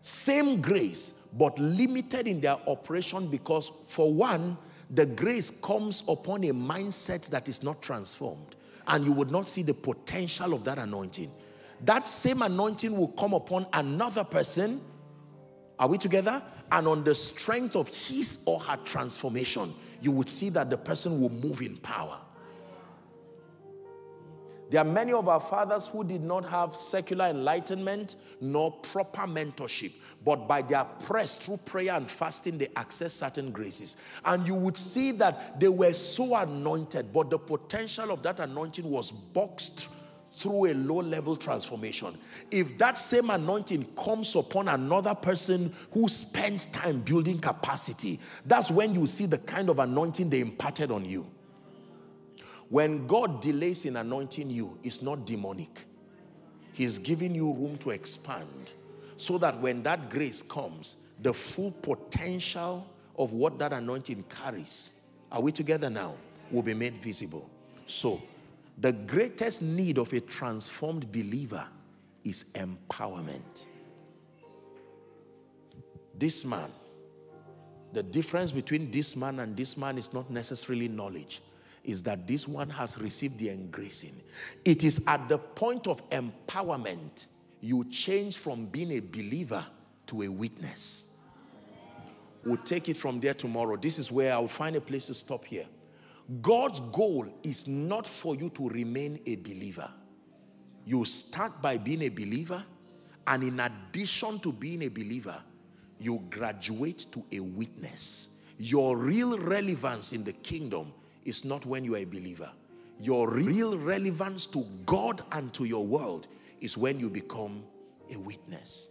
same grace, but limited in their operation because, for one, the grace comes upon a mindset that is not transformed, and you would not see the potential of that anointing. That same anointing will come upon another person, are we together? And on the strength of his or her transformation, you would see that the person will move in power. There are many of our fathers who did not have secular enlightenment nor proper mentorship, but by their press through prayer and fasting, they access certain graces. And you would see that they were so anointed, but the potential of that anointing was boxed through a low-level transformation. If that same anointing comes upon another person who spends time building capacity, that's when you see the kind of anointing they imparted on you. When God delays in anointing you, it's not demonic. He's giving you room to expand so that when that grace comes, the full potential of what that anointing carries, are we together now, will be made visible. So, the greatest need of a transformed believer is empowerment. This man, the difference between this man and this man is not necessarily knowledge. Is that this one has received the engracing. It is at the point of empowerment you change from being a believer to a witness. We'll take it from there tomorrow. This is where I'll find a place to stop here. God's goal is not for you to remain a believer. You start by being a believer, and in addition to being a believer, you graduate to a witness. Your real relevance in the kingdom is not when you are a believer. Your real relevance to God and to your world is when you become a witness.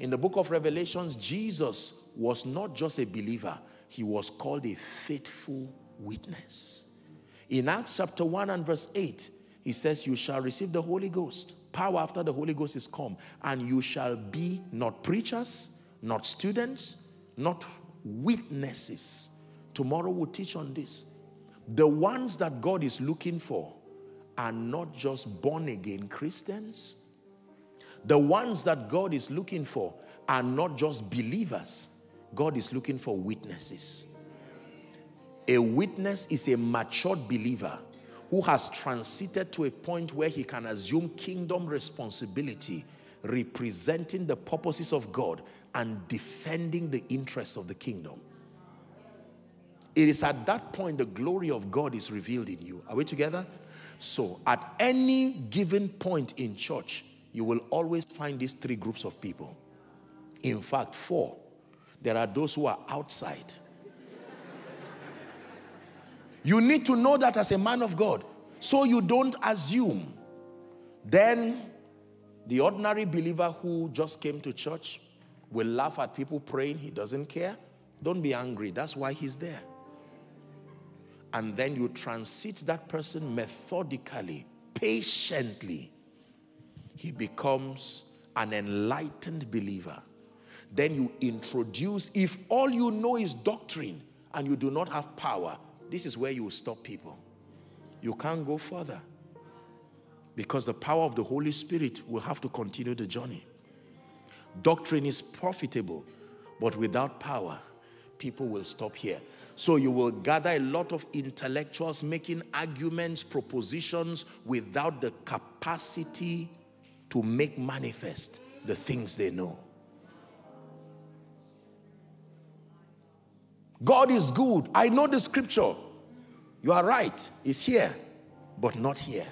In the book of Revelations, Jesus was not just a believer. He was called a faithful witness. In Acts chapter 1 and verse 8, he says, you shall receive the Holy Ghost, power after the Holy Ghost is come, and you shall be not preachers, not students, not witnesses. Tomorrow we'll teach on this. The ones that God is looking for are not just born-again Christians. The ones that God is looking for are not just believers. God is looking for witnesses. A witness is a matured believer who has transited to a point where he can assume kingdom responsibility, representing the purposes of God and defending the interests of the kingdom. It is at that point the glory of God is revealed in you. Are we together? So at any given point in church, you will always find these three groups of people. In fact, four. There are those who are outside. You need to know that as a man of God, so you don't assume. Then the ordinary believer who just came to church will laugh at people praying. He doesn't care. Don't be angry. That's why he's there. And then you transit that person methodically, patiently. He becomes an enlightened believer. Then you introduce, if all you know is doctrine and you do not have power, this is where you will stop people. You can't go further, because the power of the Holy Spirit will have to continue the journey. Doctrine is profitable, but without power, people will stop here. So you will gather a lot of intellectuals making arguments, propositions, without the capacity to make manifest the things they know. God is good. I know the scripture. You are right. It's here, but not here.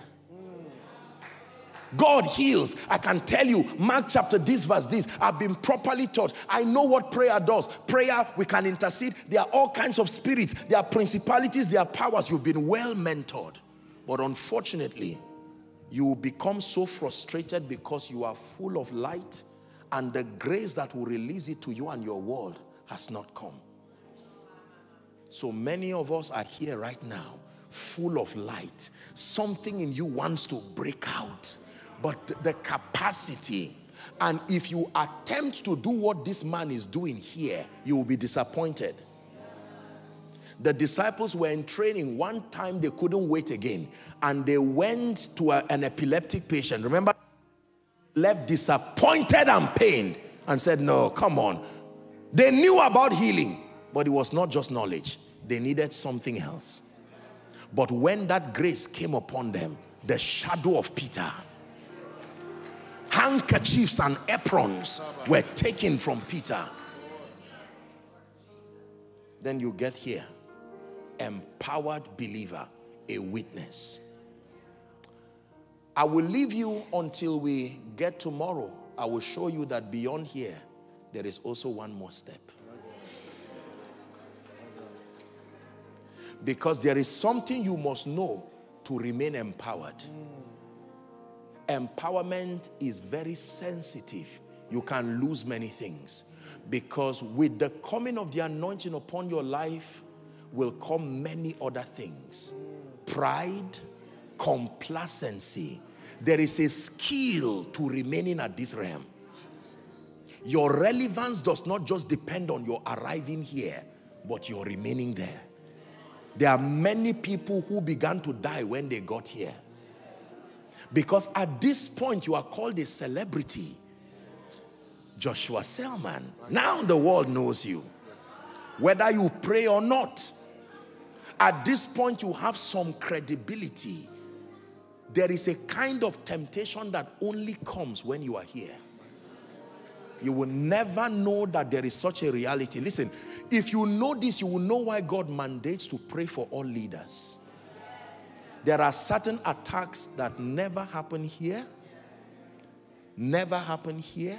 God heals. I can tell you, Mark chapter this, verse this. I've been properly taught. I know what prayer does. Prayer, we can intercede. There are all kinds of spirits. There are principalities. There are powers. You've been well mentored. But unfortunately, you will become so frustrated because you are full of light and the grace that will release it to you and your world has not come. So many of us are here right now, full of light. Something in you wants to break out, but the capacity. And if you attempt to do what this man is doing here, you will be disappointed. The disciples were in training. One time they couldn't wait again, and they went to an epileptic patient. Remember, left disappointed and pained and said, no, come on. They knew about healing, but it was not just knowledge. They needed something else. But when that grace came upon them, the shadow of Peter, handkerchiefs and aprons were taken from Peter. Then you get here, empowered believer, a witness. I will leave you until we get tomorrow. I will show you that beyond here, there is also one more step. Because there is something you must know to remain empowered. Empowerment is very sensitive. You can lose many things. Because with the coming of the anointing upon your life will come many other things. Pride, complacency. There is a skill to remaining at this realm. Your relevance does not just depend on your arriving here, but your remaining there. There are many people who began to die when they got here. Because at this point, you are called a celebrity. Joshua Selman. Now the world knows you. Whether you pray or not. At this point, you have some credibility. There is a kind of temptation that only comes when you are here. You will never know that there is such a reality. Listen, if you know this, you will know why God mandates to pray for all leaders. There are certain attacks that never happen here. Never happen here.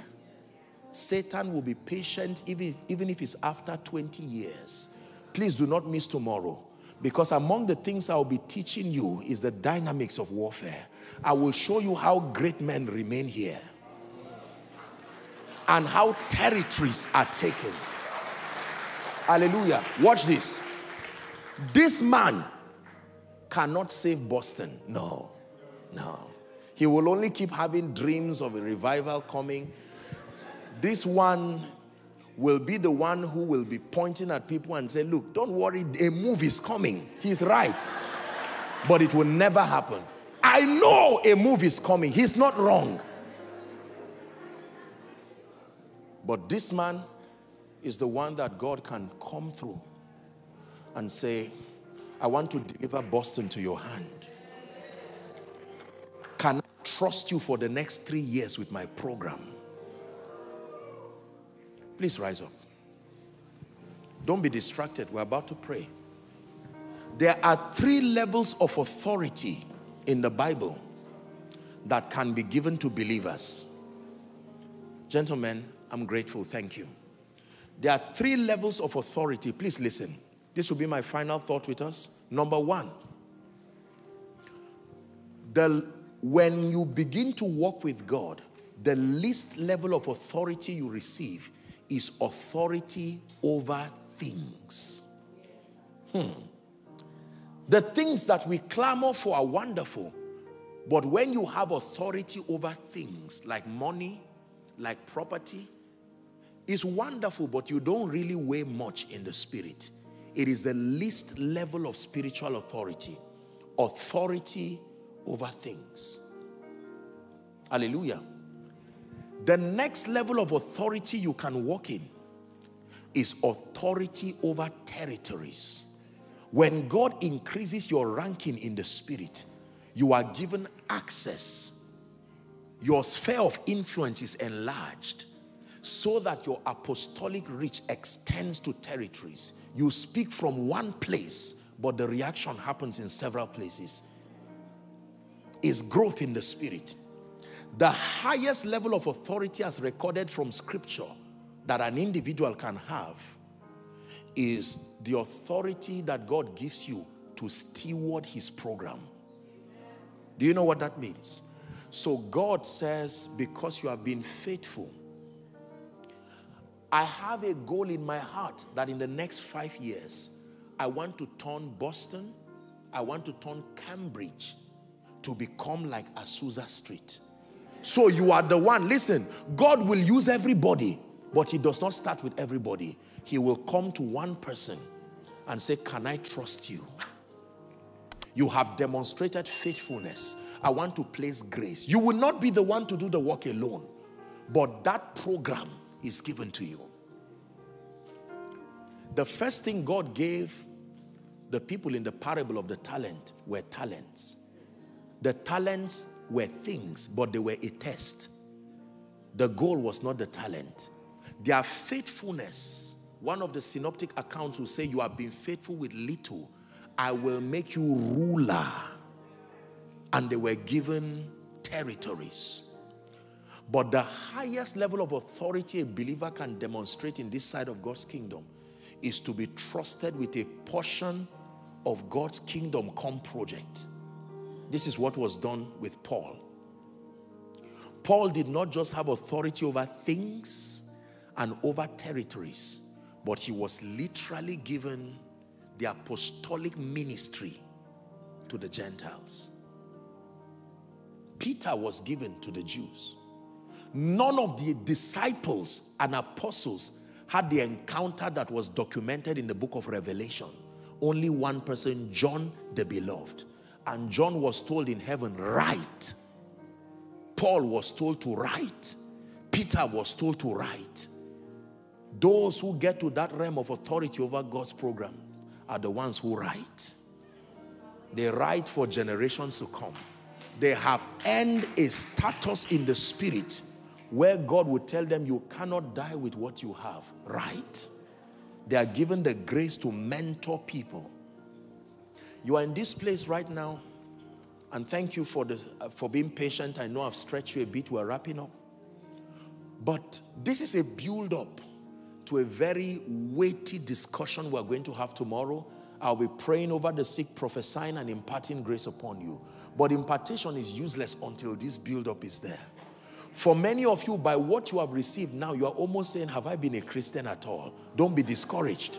Satan will be patient even if it's after 20 years. Please do not miss tomorrow. Because among the things I will be teaching you is the dynamics of warfare. I will show you how great men remain here. And how territories are taken. Hallelujah. Watch this. This man cannot save Boston. No. No. He will only keep having dreams of a revival coming. This one will be the one who will be pointing at people and say, look, don't worry, a move is coming. He's right. But it will never happen. I know a move is coming. He's not wrong. But this man is the one that God can come through and say, I want to deliver Boston to your hand. trust you for the next 3 years with my program. Please rise up. Don't be distracted. We're about to pray. There are 3 levels of authority in the Bible that can be given to believers. Gentlemen, I'm grateful. Thank you. There are 3 levels of authority. Please listen. This will be my final thought with us. Number one, when you begin to walk with God, the least level of authority you receive is authority over things. The things that we clamor for are wonderful, but when you have authority over things like money, like property, it's wonderful, but you don't really weigh much in the spirit. It is the least level of spiritual authority. Authority over things. Hallelujah. The next level of authority you can walk in is authority over territories. When God increases your ranking in the spirit, you are given access. Your sphere of influence is enlarged so that your apostolic reach extends to territories. You speak from one place, but the reaction happens in several places. It's growth in the spirit. The highest level of authority as recorded from scripture that an individual can have is the authority that God gives you to steward his program. Do you know what that means? So God says, because you have been faithful, I have a goal in my heart that in the next 5 years, I want to turn Boston, I want to turn Cambridge to become like Azusa Street. So you are the one. Listen, God will use everybody, but he does not start with everybody. He will come to one person and say, can I trust you? You have demonstrated faithfulness. I want to place grace. You will not be the one to do the work alone, but that program is given to you. The first thing God gave the people in the parable of the talent were talents. The talents were things, but they were a test. The goal was not the talent. Their faithfulness, one of the synoptic accounts will say, you have been faithful with little, I will make you ruler. And they were given territories. But the highest level of authority a believer can demonstrate in this side of God's kingdom is to be trusted with a portion of God's kingdom come project. This is what was done with Paul. Paul did not just have authority over things and over territories, but he was literally given the apostolic ministry to the Gentiles. Peter was given to the Jews. None of the disciples and apostles had the encounter that was documented in the book of Revelation. Only one person, John the Beloved. And John was told in heaven, write. Paul was told to write. Peter was told to write. Those who get to that realm of authority over God's program are the ones who write. They write for generations to come. They have earned a status in the spirit where God would tell them, you cannot die with what you have, right? They are given the grace to mentor people. You are in this place right now, and thank you for being patient. I know I've stretched you a bit. We're wrapping up. But this is a build-up to a very weighty discussion we're going to have tomorrow. I'll be praying over the sick, prophesying, and imparting grace upon you. But impartation is useless until this build-up is there. For many of you, by what you have received now, you are almost saying, have I been a Christian at all? Don't be discouraged.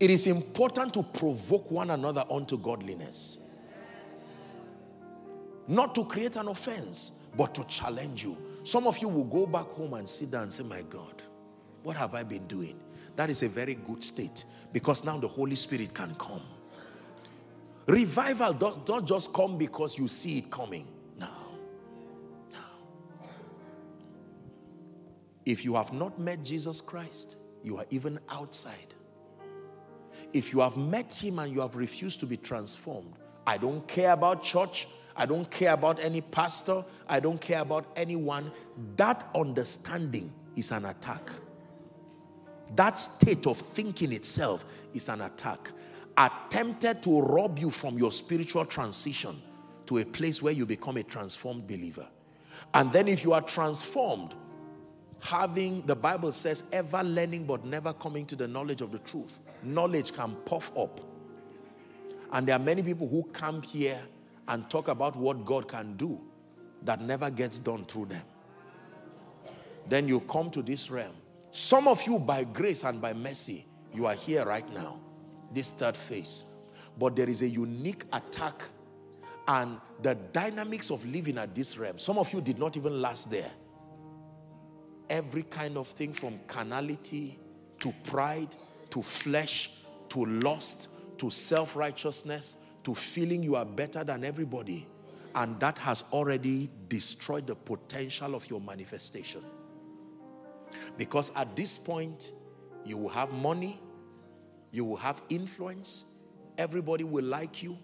It is important to provoke one another unto godliness. Not to create an offense, but to challenge you. Some of you will go back home and sit down and say, my God, what have I been doing? That is a very good state, because now the Holy Spirit can come. Revival doesn't just come because you see it coming. No. If you have not met Jesus Christ, you are even outside. If you have met him and you have refused to be transformed, I don't care about church. I don't care about any pastor. I don't care about anyone. That understanding is an attack. That state of thinking itself is an attack, attempted to rob you from your spiritual transition to a place where you become a transformed believer. And then if you are transformed, having, the Bible says, ever learning but never coming to the knowledge of the truth. Knowledge can puff up. And there are many people who come here and talk about what God can do that never gets done through them. Then you come to this realm. Some of you, by grace and by mercy, you are here right now, this third phase. But there is a unique attack and the dynamics of living at this realm. Some of you did not even last there. Every kind of thing, from carnality to pride to flesh to lust to self-righteousness to feeling you are better than everybody. And that has already destroyed the potential of your manifestation. Because at this point, you will have money, you will have influence, everybody will like you,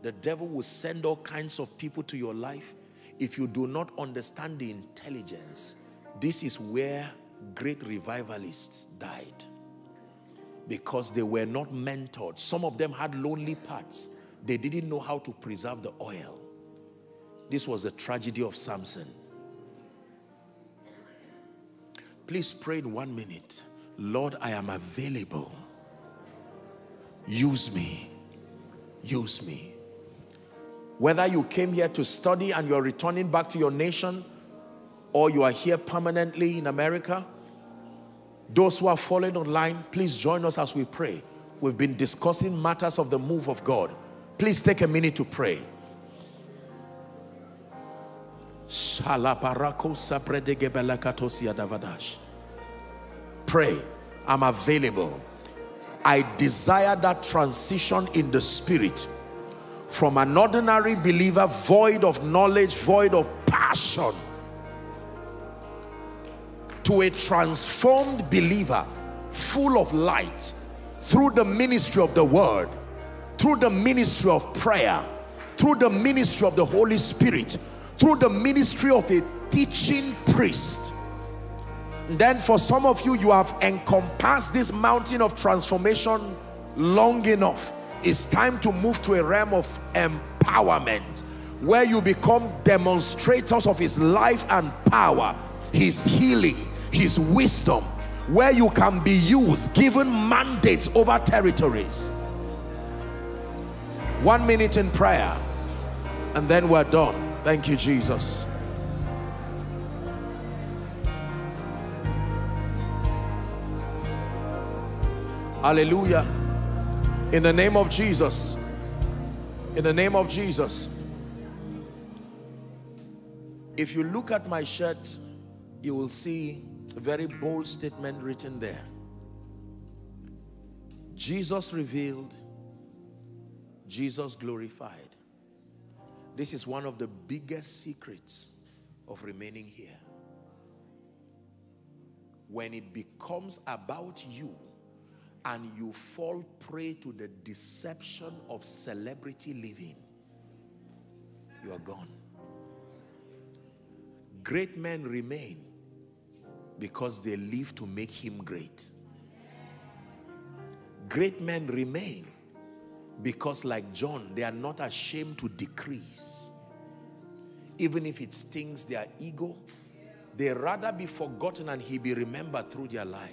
the devil will send all kinds of people to your life. If you do not understand the intelligence, this is where great revivalists died, because they were not mentored. Some of them had lonely paths. They didn't know how to preserve the oil. This was the tragedy of Samson. Please pray in 1 minute. Lord, I am available. Use me. Use me. Whether you came here to study and you're returning back to your nation, or you are here permanently in America, those who are following online, please join us as we pray. We've been discussing matters of the move of God. Please take a minute to pray. Pray. I'm available. I desire that transition in the spirit from an ordinary believer, void of knowledge, void of passion, to a transformed believer, full of light, through the ministry of the word, through the ministry of prayer, through the ministry of the Holy Spirit, through the ministry of a teaching priest. And then for some of you, you have encompassed this mountain of transformation long enough. It's time to move to a realm of empowerment, where you become demonstrators of his life and power, his healing, his wisdom, where you can be used, given mandates over territories. 1 minute in prayer, and then we're done. Thank you, Jesus. Hallelujah. In the name of Jesus. In the name of Jesus. If you look at my shirt, you will see a very bold statement written there. Jesus revealed, Jesus glorified. This is one of the biggest secrets of remaining here. When it becomes about you and you fall prey to the deception of celebrity living, you are gone. Great men remain because they live to make him great. Great men remain because, like John, they are not ashamed to decrease. Even if it stings their ego, they rather be forgotten and he be remembered through their life.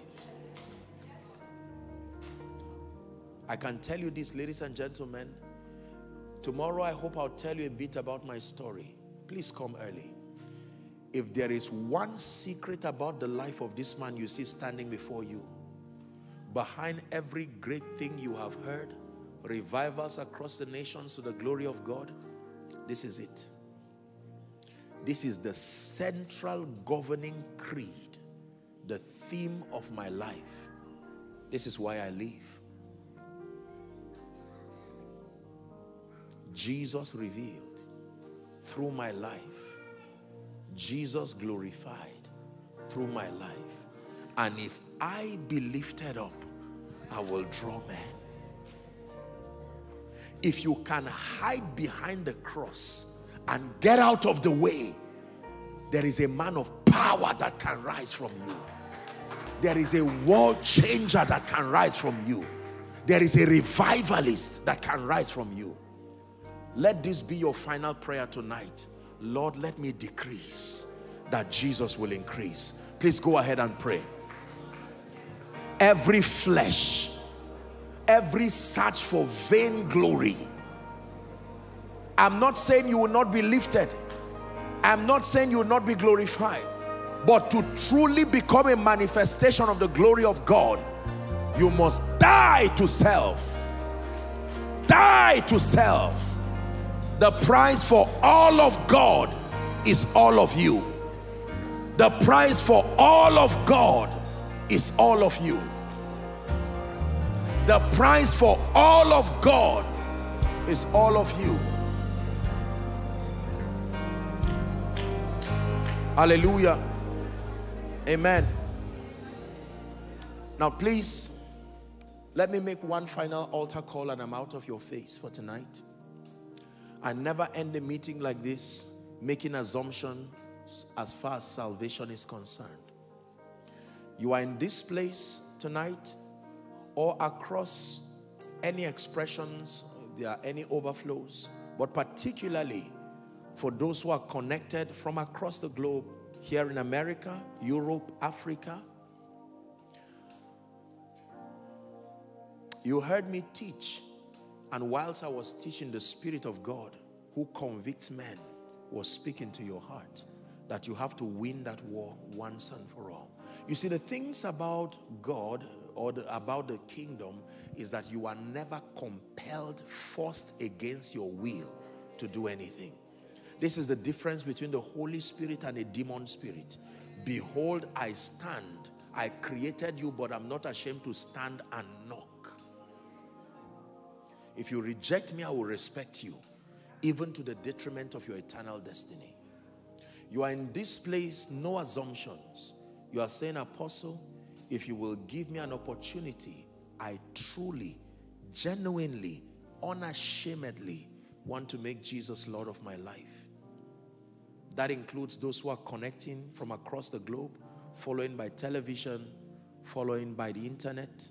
I can tell you this, ladies and gentlemen. Tomorrow I hope I'll tell you a bit about my story. Please come early. If there is one secret about the life of this man you see standing before you, behind every great thing you have heard, revivals across the nations to the glory of God, this is it. This is the central governing creed, the theme of my life. This is why I live. Jesus revealed through my life. Jesus glorified through my life. And if I be lifted up, I will draw men. if you can hide behind the cross and get out of the way, there is a man of power that can rise from you. There is a world changer that can rise from you. There is a revivalist that can rise from you. Let this be your final prayer tonight. Lord, let me decrease that Jesus will increase. Please go ahead and pray. Every flesh, every search for vainglory. I'm not saying you will not be lifted. I'm not saying you will not be glorified. But to truly become a manifestation of the glory of God, you must die to self. Die to self. The price for all of God is all of you. The price for all of God is all of you. The price for all of God is all of you. Hallelujah. Amen. Now please, let me make one final altar call and I'm out of your face for tonight. I never end a meeting like this making assumptions as far as salvation is concerned. You are in this place tonight or across any expressions, there are any overflows, but particularly for those who are connected from across the globe, here in America, Europe, Africa. You heard me teach, and whilst I was teaching, the Spirit of God, who convicts men, was speaking to your heart that you have to win that war once and for all. You see, the things about God or about the kingdom is that you are never compelled, forced against your will to do anything. This is the difference between the Holy Spirit and a demon spirit. Behold, I stand. I created you, but I'm not ashamed to stand and knock. If you reject me, I will respect you, even to the detriment of your eternal destiny. You are in this place, no assumptions. You are saying, Apostle, if you will give me an opportunity, I truly, genuinely, unashamedly want to make Jesus Lord of my life. That includes those who are connecting from across the globe, following by television, following by the internet.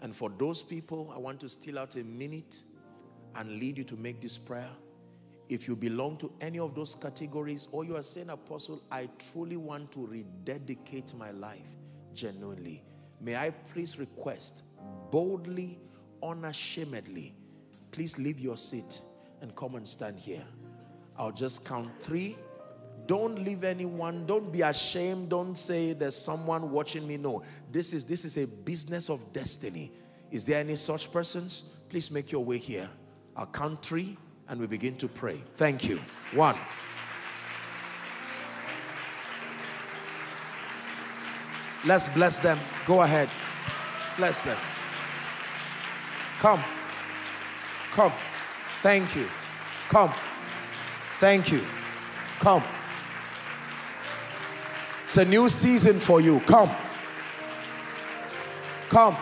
And for those people, I want to steal out a minute and lead you to make this prayer. If you belong to any of those categories, or you are saying, Apostle, I truly want to rededicate my life genuinely, may I please request boldly, unashamedly, please leave your seat and come and stand here. I'll just count three. Don't leave anyone. Don't be ashamed. Don't say there's someone watching me. No, this is a business of destiny. Is there any such persons? Please make your way here. I'll count three and we begin to pray. Thank you. One. Let's bless them. Go ahead. Bless them. Come. Come. Thank you. Come. Thank you. Come. It's a new season for you. Come. Come.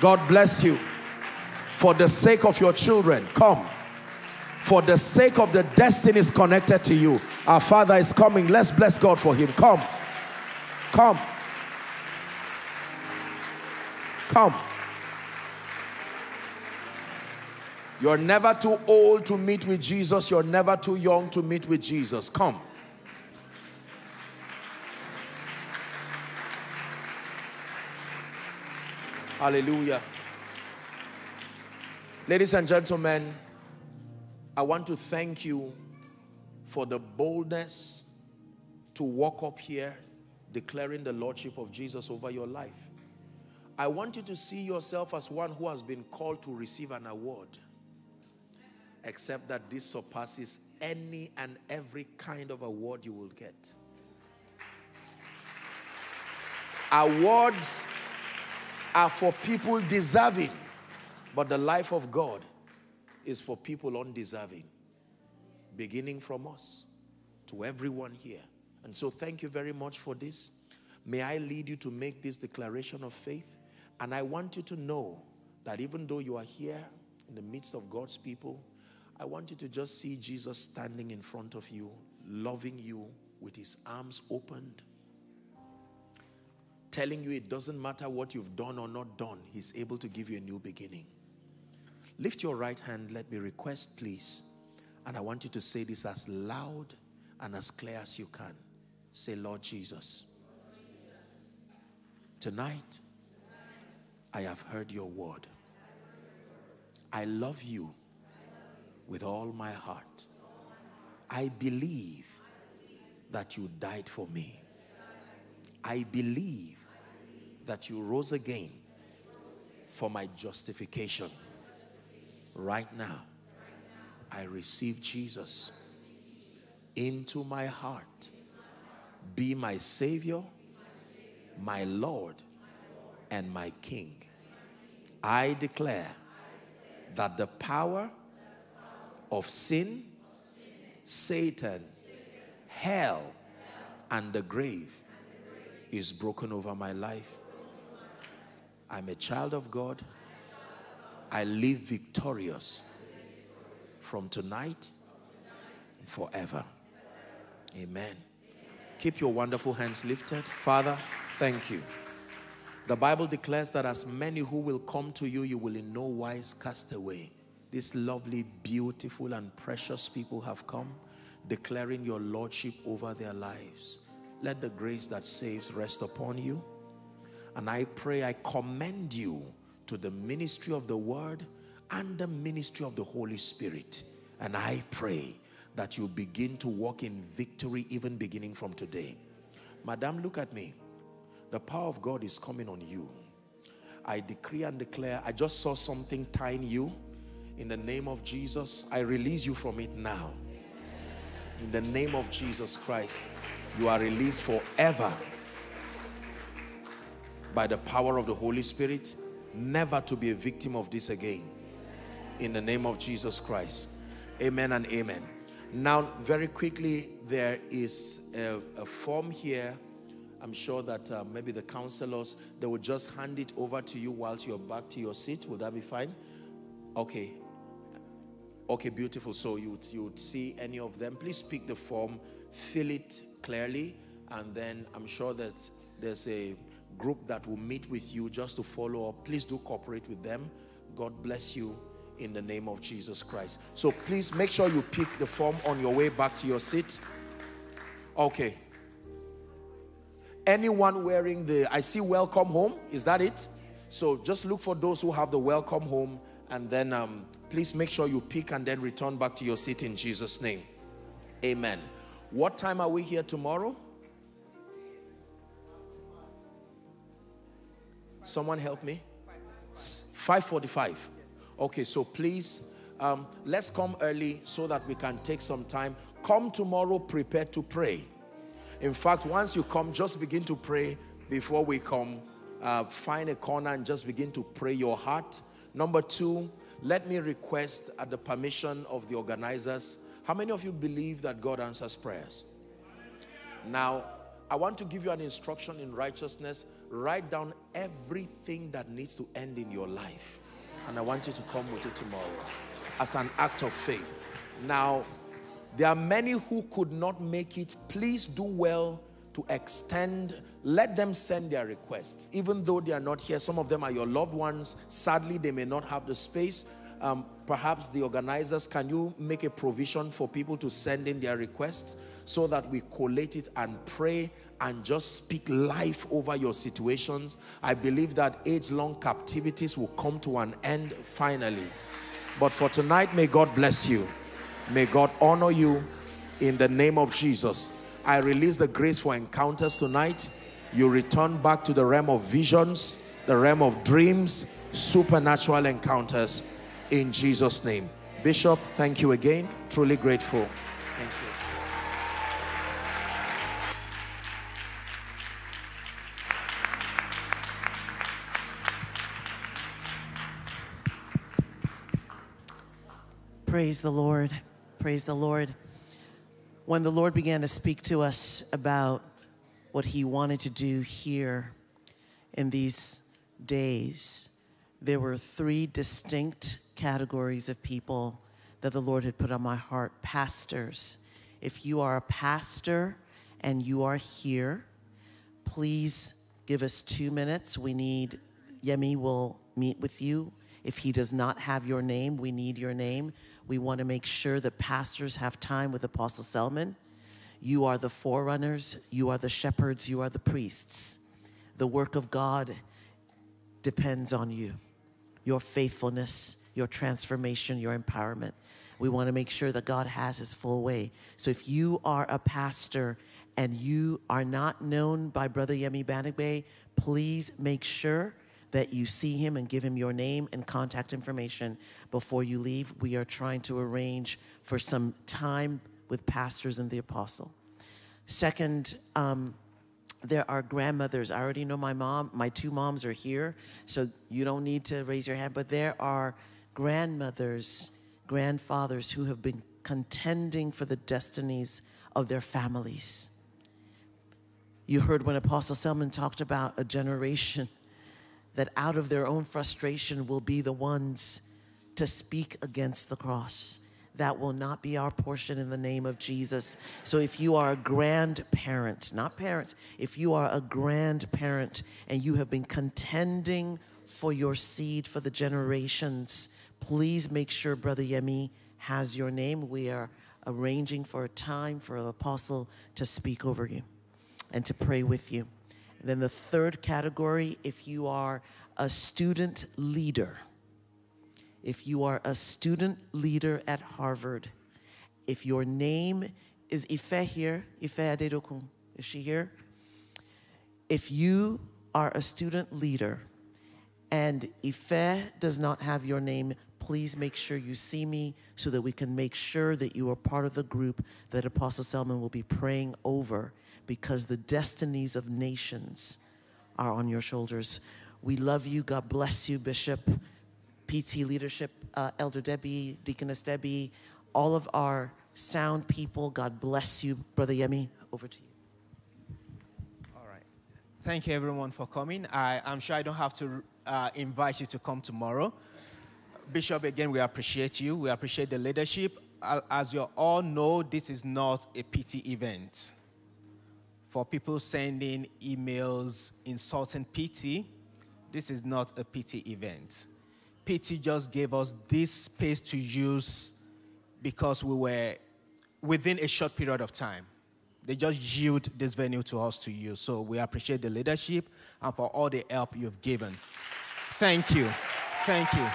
God bless you. For the sake of your children, come. For the sake of the destinies connected to you, our Father is coming. Let's bless God for him. Come. Come. Come. You're never too old to meet with Jesus. You're never too young to meet with Jesus. Come. Hallelujah. Ladies and gentlemen, I want to thank you for the boldness to walk up here declaring the Lordship of Jesus over your life. I want you to see yourself as one who has been called to receive an award, except that this surpasses any and every kind of award you will get. Awards are for people deserving, but the life of God is for people undeserving, beginning from us to everyone here. And so thank you very much for this. May I lead you to make this declaration of faith. And I want you to know that even though you are here in the midst of God's people, I want you to just see Jesus standing in front of you, loving you with his arms opened, telling you it doesn't matter what you've done or not done, he's able to give you a new beginning. Lift your right hand, let me request, please. And I want you to say this as loud and as clear as you can. Say, Lord Jesus, tonight I have heard your word. I love you with all my heart. I believe that you died for me. I believe that you rose again for my justification. Right now, I receive Jesus into my heart. Be my Savior, my Lord, and my King. I declare that the power of sin, Satan, hell, and the grave is broken over my life. I'm a child of God. I live victorious from tonight and forever. Amen. Keep your wonderful hands lifted. Father, thank you. The Bible declares that as many who will come to you, you will in no wise cast away. This lovely, beautiful, and precious people have come, declaring your lordship over their lives. Let the grace that saves rest upon you. And I pray, I commend you to the ministry of the Word and the ministry of the Holy Spirit. And I pray that you begin to walk in victory even beginning from today. Madam, look at me. The power of God is coming on you. I decree and declare, I just saw something tying you. In the name of Jesus, I release you from it now. In the name of Jesus Christ, you are released forever by the power of the Holy Spirit, never to be a victim of this again. In the name of Jesus Christ. Amen and amen. Now, very quickly, there is a form here. I'm sure that maybe the counselors, they will just hand it over to you whilst you're back to your seat. Would that be fine? Okay. Okay, beautiful. So you would see any of them. Please pick the form, fill it clearly, and then I'm sure that there's a group that will meet with you just to follow up. Please do cooperate with them. God bless you in the name of Jesus Christ. So please make sure you pick the form on your way back to your seat. Okay. Anyone wearing the, I see welcome home, is that it? So just look for those who have the welcome home, and then please make sure you pick and then return back to your seat in Jesus' name. Amen. What time are we here tomorrow? Someone help me. 5:45. Okay, so please, let's come early so that we can take some time. Come tomorrow prepared to pray. In fact, once you come, just begin to pray before we come. Find a corner and just begin to pray your heart. Number two, let me request at the permission of the organizers, how many of you believe that God answers prayers? Now, I want to give you an instruction in righteousness. Write down everything that needs to end in your life. And I want you to come with it tomorrow as an act of faith. Now, there are many who could not make it. Please do well to extend, let them send their requests. Even though they are not here, some of them are your loved ones. Sadly, they may not have the space. Perhaps the organizers, can you make a provision for people to send in their requests so that we collate it and pray and just speak life over your situations? I believe that age-long captivities will come to an end finally. But for tonight, may God bless you. May God honor you in the name of Jesus. I release the grace for encounters tonight. You return back to the realm of visions, the realm of dreams, supernatural encounters in Jesus' name. Bishop, thank you again. Truly grateful. Thank you. Praise the Lord. Praise the Lord. When the Lord began to speak to us about what he wanted to do here in these days. There were three distinct categories of people that the Lord had put on my heart. Pastors. If you are a pastor and you are here, please give us 2 minutes. We need, Yemi will meet with you. If he does not have your name, we need your name. We want to make sure that pastors have time with Apostle Selman. You are the forerunners, you are the shepherds, you are the priests. The work of God depends on you, your faithfulness, your transformation, your empowerment. We want to make sure that God has his full way. So if you are a pastor and you are not known by Brother Yemi Benegbe, please make sure that you see him and give him your name and contact information before you leave. We are trying to arrange for some time with pastors and the apostle. Second, there are grandmothers. I already know my mom. My two moms are here, so you don't need to raise your hand, but there are grandmothers, grandfathers who have been contending for the destinies of their families. You heard when Apostle Selman talked about a generation that out of their own frustration will be the ones to speak against the cross. That will not be our portion in the name of Jesus. So if you are a grandparent, not parents, if you are a grandparent and you have been contending for your seed for the generations, please make sure Brother Yemi has your name. We are arranging for a time for an apostle to speak over you and to pray with you. And then the third category, if you are a student leader, if you are a student leader at Harvard, if your name is Ife here, Ife Adedokun, is she here? If you are a student leader and Ife does not have your name, please make sure you see me so that we can make sure that you are part of the group that Apostle Selman will be praying over, because the destinies of nations are on your shoulders. We love you. God bless you, Bishop. PT leadership, Elder Debbie, Deaconess Debbie, all of our sound people, God bless you. Brother Yemi, over to you. All right. Thank you, everyone, for coming. I'm sure I don't have to invite you to come tomorrow. Bishop, again, we appreciate you. We appreciate the leadership. As you all know, this is not a PT event. For people sending emails insulting PT, this is not a PT event. PT just gave us this space to use because we were within a short period of time. They just yielded this venue to us to use. So we appreciate the leadership and for all the help you've given. Thank you. Thank you.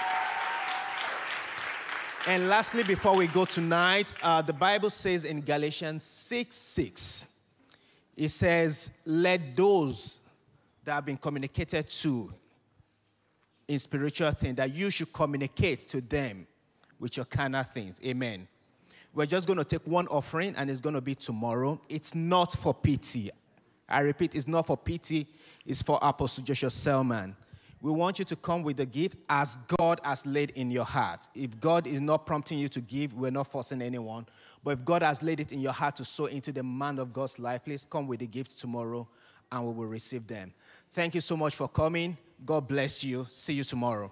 And lastly, before we go tonight, the Bible says in Galatians 6:6, it says, let those that have been communicated to in spiritual things, that you should communicate to them with your carnal things. Amen. We're just going to take one offering, and it's going to be tomorrow. It's not for PT. I repeat, it's not for PT. It's for Apostle Joshua Selman. We want you to come with the gift as God has laid in your heart. If God is not prompting you to give, we're not forcing anyone. But if God has laid it in your heart to sow into the man of God's life, please come with the gifts tomorrow, and we will receive them. Thank you so much for coming. God bless you. See you tomorrow.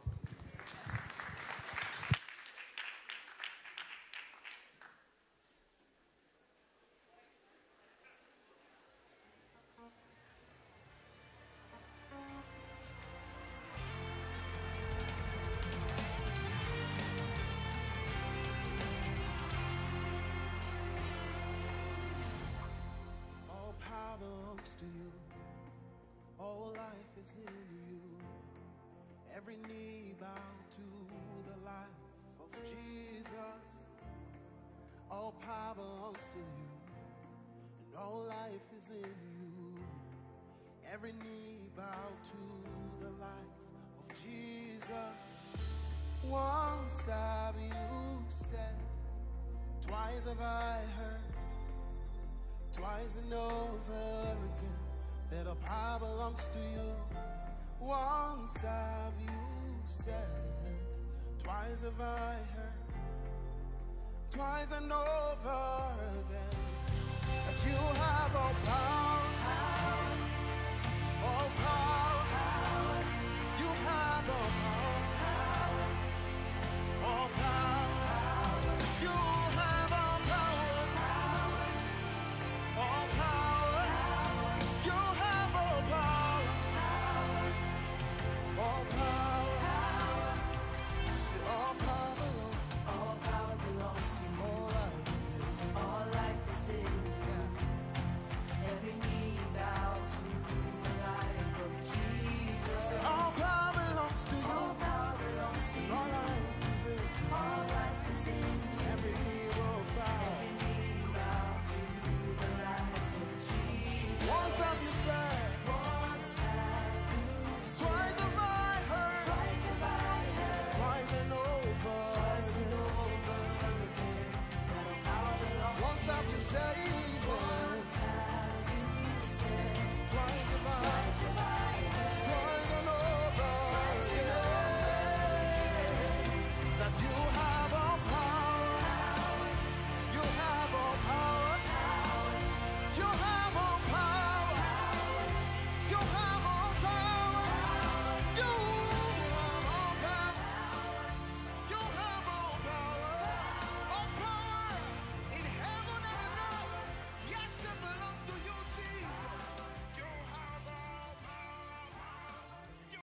All power belongs to you. All life is in you. Every knee bowed to the life of Jesus. All power belongs to you, and all life is in you. Every knee bowed to the life of Jesus. Once have you said, twice have I heard, twice and over again, that all power belongs to you. Once have you said, twice have I heard, twice and over again, that you have all power.